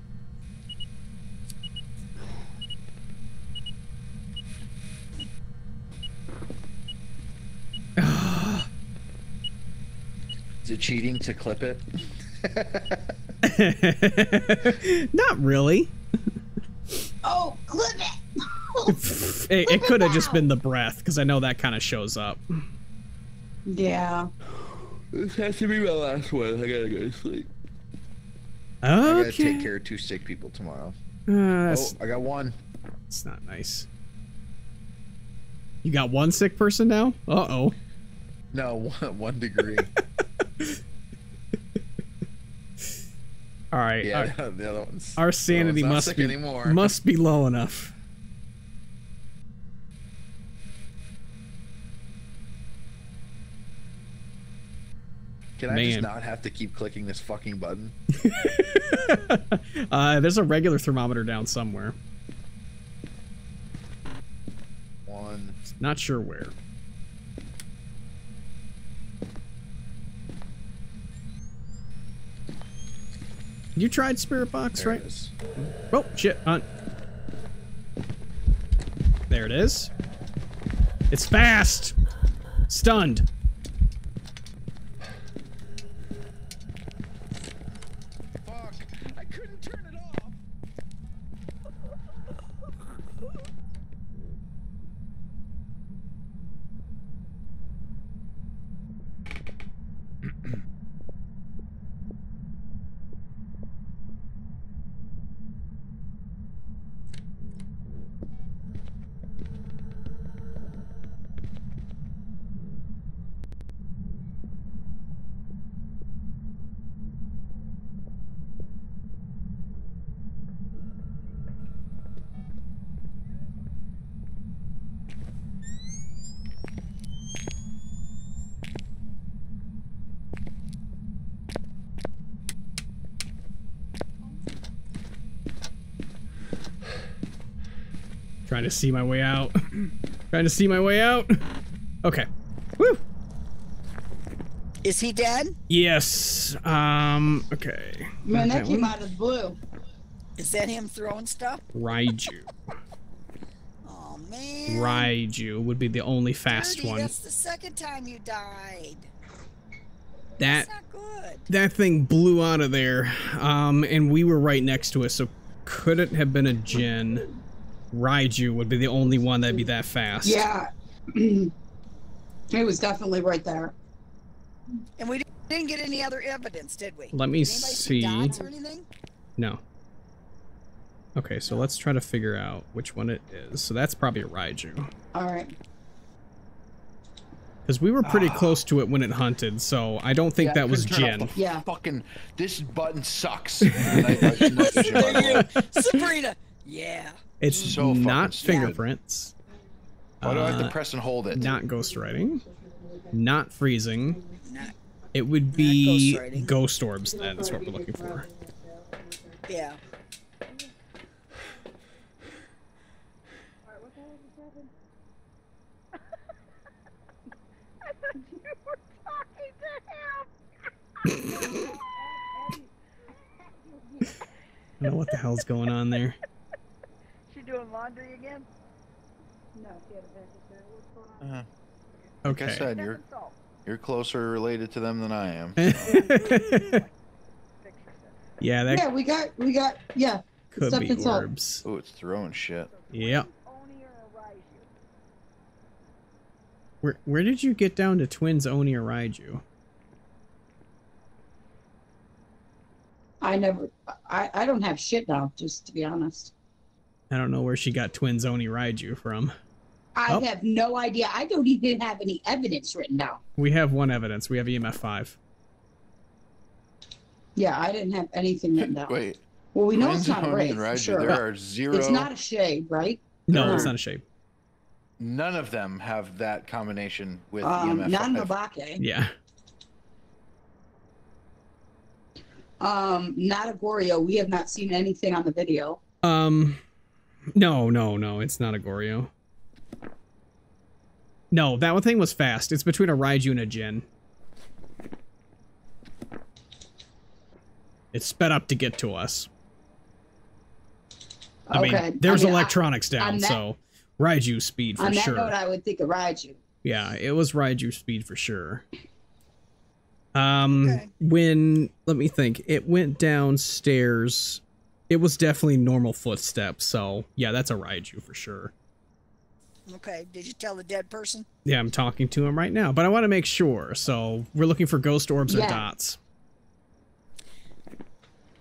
Is it cheating to clip it? Not really. Oh, clip it! it it, it could have just been the breath, because I know that kind of shows up. Yeah. This has to be my last one. I gotta go to sleep. Okay. I gotta take care of two sick people tomorrow. Uh, oh, I got one. It's not nice. You got one sick person now? Uh-oh. No, one, one degree. All right. Yeah, our, no, the other one's, our sanity the other one's not must sick be anymore. Must be low enough. Can I Man. just not have to keep clicking this fucking button? uh, there's a regular thermometer down somewhere. One. Not sure where. You tried Spirit Box, there right? It is. Oh, shit. On. There it is. It's fast! Stunned. Fuck. I couldn't turn it off. Trying to see my way out. Trying to see my way out. Okay. Woo! Is he dead? Yes. Um, okay. Man, that came out of blue. Is that him throwing stuff? Raiju. Oh, man. Ridgeview would be the only fast Dirty, one. That's the second time you died. That, that's not good. That thing blew out of there, um, and we were right next to it, so couldn't have been a djinn. Ridgeview would be the only one that'd be that fast. Yeah, it was definitely right there. And we didn't get any other evidence, did we? Let me Anybody see. Dots or anything? No. Okay, so let's try to figure out which one it is. So that's probably a Ridgeview. All right. Because we were pretty ah. close to it when it hunted, so I don't think yeah, that was Jin. Yeah. Fucking, this button sucks. Sabrina. Yeah. It's so not fingerprints. Why uh, do I have to press and hold it? Not ghostwriting. Not freezing. Not, it would be ghost, ghost orbs. Then that's what we're looking for. Yeah. I don't know what the hell's going on there. She doing laundry again? No, she had a vegetarian. Uh, okay. Like I said, you're you're closer related to them than I am. So. yeah. That yeah, we got we got yeah. Could stuff be orbs. Oh, it's throwing shit. Yep. Where where did you get down to twins Oni or Ridgeview? I never, I, I don't have shit now, just to be honest. I don't know where she got twins Oni Ridgeview from. I oh. have no idea. I don't even have any evidence written down. We have one evidence. We have E M F five. Yeah, I didn't have anything written down. Wait. Well, we know twins it's not Oni a raid, sure. There are zero... It's not a shade, right? No, there it's not a shade. None of them have that combination with um, E M F five. Non-Mabake. Yeah. Um, not Agorio. We have not seen anything on the video. Um, no, no, no. It's not Agorio. No, that one thing was fast. It's between a Ridgeview and a djinn. It sped up to get to us. I okay. mean, there's I mean, electronics I, down, that, so Ridgeview speed for on sure. On that note, I would think of Ridgeview. Yeah, it was Ridgeview speed for sure. Um, okay. when, let me think, it went downstairs, it was definitely normal footsteps, so, yeah, that's a Ridgeview for sure. Okay, did you tell the dead person? Yeah, I'm talking to him right now, but I want to make sure, so we're looking for ghost orbs yeah. or dots. Uh,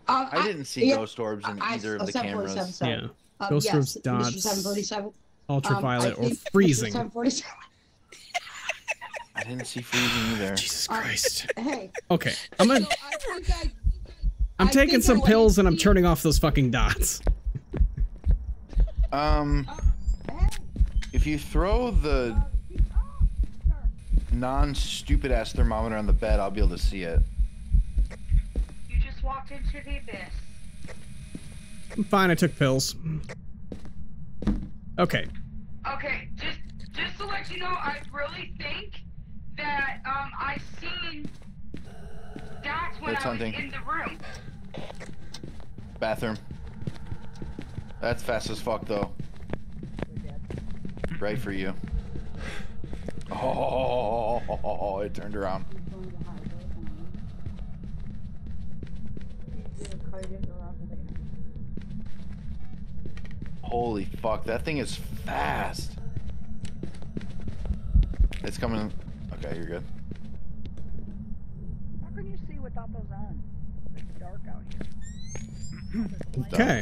I, I didn't see yeah, ghost orbs in I, either I, of the cameras. seven forty-seven, seven forty-seven. Yeah, um, ghost yes, orbs, dots, seven forty-seven. Ultraviolet, um, or freezing. seven forty-seven. I didn't see freezing either. Jesus Christ. Uh, hey. Okay. I'm gonna. So I think I, I'm I taking think some I pills and I'm turning off those fucking dots. Um. If you throw the non-stupid ass thermometer on the bed, I'll be able to see it. You just walked into the abyss. I'm fine. I took pills. Okay. Okay. Just, just to let you know, I really think. That um, I seen that's when that's I was in the room. Bathroom. That's fast as fuck though. Right for you. Oh, it turned around. Holy fuck! That thing is fast. It's coming. Okay, you're good. How can you see without those on? It's dark out here. Okay.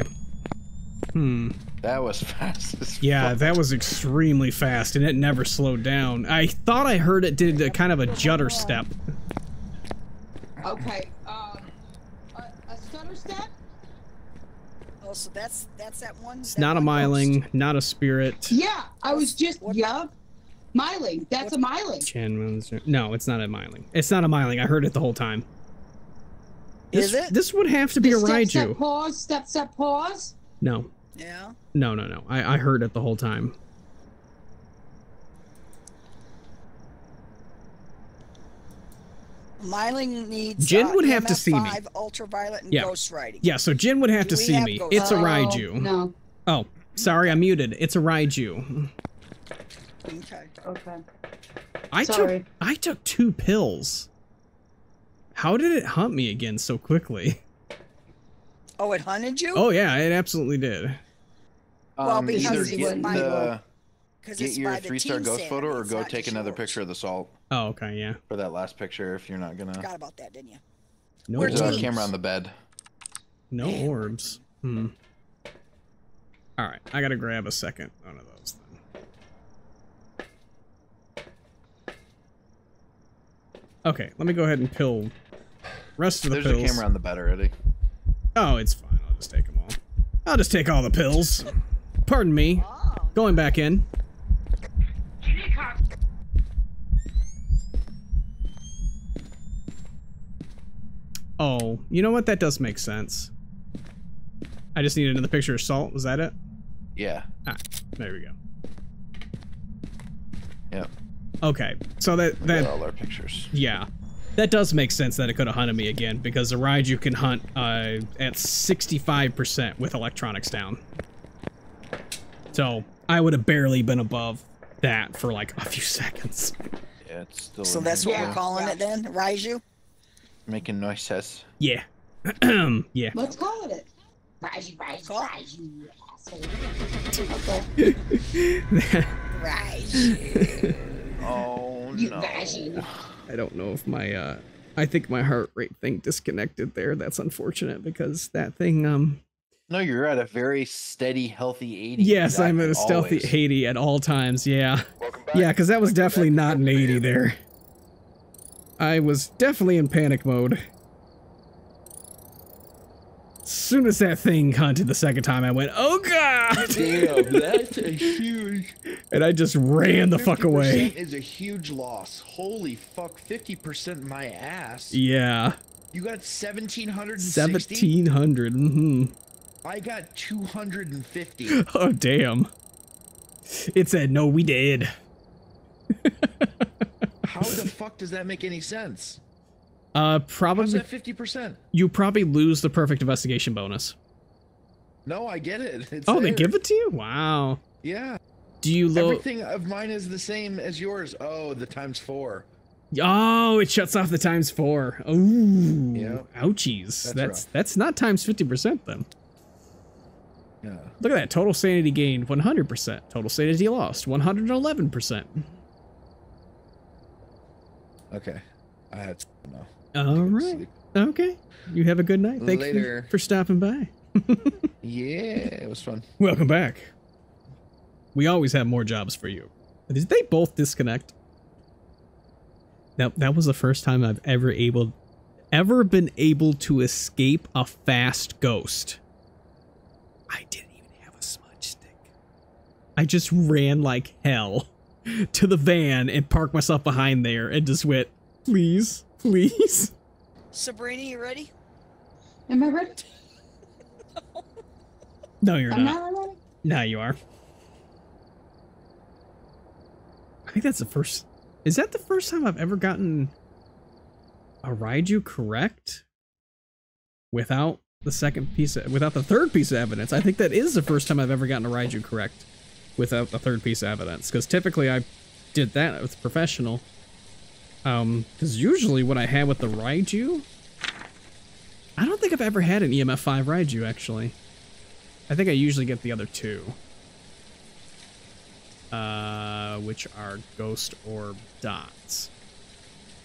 Hmm. That was fast as fuck. Yeah, that was extremely fast, and it never slowed down. I thought I heard it did a kind of a judder step. Okay. Um. A, a stutter step. Oh, so that's that's that one. It's not a miling, not a spirit. Yeah, I was just yeah. Miling. That's a miling. No, it's not a miling. It's not a miling. I heard it the whole time. This, Is it? This would have to be the a step, Ridgeview. Step, pause. Step, step, pause? No. Yeah? No, no, no. I, I heard it the whole time. Miling needs... Jin uh, would have to see me. Ultraviolet and yeah. ghost writing. Yeah, so Jin would have Do to see have me. Ghost? It's oh, a Ridgeview. No. Oh, sorry, I muted. It's a Ridgeview. Okay. Okay. I Sorry. took I took two pills. How did it hunt me again so quickly? Oh, it hunted you? Oh yeah, it absolutely did. Well, um, because you went by the. Get your three-star ghost photo or go take another picture of the salt. Oh, okay, yeah. For that last picture, if you're not gonna. Forgot about that, didn't you? No orbs. There's a camera on the bed. No orbs. Hmm. All right, I gotta grab a second one of those. Then. Okay, let me go ahead and pill. Rest of the pills. There's a camera on the bed already. Oh, it's fine. I'll just take them all. I'll just take all the pills. Pardon me. Going back in. Oh, you know what? That does make sense. I just need another picture of salt. Was that it? Yeah. Ah, there we go. Yep. Okay, so that that all our pictures. Yeah, that does make sense that it could have hunted me again because the Raiju can hunt uh, at sixty-five percent with electronics down. So I would have barely been above that for like a few seconds. Yeah, it's still. So that's what yeah. we're calling yeah. it then, Raiju. Making noises. Yeah. Yeah. Let's call it it. Raiju, Raiju, Raiju. Raiju. Oh no. Raiju. I don't know if my uh, I think my heart rate thing disconnected there. That's unfortunate because that thing um. No, you're at a very steady, healthy eighty. Yes, exactly. I'm at a stealthy Always. eighty at all times. Yeah. Yeah, because that was definitely not an eighty there. I was definitely in panic mode. As soon as that thing hunted the second time, I went, "Oh god!" Damn, that's a huge. And I just ran the fuck away. fifty percent is a huge loss. Holy fuck, fifty percent my ass. Yeah. You got seventeen hundred and sixty. Seventeen hundred. Mm-hmm. I got two hundred and fifty. Oh damn! It said, "No, we did." How the fuck does that make any sense? Uh, probably. How's that fifty percent? You probably lose the perfect investigation bonus. No, I get it. It's oh, there. They give it to you? Wow. Yeah. Do you look? Everything of mine is the same as yours. Oh, the times four. Oh, it shuts off the times four. Ooh. Yeah. Ouchies. That's that's, that's not times fifty percent then. Yeah. Look at that. Total sanity gained one hundred percent. Total sanity lost one hundred eleven percent. Okay, I had to know. All right. Sleep. Okay. You have a good night. Thank Later. you for stopping by. Yeah, it was fun. Welcome back. We always have more jobs for you. Did they both disconnect? That that was the first time I've ever able, ever been able to escape a fast ghost. I didn't even have a smudge stick. I just ran like hell to the van and parked myself behind there and just went, please, please. Sabrina, you ready? Am I ready? No. No, you're I'm not. not ready. No, you are. I think that's the first. Is that the first time I've ever gotten a Raiju correct? Without the second piece, of, without the third piece of evidence. I think that is the first time I've ever gotten a Raiju correct. Without the third piece of evidence, because typically I did that with professional. Um, because usually what I had with the Raiju, I don't think I've ever had an E M F five Raiju actually. I think I usually get the other two, uh, which are ghost orb dots.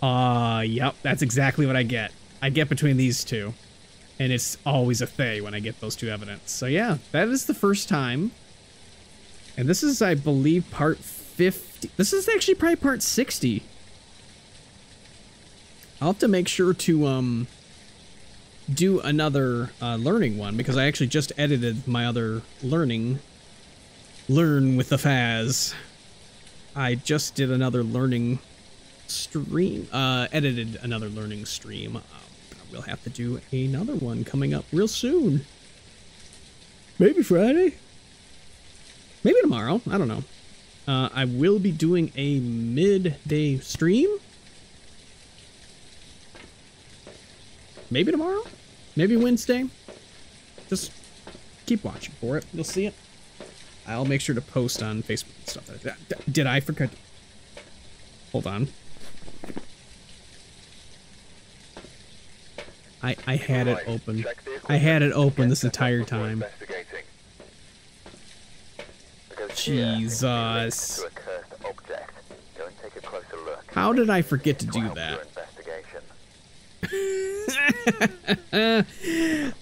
Uh, yep, that's exactly what I get. I get between these two, and it's always a Thay when I get those two evidence. So yeah, that is the first time. And this is, I believe, part fifty. This is actually probably part sixty. I'll have to make sure to um do another uh, learning one because I actually just edited my other learning. Learn with the Phaz. I just did another learning stream. Uh, edited another learning stream. Um, we'll have to do another one coming up real soon. Maybe Friday? Maybe tomorrow, I don't know. Uh, I will be doing a midday stream. Maybe tomorrow, maybe Wednesday. Just keep watching for it, you'll see it. I'll make sure to post on Facebook and stuff like that. Did I forget? Hold on. I I had it open. I had it open this entire time. Jesus. How did I forget to do that?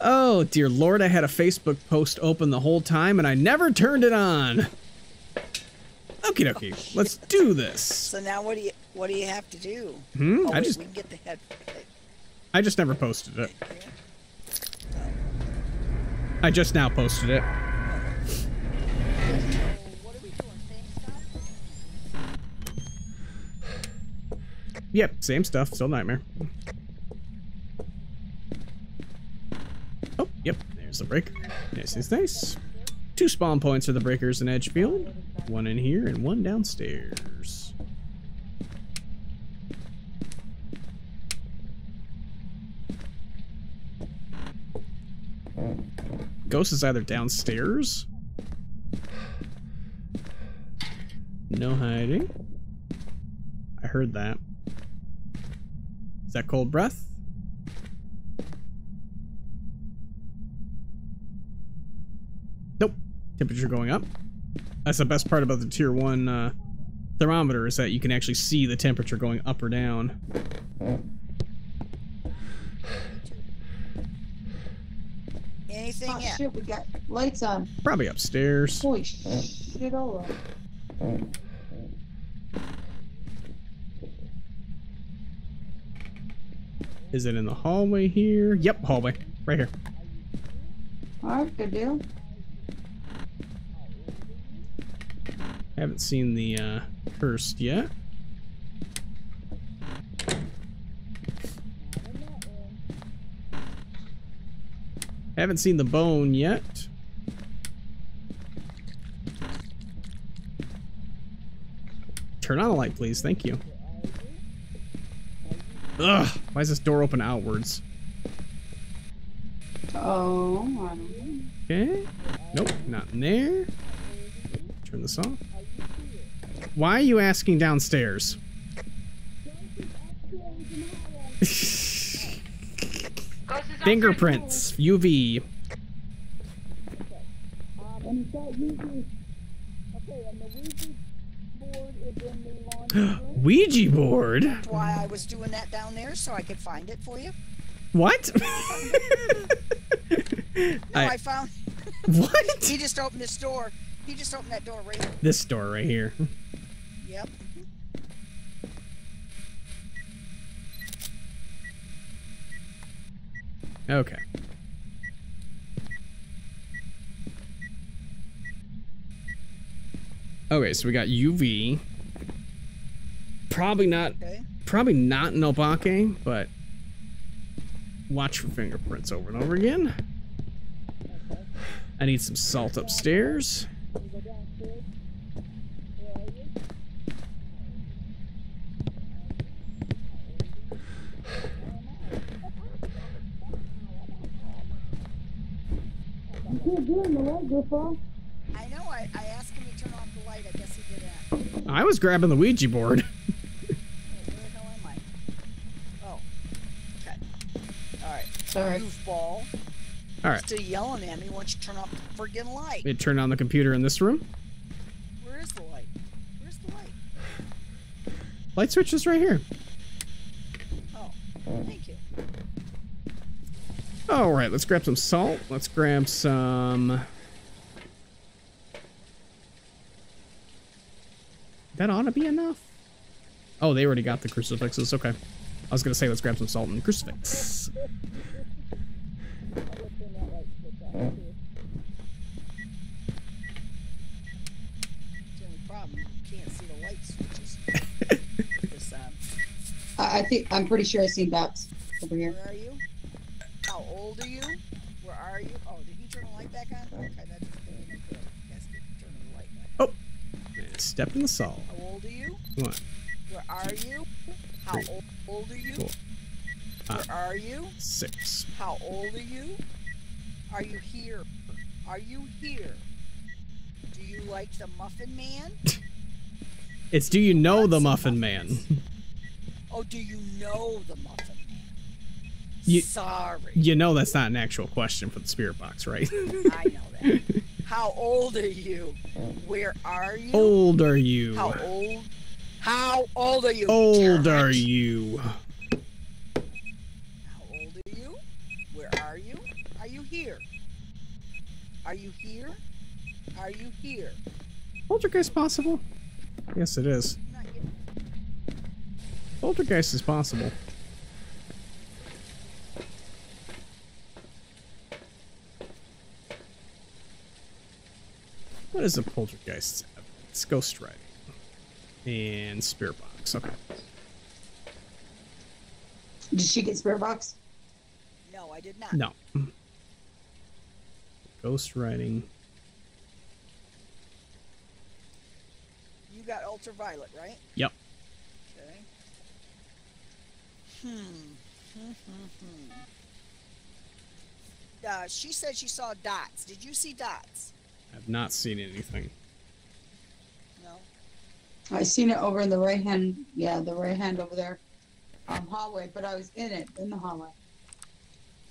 Oh, dear Lord, I had a Facebook post open the whole time and I never turned it on. Okie dokie, oh, let's do this. So now what do you what do you have to do? Hmm? Oh, I wait, just we can get the head. I just never posted it. I just now posted it. Yep, same stuff, still nightmare. Oh, yep, there's the break. Nice, nice, nice. Two spawn points for the breakers in Edgefield. One in here and one downstairs. Ghost is either downstairs. No hiding. I heard that. Is that cold breath? Nope. Temperature going up. That's the best part about the tier one uh, thermometer is that you can actually see the temperature going up or down. Anything? Oh yet? Shit, we got lights on. Probably upstairs. Holy shit, all right. Is it in the hallway here? Yep, hallway. Right here. Alright, good deal. I haven't seen the uh, cursed yet. I haven't seen the bone yet. Turn on the light, please. Thank you. Ugh. Why is this door open outwards? Oh. Okay. Nope. Not in there. Turn this off. Why are you asking downstairs? Fingerprints, U V. Ouija board? That's why I was doing that down there, so I could find it for you. What? No, I, I found. What? He just opened this door. He just opened that door right here. This door right here. Yep. Okay. Okay, so we got U V. Probably not, okay. Probably not an obake, but watch for fingerprints over and over again. Okay. I need some salt upstairs. I know, I, I asked him to turn off the light, I guess he did that. I was grabbing the Ouija board. Oh, where the hell am I? Oh. Okay. Alright. Sorry. Goofball. Alright. Still yelling at me, why don't you turn off the friggin' light? It turned on the computer in this room? Where is the light? Where's the light? Light switch is right here. Oh, thank you. All right, let's grab some salt. Let's grab some. That ought to be enough. Oh, they already got the crucifixes. Okay. I was gonna say let's grab some salt and crucifix. I think I'm pretty sure I see dots over here. Where are you? How old are you? Where are you? Oh, did he turn the light back on? Okay, that doesn't do anything. Yes, turn the light back on. Oh! Step in the salt. How old are you? What? Where are you? How Three. old are you? Four. Where uh, are you? Six. How old are you? Are you here? Are you here? Do you like the Muffin Man? It's do you know That's the Muffin Man? Oh, do you know the Muffin Man? You, Sorry. You know that's not an actual question for the spirit box, right? I know that. How old are you? Where are you? Old are you? How old? How old are you? Old are you? How old are you? Where are you? Are you here? Are you here? Are you here? Poltergeist possible? Yes, it is. Poltergeist is possible. What is a poltergeist? It's ghost riding. And spirit box, okay. Did she get spirit box? No, I did not. No. Ghost riding. You got ultraviolet, right? Yep. Hmm. Hmm, hmm, hmm. Uh, she said she saw dots. Did you see dots? I've not seen anything. No. I seen it over in the right hand. Yeah, the right hand over there. Um, hallway, but I was in it, in the hallway.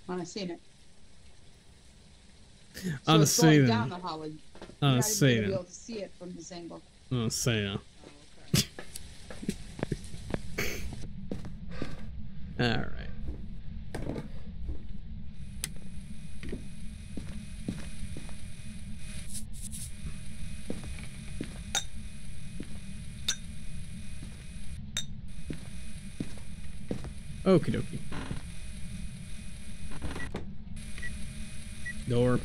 When I seen it. So I'm it's going it. down the hallway. I'm You're not even gonna be able to see it from this angle. I'm saying. All right. Okie dokie. Door.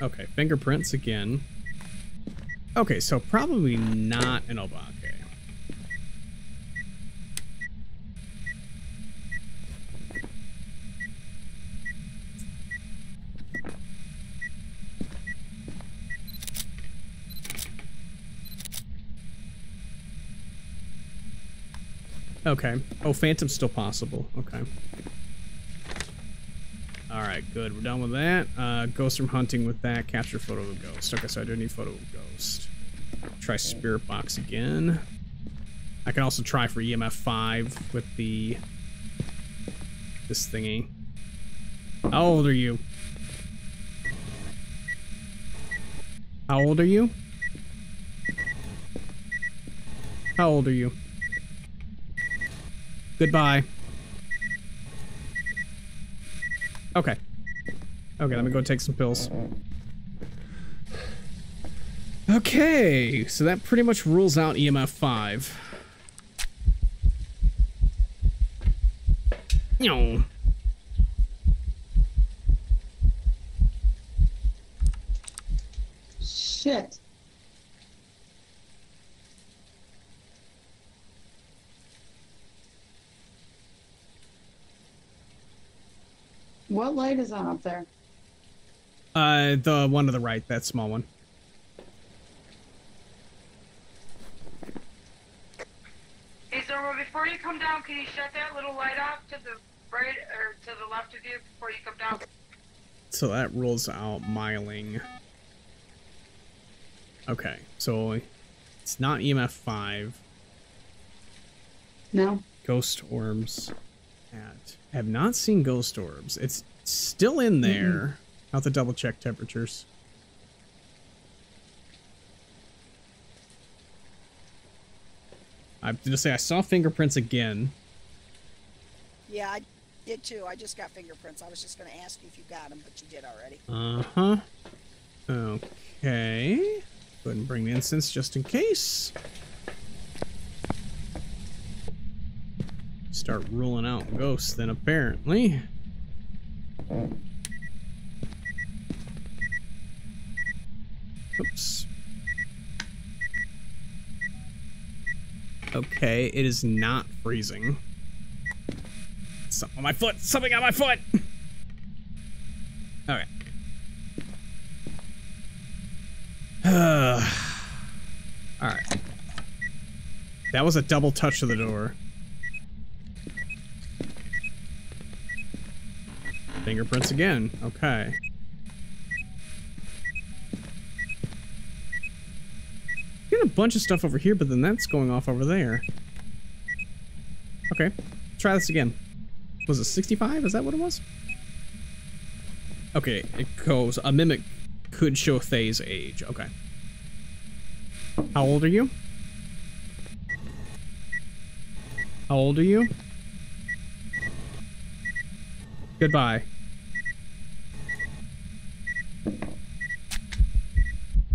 Okay, fingerprints again. Okay, so probably not an Obaka. Okay. Oh, Phantom's still possible. Okay. Alright, good. We're done with that. Uh, ghost from hunting with that. Capture photo of a ghost. Okay, so I do need photo of a ghost. Try spirit box again. I can also try for E M F five with the... this thingy. How old are you? How old are you? How old are you? Goodbye. Okay. Okay, let me go take some pills. Okay, so that pretty much rules out E M F five. No. Shit. What light is on up there? Uh, the one to the right, that small one. Hey, Zorro, before you come down, can you shut that little light off to the right or to the left of you before you come down? So that rules out miling. Okay, so it's not E M F five. No. Ghost orbs. At. Have not seen ghost orbs. It's still in there. Mm-hmm. I'll have to double check temperatures. I have to say I saw fingerprints again. Yeah, I did too. I just got fingerprints. I was just going to ask you if you got them, but you did already. Uh-huh. Okay. Go ahead and bring the incense just in case. Start ruling out ghosts then, apparently. Oops. Okay, it is not freezing. Something on my foot! Something on my foot! Okay. Alright. That was a double touch of the door. Fingerprints again. Okay. Got a bunch of stuff over here, but then that's going off over there. Okay, try this again. Was it sixty-five? Is that what it was? Okay, it goes, a mimic could show Thay's age. Okay. How old are you? How old are you? Goodbye.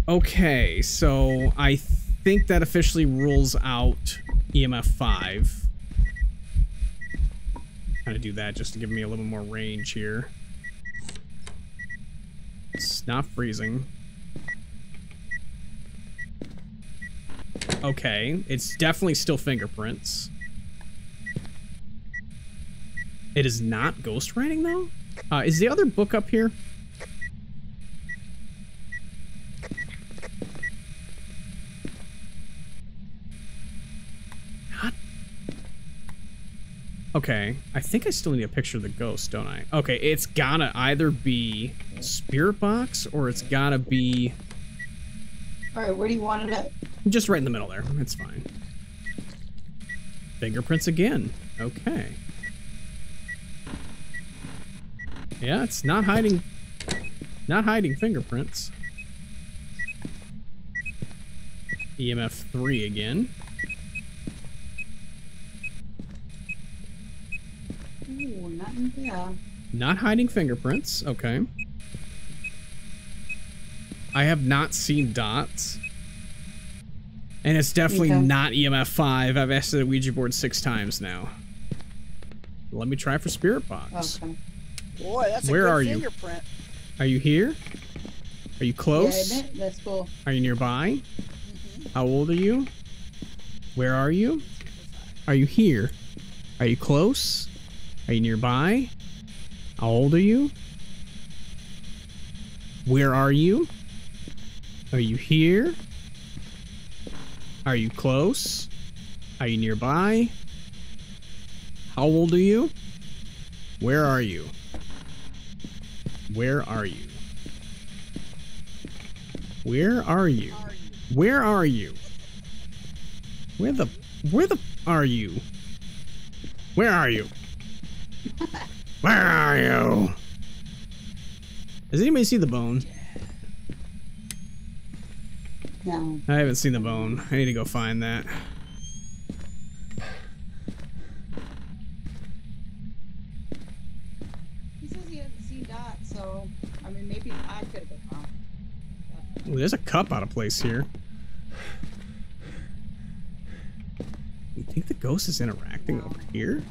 Okay, so I think that officially rules out E M F five. Kind of do that just to give me a little more range here. It's not freezing. Okay, it's definitely still fingerprints. It is not ghostwriting, though? Uh, is the other book up here? Not... Okay, I think I still need a picture of the ghost, don't I? Okay, it's gotta either be Spirit Box, or it's gotta be... Alright, where do you want it at? Just right in the middle there, it's fine. Fingerprints again, okay. Yeah, it's not hiding, not hiding fingerprints. E M F three again. Ooh, nothing there. Not hiding fingerprints, okay. I have not seen dots. And it's definitely not E M F five. I've asked the Ouija board six times now. Let me try for Spirit Box. Okay. Boy, that's a Where good are fingerprint. You? Are you here? Are you close? Yeah, I bet. That's cool. Are you nearby? Mm-hmm. How old are you? Where are you? Are you here? Are you close? Are you nearby? How old are you? Where are you? Are you here? Are you close? Are you nearby? How old are you? Where are you? Where are you? Where are you? Where are you? Where the where the are you? Where are you? Where are you? Does anybody see the bone? No. I haven't seen the bone. I need to go find that. Ooh, there's a cup out of place here. You think the ghost is interacting over here?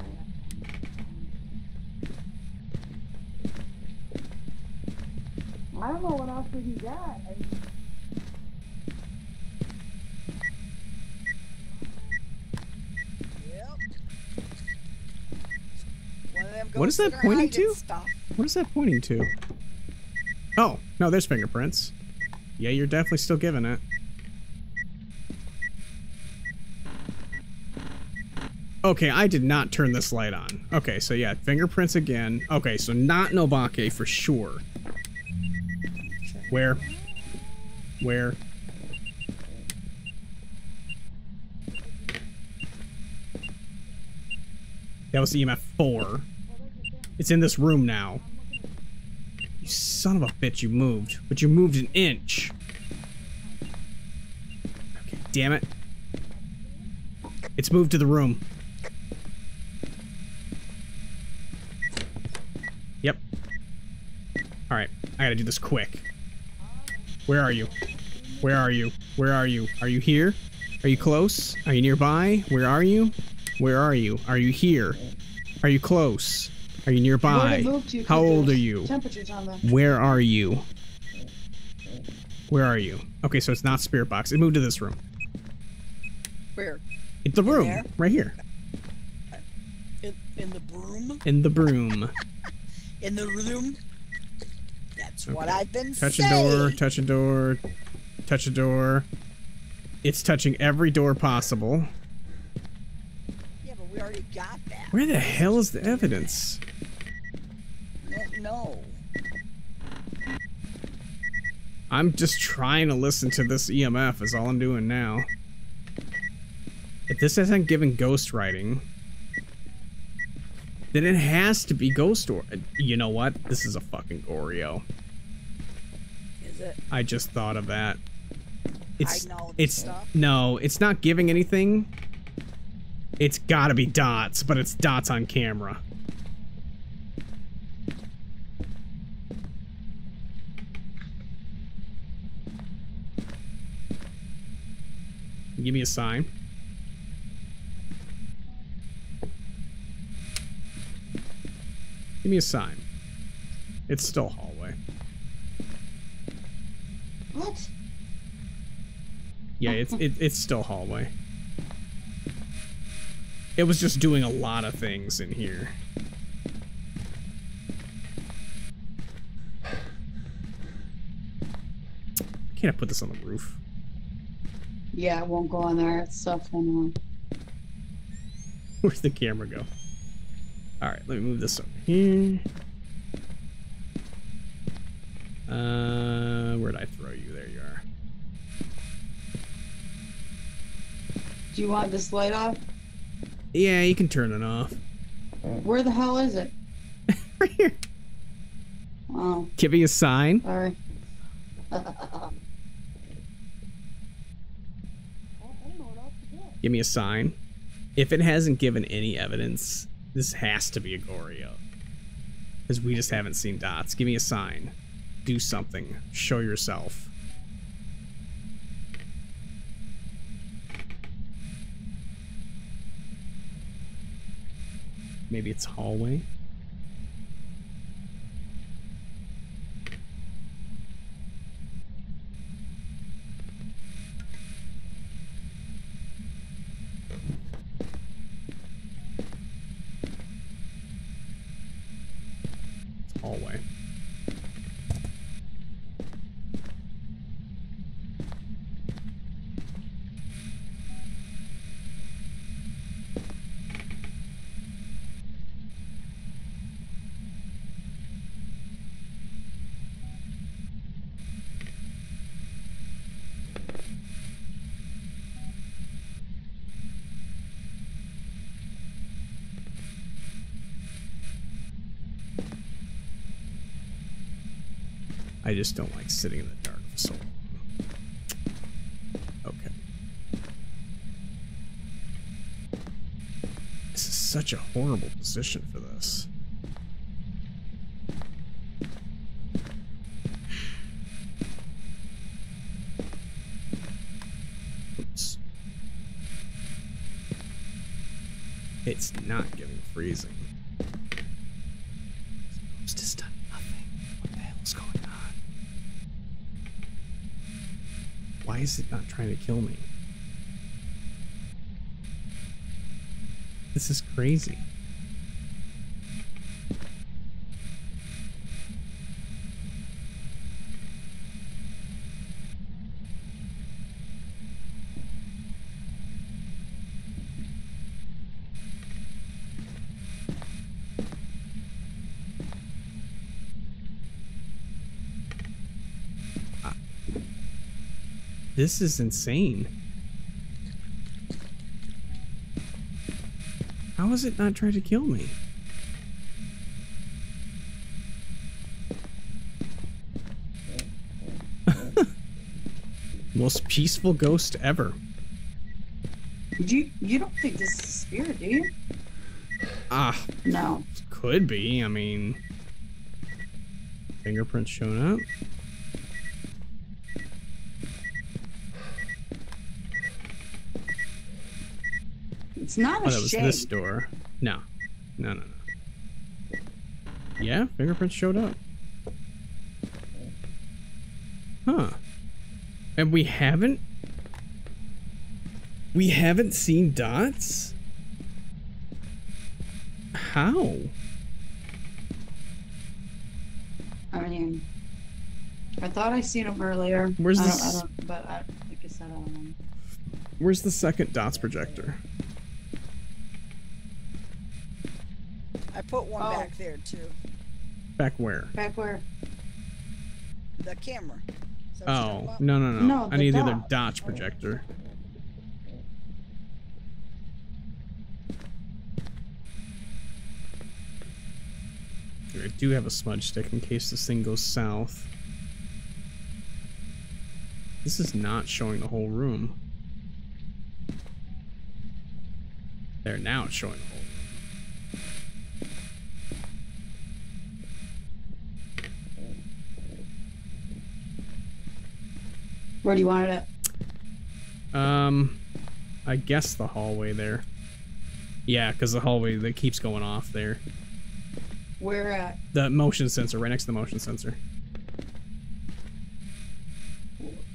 I don't know what else we can get. I mean... Yep. One of them what is that pointing to? Stuff. What is that pointing to? Oh, no, there's fingerprints. Yeah, you're definitely still giving it. Okay, I did not turn this light on. Okay, so yeah, fingerprints again. Okay, so not Nobake for sure. Where? Where? That was E M F four. It's in this room now. You son of a bitch, you moved. But you moved an inch. Okay, damn it. It's moved to the room. Yep. Alright, I gotta do this quick. Where are you? Where are you? Where are you? Are you here? Are you close? Are you nearby? Where are you? Where are you? Are you here? Are you close? Are you nearby? You How old are you? Where are you? Where are you? Okay, so it's not Spirit Box. It moved to this room. Where? It's the room. Where? Right here. In, in the broom? In the broom. In the room? That's okay. What I've been touch saying. Touch a door, touch a door, touch a door. It's touching every door possible. Yeah, but we already got that. Where the hell is the evidence? No. I'm just trying to listen to this E M F is all I'm doing now. If this isn't giving ghostwriting, then it has to be ghost or- You know what? This is a fucking Oreo. Is it? I just thought of that. It's- it's- stuff. No, it's not giving anything. It's gotta be dots, but it's dots on camera. Give me a sign. Give me a sign. It's still hallway. What? Yeah, it's it, it's still hallway. It was just doing a lot of things in here. Can't I put this on the roof? Yeah, it won't go on there. It's stuff on there. Where'd the camera go? All right, let me move this over here. Uh, where'd I throw you? There you are. Do you want this light off? Yeah, you can turn it off. Where the hell is it? Right here. Oh. Give me a sign. Sorry. Give me a sign. If it hasn't given any evidence, this has to be a Goryeo. Because we just haven't seen dots. Give me a sign. Do something. Show yourself. Maybe it's hallway. It's hallway. I just don't like sitting in the dark for so long. Okay. This is such a horrible position for this. Oops. It's not getting freezing. Why is it not trying to kill me? This is crazy. This is insane. How is it not trying to kill me? Most peaceful ghost ever. You you don't think this is a spirit, do you? Ah, no. Could be. I mean, fingerprints showing up. It's not oh, a that was shape. This door. No. No, no, no. Yeah, fingerprints showed up. Huh. And we haven't... We haven't seen dots? How? I mean... I thought I seen them earlier. Where's I the... Don't, I don't, but I, like I said, I don't know. Where's the second dots projector? I put one oh. back there too. Back where? Back where? The camera. Oh, no, no, no. no I need the other Dodge projector. I do have a smudge stick in case this thing goes south. This is not showing the whole room. There, now it's showing the whole room. Where do you want it at? Um, I guess the hallway there. Yeah, because the hallway that keeps going off there. Where at? The motion sensor, right next to the motion sensor.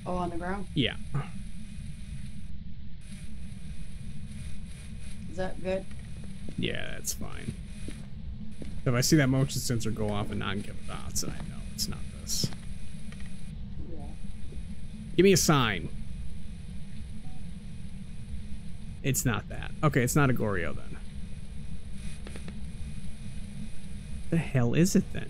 Oh, on the ground? Yeah. Is that good? Yeah, that's fine. If I see that motion sensor go off and not give dots, I know it's not this. Give me a sign. It's not that. Okay, it's not a Goryeo then. The hell is it then?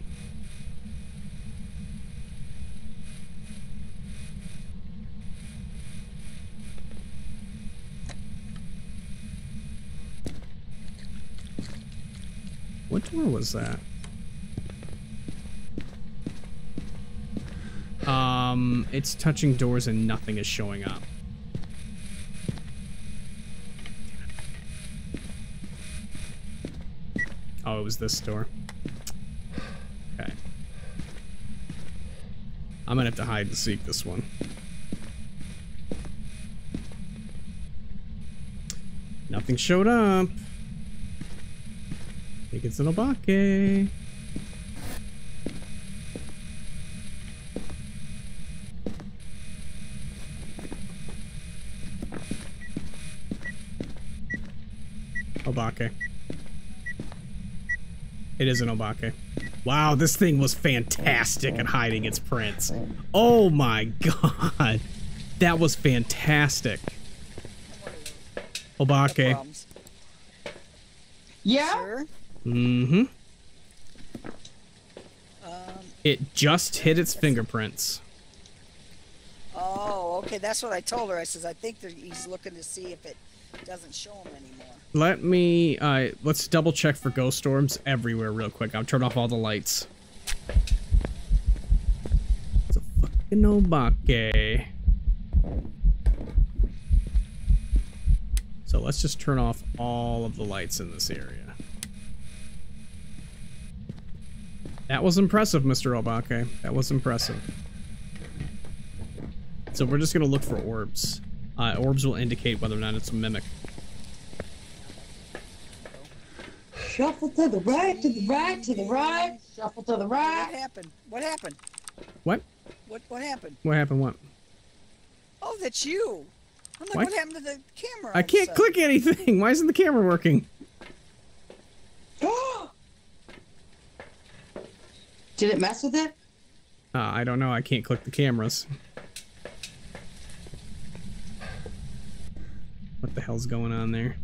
What door was that? Um, it's touching doors and nothing is showing up. Oh, it was this door. Okay. I'm gonna have to hide and seek this one. Nothing showed up. I think it's an obake. Obake. It is an Obake. Wow, this thing was fantastic at hiding its prints. Oh my god. That was fantastic. Obake. Yeah? Mm-hmm. It just hit its fingerprints. Oh, okay, that's what I told her. I says, I think that he's looking to see if it doesn't show him anymore. Let me, uh, let's double check for ghost storms everywhere real quick. I'll turn off all the lights. It's a fucking Obake. So let's just turn off all of the lights in this area. That was impressive, Mister Obake. That was impressive. So we're just gonna look for orbs. Uh, orbs will indicate whether or not it's a mimic. Shuffle to the right, to the right, to the right. Shuffle to the right. What happened? What happened? What? What, what happened? What happened? What? Oh, that's you. I'm like, what? What happened to the camera? I can't click anything. Why isn't the camera working? Did it mess with it? Uh, I don't know. I can't click the cameras. What the hell's going on there?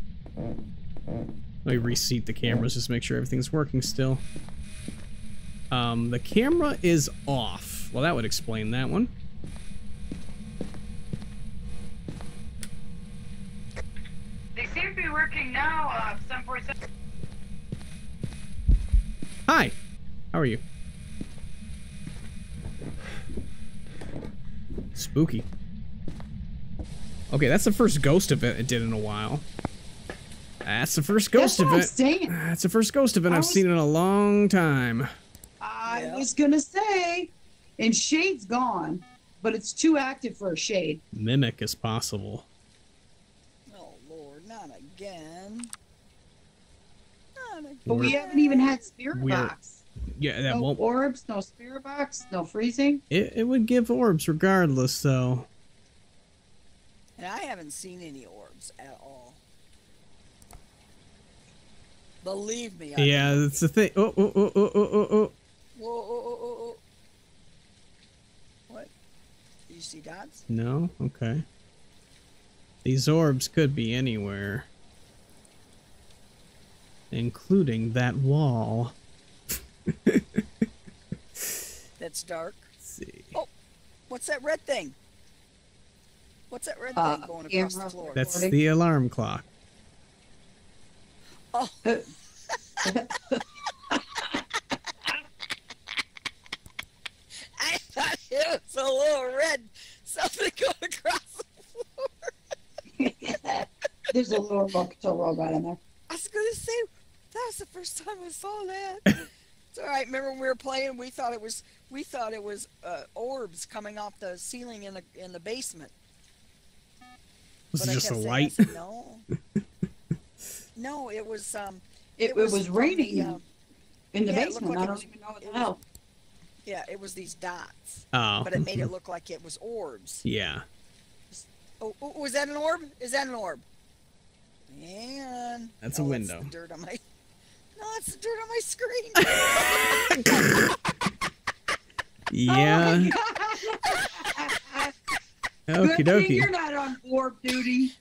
Let me reseat the cameras, just make sure everything's working still. Um, the camera is off. Well, that would explain that one. They seem to be working now, uh, some percent. Hi! How are you? Spooky. Okay, that's the first ghost event it did in a while. That's the first ghost event. That's the first ghost event I've was, seen in a long time. I yeah. was gonna say, and shade's gone, but it's too active for a shade. Mimic is possible. Oh Lord, not again! Not again. But we haven't even had spirit We're, box. Yeah, that no won't. Orbs, no spirit box, no freezing. It it would give orbs regardless, though. And I haven't seen any orbs at all. Believe me. I yeah, know. That's the thing. Oh, oh, oh, oh, oh, oh, oh. Whoa, oh, oh, oh, oh. What? Did you see dots? No? Okay. These orbs could be anywhere. Including that wall. That's dark. Let's see. Oh. What's that red thing? What's that red uh, thing going across the floor? That's recording? The alarm clock. Oh. I thought it was a little red something going across the floor. There's a little control robot in there. I was going to say, that was the first time I saw that. It's all right. Remember when we were playing, we thought it was we thought it was uh, orbs coming off the ceiling in the in the basement. Was but it I just a saying, light? Said, no. No, it was um it, it was, was raining the, um, in the yeah, basement. Like I don't was, even know what the hell. Yeah, it was these dots. Oh. But it made it look like it was orbs. Yeah. Oh, oh, was that an orb? Is that an orb? Man. That's no, a window. That's the dirt on my... No, that's the dirt on my screen. Yeah. Oh Okie dokie. You're not on warp duty.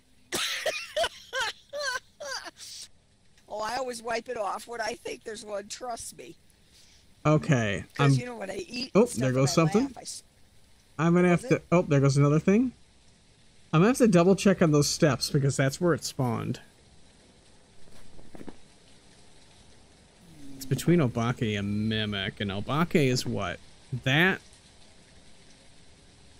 Oh, I always wipe it off. When I think there's one, trust me. Okay. Because um, you know when I eat. Oh, there goes something. Laugh, I... I'm gonna have to. Oh, there goes another thing. I'm gonna have to double check on those steps because that's where it spawned. It's between Obake and Mimic, and Obake is what? That?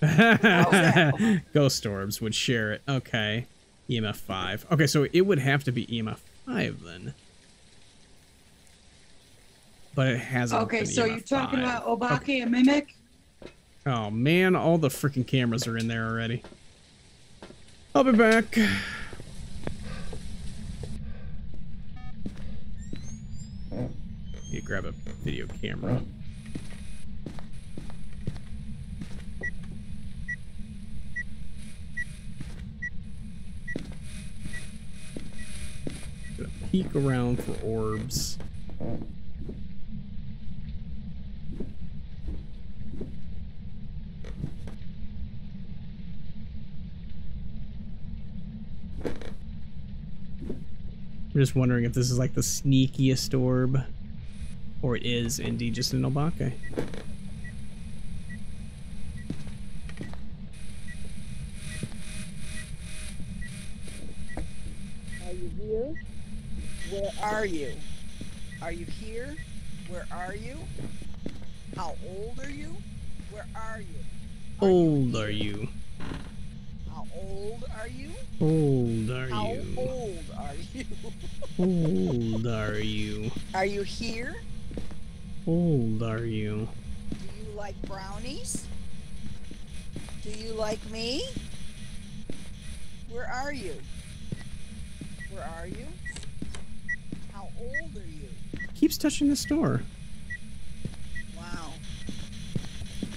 that? Ghost orbs would share it. Okay. E M F five. Okay, so it would have to be E M F five then. But it hasn't okay, been so E M F five. You're talking about Obake okay. and Mimic? Oh man, all the freaking cameras are in there already. I'll be back. You grab a video camera. Gonna peek around for orbs. I'm just wondering if this is like the sneakiest orb, or it is indeed just an Obake. Are you here? Where are you? Are you here? Where are you? How old are you? Where are you? Are old you are you? How old are you? Old are How you? How old are you? Old are you? Are you here? Old are you? Do you like brownies? Do you like me? Where are you? Where are you? How old are you? Keeps touching this door. Wow.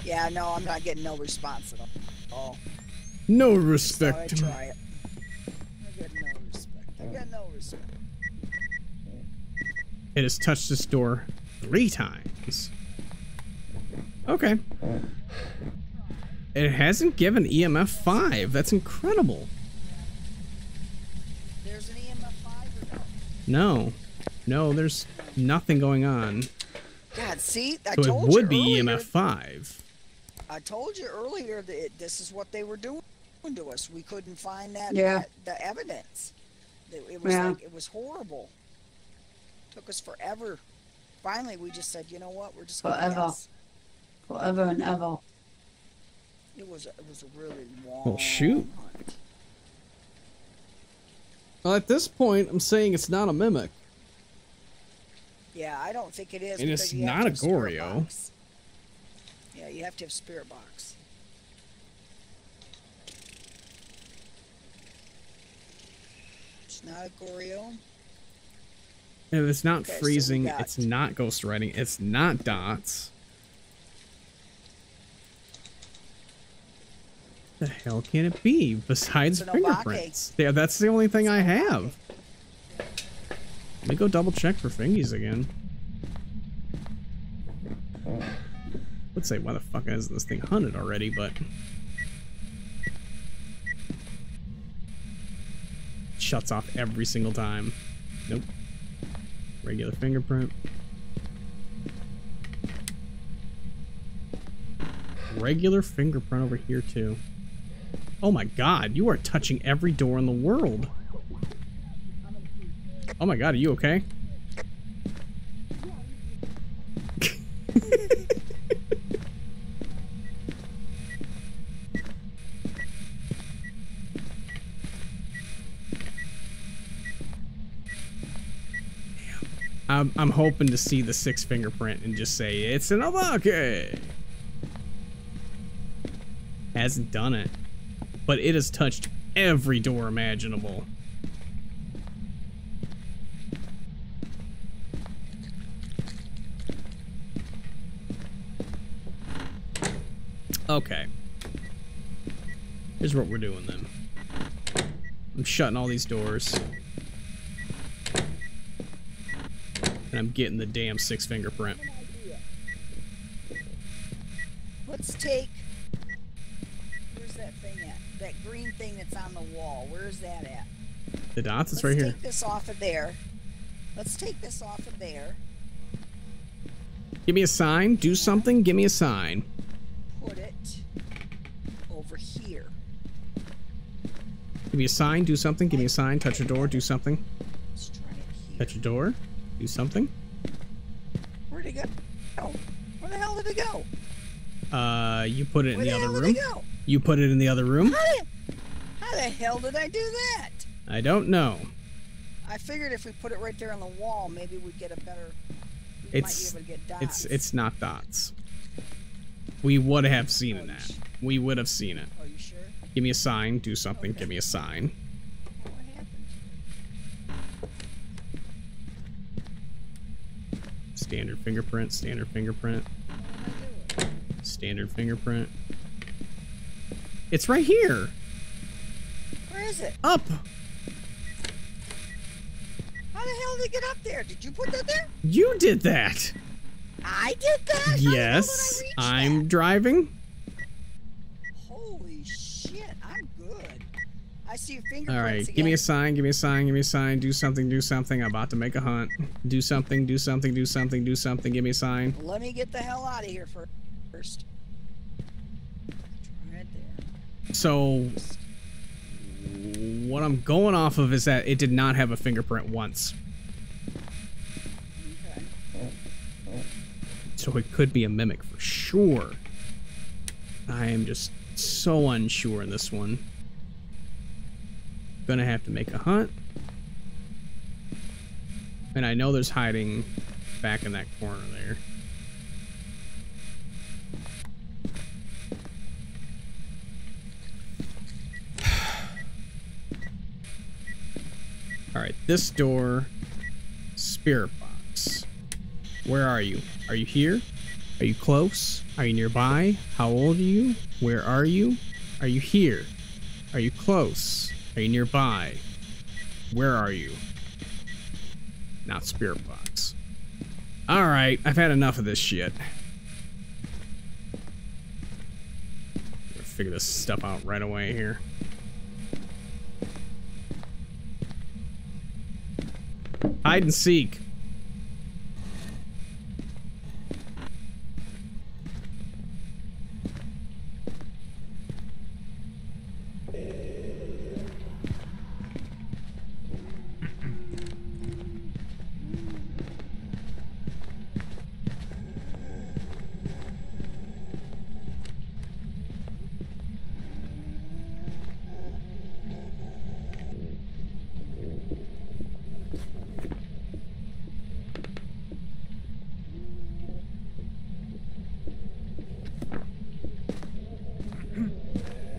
Yeah, no, I'm not getting no response at all. Oh. No respect. So I try it. I got no respect. I got no respect. It has touched this door three times. Okay. It hasn't given E M F five. That's incredible. There's an E M F five or no? No. No, there's nothing going on. God, see? I so told it would you be earlier. E M F five. I told you earlier that it, this is what they were doing. To us, we couldn't find that yeah. the, the evidence. It, it was yeah. like, it was horrible. It took us forever. Finally, we just said, you know what? We're just gonna forever, guess. forever and ever. It was a, it was a really long. Well, shoot. Hunt. Well, at this point, I'm saying it's not a mimic. Yeah, I don't think it is. And it's not a Goryo. Yeah, you have to have spirit box. Not a Goryo. If it's not okay, freezing, so it's not ghost writing, it's not dots. The hell can it be besides fingerprints? Yeah, that's the only thing I have. Let me go double check for fingies again. Let's say, why the fuck hasn't this thing hunted already? But. Shuts off every single time. Nope. Regular fingerprint. regular fingerprint over here too. Oh my god, you are touching every door in the world. Oh my god, are you okay? I'm, I'm hoping to see the sixth fingerprint and just say, it's an obake. Hasn't done it. But it has touched every door imaginable. Okay. Here's what we're doing then. I'm shutting all these doors. And I'm getting the damn six fingerprint. Let's take. Where's that thing at? That green thing that's on the wall. Where's that at? The dots? It's right here. Let's take this off of there. Let's take this off of there. Give me a sign. Do something. Give me a sign. Put it over here. Give me a sign. Do something. Give me a sign. Touch a door. Do something. Let's try it here. Touch a door. Do something. Where'd it go? Oh, where the hell did it go? Uh, you put it in the other room. You put it in the other room. How the, how the hell did I do that? I don't know. I figured if we put it right there on the wall, maybe we'd get a better. We it's might be able to get dots. It's it's not dots. We would have seen oh, that. We would have seen it. Are you sure? Give me a sign. Do something. Okay. Give me a sign. Standard fingerprint, standard fingerprint, standard fingerprint. It's right here. Where is it? Up. How the hell did it get up there? Did you put that there? You did that. I did that? Yes. I'm driving. Holy shit, I'm good. I see your fingerprints. All right, give me a sign, give me a sign, give me a sign. Do something, do something. I'm about to make a hunt. Do something, do something, do something, do something. Give me a sign. Let me get the hell out of here first. Right there. So, what I'm going off of is that it did not have a fingerprint once. Okay. So it could be a mimic for sure. I am just so unsure in this one. Gonna have to make a hunt, and I know there's hiding back in that corner there. All right, this door, spirit box. Where are you? Are you here? Are you close? Are you nearby? How old are you? Where are you? Are you here? Are you close? Are you nearby? Where are you? Not spirit box. Alright, I've had enough of this shit. I'm gonna figure this stuff out right away here. Hide and seek.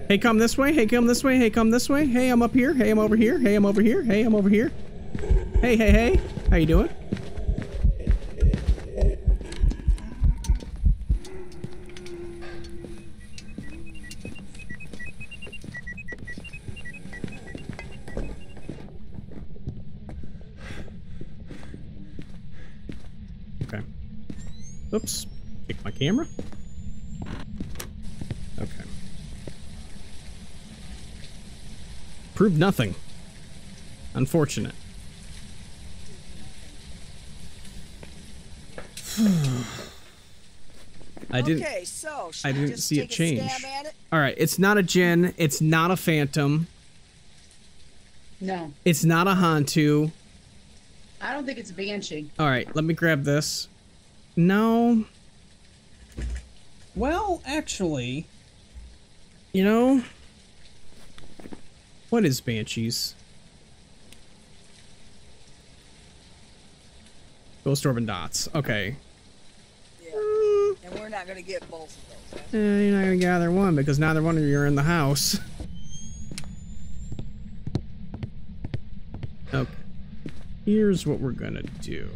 Hey, come this way. Hey, come this way. Hey, come this way. Hey, I'm up here. Hey, I'm over here. Hey, I'm over here. Hey, I'm over here. Hey, hey, hey. How you doing? Okay. Oops. Kicked my camera. Proved nothing. Unfortunate. I I didn't. Okay, so I didn't I just see take it change. A stab at it? All right, it's not a Jin. It's not a Phantom. No. It's not a Hantu. I don't think it's a Banshee. All right, let me grab this. No. Well, actually, you know, what is Banshees? Ghost Orb and Dots. Okay. Yeah. Mm. And we're not gonna get both of those. Huh? Eh, you're not gonna get either one because neither one of you are in the house. Okay. Here's what we're gonna do.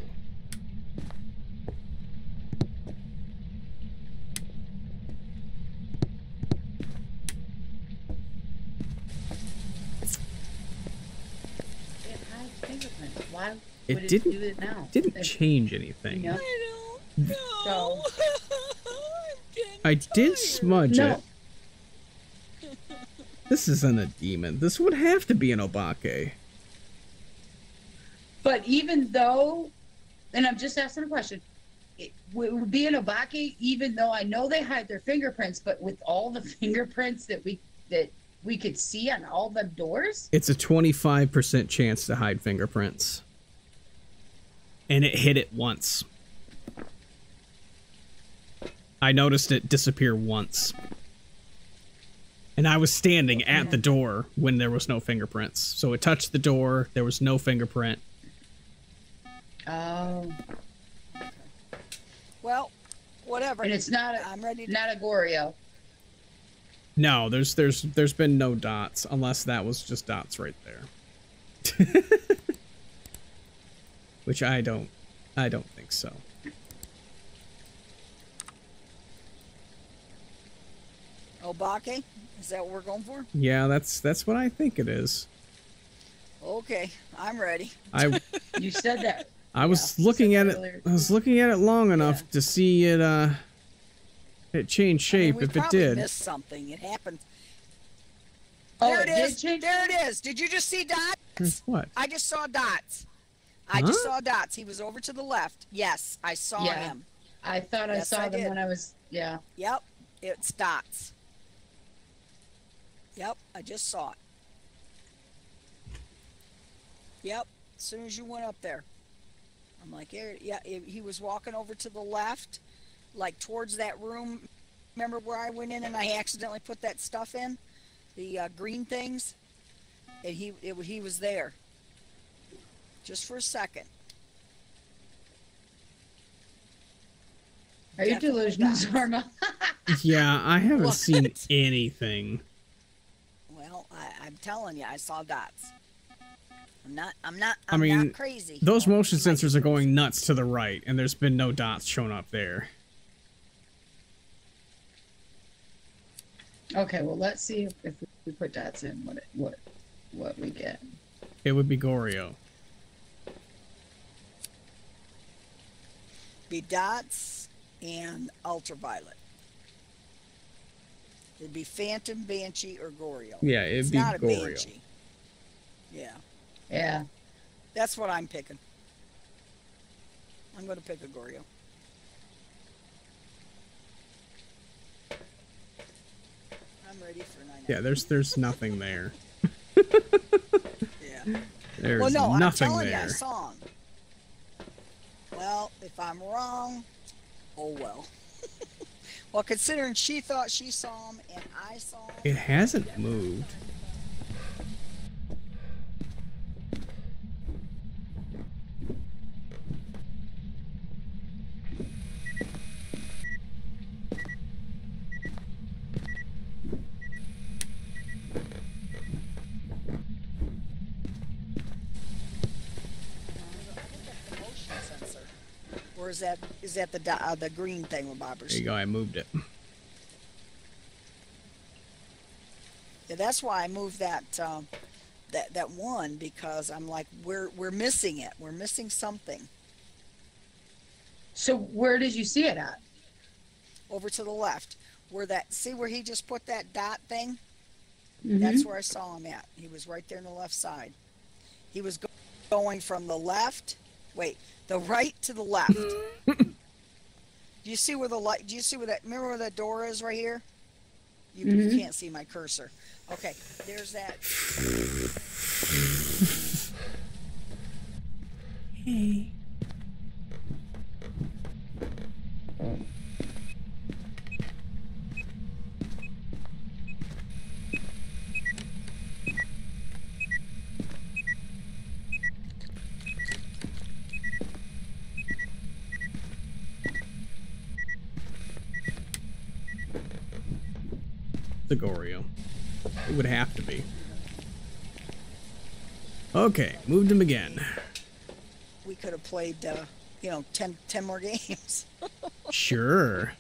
Why it, would it didn't do it now? Didn't if, change anything. You know? I don't know. So, I tired. did smudge no. it. This isn't a demon. This would have to be an Obake. But even though, and I'm just asking a question, it would be an Obake even though I know they hide their fingerprints, but with all the fingerprints that we that we could see on all the doors? It's a twenty-five percent chance to hide fingerprints. And it hit it once. I noticed it disappear once. And I was standing at the door when there was no fingerprints. So it touched the door, there was no fingerprint. Oh. Well, whatever. And it's not a, I'm ready to not a Goryeo. No, there's there's there's been no dots unless that was just dots right there. Which I don't I don't think so. Obake? Is that what we're going for? Yeah, that's that's what I think it is. Okay, I'm ready. I You said that. I was yeah, looking at it earlier. I was looking at it long enough yeah. to see it uh It changed shape I mean, if it did. We missed something. It happened. Oh, there it, it is. Change? There it is. Did you just see dots? What? I just saw dots. I huh? just saw dots. He was over to the left. Yes, I saw yeah. him. I thought yes, I saw I them did. when I was, yeah. Yep, it's dots. Yep, I just saw it. Yep, as soon as you went up there. I'm like, here, yeah, he was walking over to the left. Like towards that room, remember where I went in and I accidentally put that stuff in, the uh, green things, and he it, he was there, just for a second. Are you delusional, Zarma? Yeah, I haven't what? seen anything. Well, I, I'm telling you, I saw dots. I'm not. I'm not. I'm I mean, not crazy. Those I'm motion crazy. sensors are going nuts to the right, and there's been no dots shown up there. Okay, well, let's see if, if we put dots in what it, what what we get. It would be Goryeo. Be dots and ultraviolet. It'd be Phantom, Banshee, or Goryeo. Yeah, it'd it's be not Goryeo. A Banshee. Yeah. Yeah. That's what I'm picking. I'm going to pick a Goryeo. Ready for nine yeah, there's there's nothing there. Yeah. There's well, no, nothing I'm telling there. You, I saw him. Well, if I'm wrong, oh well. Well, considering she thought she saw him and I saw him. It hasn't moved. Or is that is that the uh, the green thing with bobbers? There you go. I moved it. Yeah, that's why I moved that um, that that one because I'm like we're we're missing it. We're missing something. So where did you see it at? Over to the left, where that see where he just put that dot thing. Mm-hmm. That's where I saw him at. He was right there on the left side. He was go going from the left. Wait. The right to the left. Do you see where the light? Do you see where that? Remember where that door is right here? You, mm-hmm. you can't see my cursor. Okay, there's that. Hey. The Goryeo. It would have to be. Okay, moved him again. We could have played, uh, you know, ten, ten more games. Sure.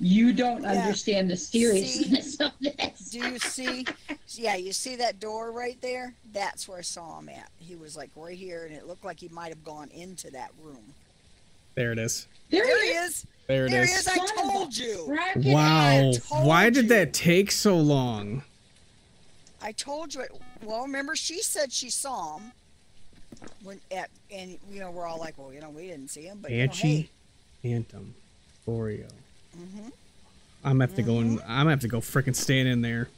You don't yeah. understand the seriousness see? of this. Do you see? Yeah, you see that door right there? That's where I saw him at. He was like right here, and it looked like he might have gone into that room. There it is. There, there he is. is. There it there is. is. I told you. Rocket wow. Told Why did you. that take so long? I told you. It, well, remember, she said she saw him. When at and you know we're all like, well, you know, we didn't see him, but Banshee, you know, hey. Phantom, Oreo. Mm-hmm. I'm gonna have to mm-hmm. go and I'm gonna have to go frickin' stand in there.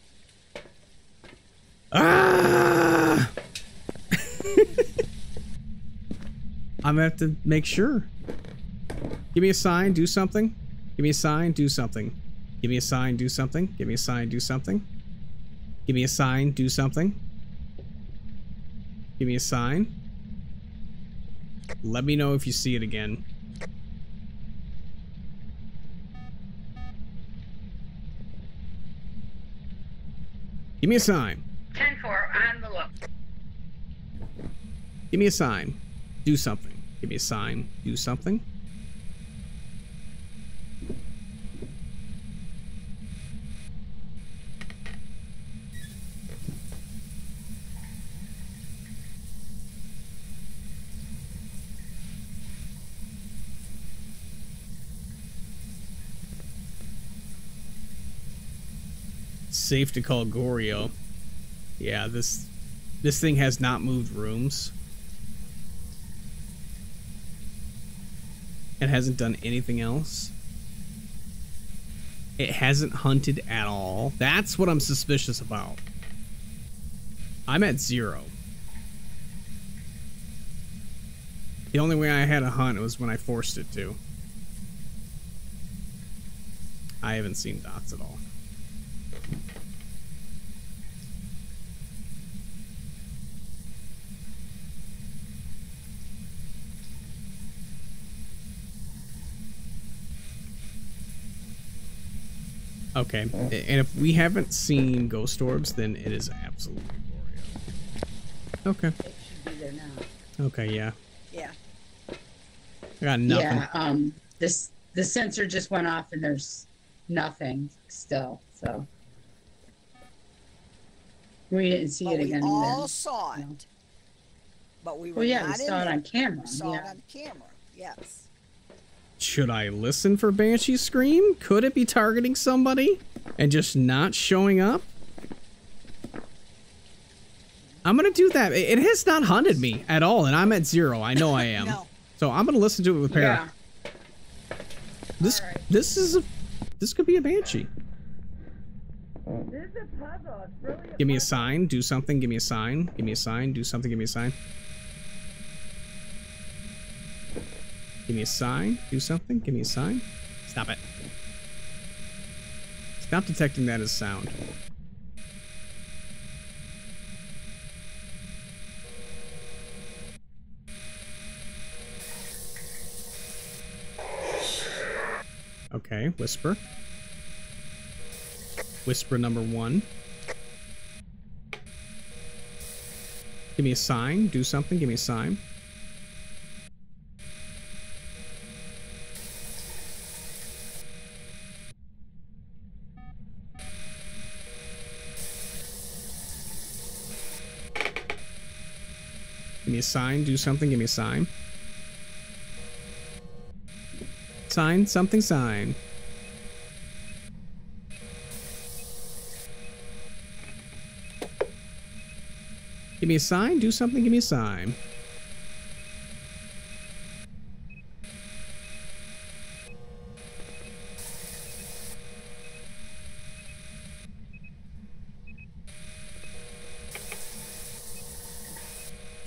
Ah! I'm gonna have to make sure. Give me a sign, do something. Give me a sign, do something. Give me a sign, do something. Give me a sign, do something. Give me a sign, do something. Give me a sign. Let me know if you see it again. Give me a sign. ten four, on the look. Give me a sign. Do something. Give me a sign. Do something. Safe to call Goryeo. Yeah, this this thing has not moved rooms. It hasn't done anything else. It hasn't hunted at all. That's what I'm suspicious about. I'm at zero. The only way I had a hunt was when I forced it to. I haven't seen dots at all. Okay, and if we haven't seen ghost orbs, then it is absolutely Goryeo. Okay. It should be there now. Okay, yeah. Yeah. I got nothing. Yeah, um, this, the sensor just went off and there's nothing still, so. We didn't see but it again. we all then. saw it. No. But we were well, yeah, not we saw in it on camera. We saw yeah. it on camera, yes. Should I listen for Banshee scream? Could it be targeting somebody and just not showing up? I'm gonna do that. It has not hunted me at all, and I'm at zero. I know I am. No. So I'm gonna listen to it with Para. Yeah. This right. this is a this could be a Banshee. This is a puzzle. It's really a give me a sign. Do something. Give me a sign. Give me a sign. Do something. Give me a sign. Give me a sign. Do something. Give me a sign. Stop it. Stop detecting that as sound. Okay, whisper. Whisper number one. Give me a sign. Do something. Give me a sign. Give me a sign, do something, give me a sign. Sign, something, sign. Give me a sign, do something, give me a sign.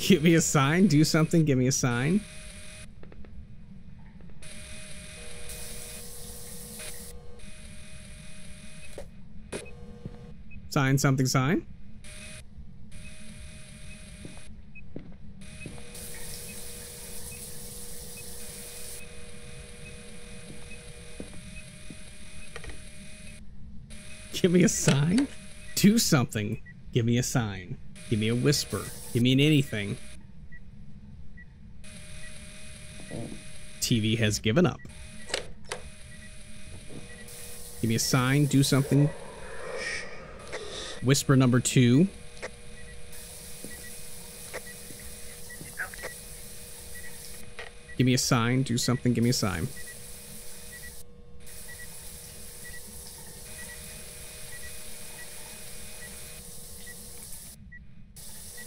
Give me a sign. Do something. Give me a sign. Sign something. Sign. Give me a sign. Do something. Give me a sign. Give me a whisper. Give me an anything. T V has given up. Give me a sign. Do something. Whisper number two. Give me a sign. Do something. Give me a sign.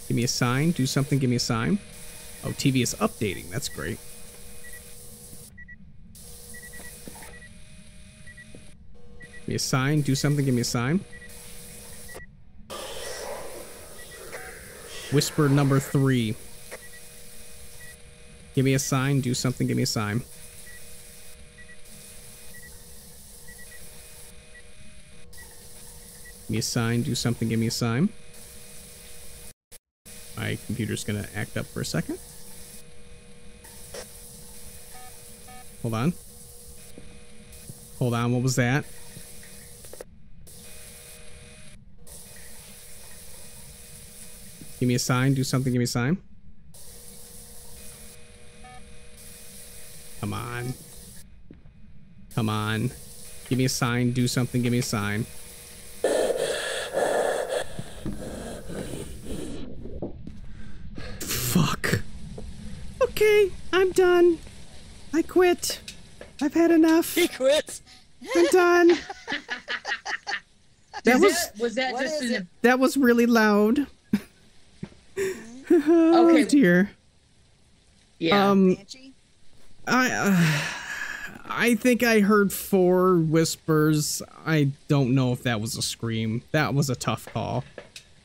Give me a sign. Do something. Give me a sign. Oh, T V is updating. That's great. Give me a sign. Do something. Give me a sign. Whisper number three. Give me a sign. Do something. Give me a sign. Give me a sign. Do something. Give me a sign. My computer's gonna act up for a second. Hold on. Hold on, what was that? Give me a sign, do something, give me a sign. Come on. Come on. Give me a sign, do something, give me a sign. Okay, I'm done. I quit. I've had enough. He quits. I'm done. That was that, was that just an, that was really loud. Oh okay. Dear. Yeah. Um, I uh, I think I heard four whispers. I don't know if that was a scream. That was a tough call.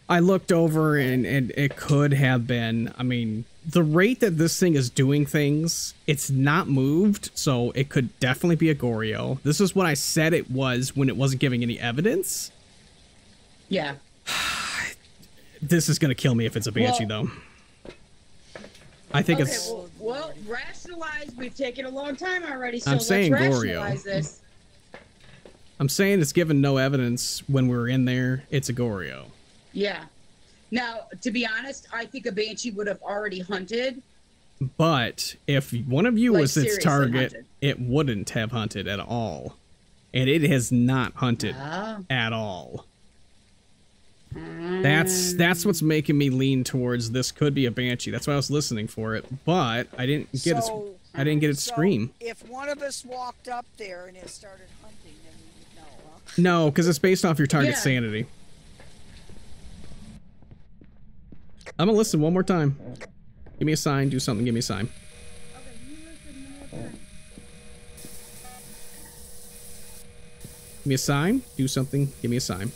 I looked over and and it could have been. I mean. The rate that this thing is doing things, it's not moved, so it could definitely be a Goryeo. This is what I said it was when it wasn't giving any evidence. Yeah. This is going to kill me if it's a Banshee, well, though. I think okay, it's... Well, well, rationalize. We've taken a long time already, so I'm let's saying rationalize Goryeo. This. I'm saying it's given no evidence when we're in there. It's a Goryeo. Yeah. Now, to be honest, I think a Banshee would have already hunted. But if one of you like, was its target, hunted. It wouldn't have hunted at all. And it has not hunted oh. at all. Mm. That's that's what's making me lean towards this could be a Banshee. That's why I was listening for it, but I didn't get so, its I didn't get its so scream. If one of us walked up there and it started hunting, then we would know, huh? No, because it's based off your target's yeah. sanity. I'm gonna listen one more time. Give me a sign, do something, give me a sign. Okay, you listen one more time. Give me a sign, do something, give me a sign.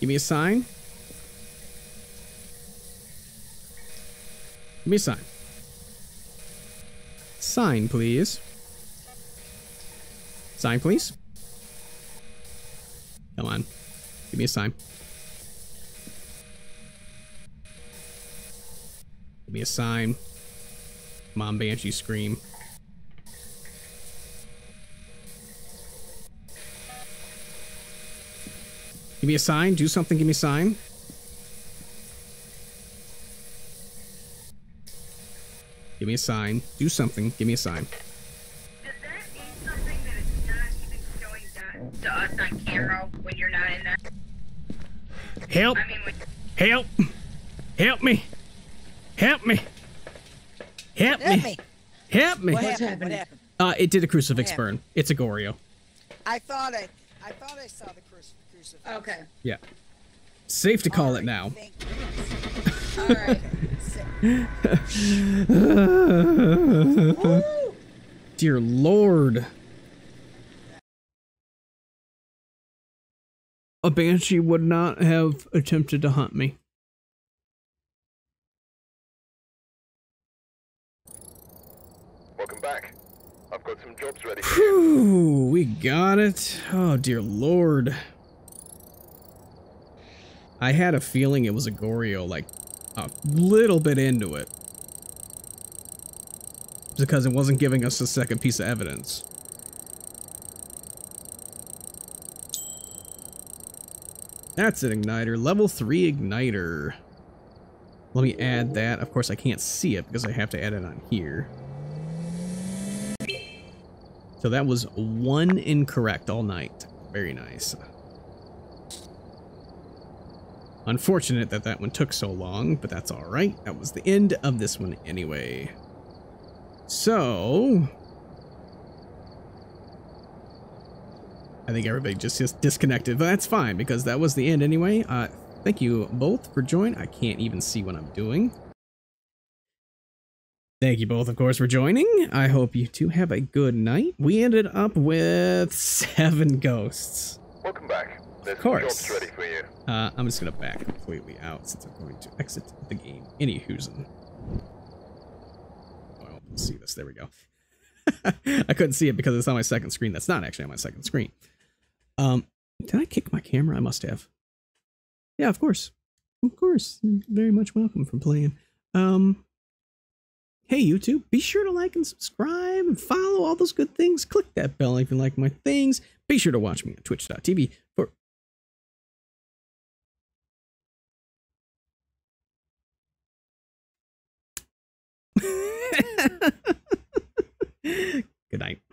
Give me a sign. Give me a sign. Sign, please. Sign, please. Come on. Give me a sign. Give me a sign. Mom Banshee scream. Give me a sign. Do something. Give me a sign. Give me a sign. Do something. Give me a sign. To us on camera when you're not in there. Help! I mean, help! Help me! Help me! Help me! Help me! What happened? What happened? Uh, it did a crucifix burn. It's a Goryeo. I thought I, I thought I saw the crucif crucifix. Okay. Yeah. Safe to call All right, it now. All right. Dear Lord. a banshee would not have attempted to hunt me. Welcome back. I've got some jobs ready for you. Whew, we got it. Oh, dear Lord. I had a feeling it was a Goryeo, like, a little bit into it. Because it wasn't giving us a second piece of evidence. That's an igniter. Level three igniter. Let me add that. Of course, I can't see it because I have to add it on here. So that was one incorrect all night. Very nice. Unfortunate that that one took so long, but that's all right. That was the end of this one anyway. So I think everybody just, just disconnected, but that's fine because that was the end anyway. Uh, thank you both for joining. I can't even see what I'm doing. Thank you both, of course, for joining. I hope you two have a good night. We ended up with seven ghosts. Welcome back. There's of course. Ready for you. Uh, I'm just gonna back completely out since I'm going to exit the game. Anyhoosen. See this, there we go. I couldn't see it because it's on my second screen. That's not actually on my second screen. Um, did I kick my camera? I must have. Yeah, of course. Of course. You're very much welcome for playing. Um, hey, YouTube, be sure to like and subscribe and follow all those good things. Click that bell if you like my things. Be sure to watch me on twitch dot T V for... Good night.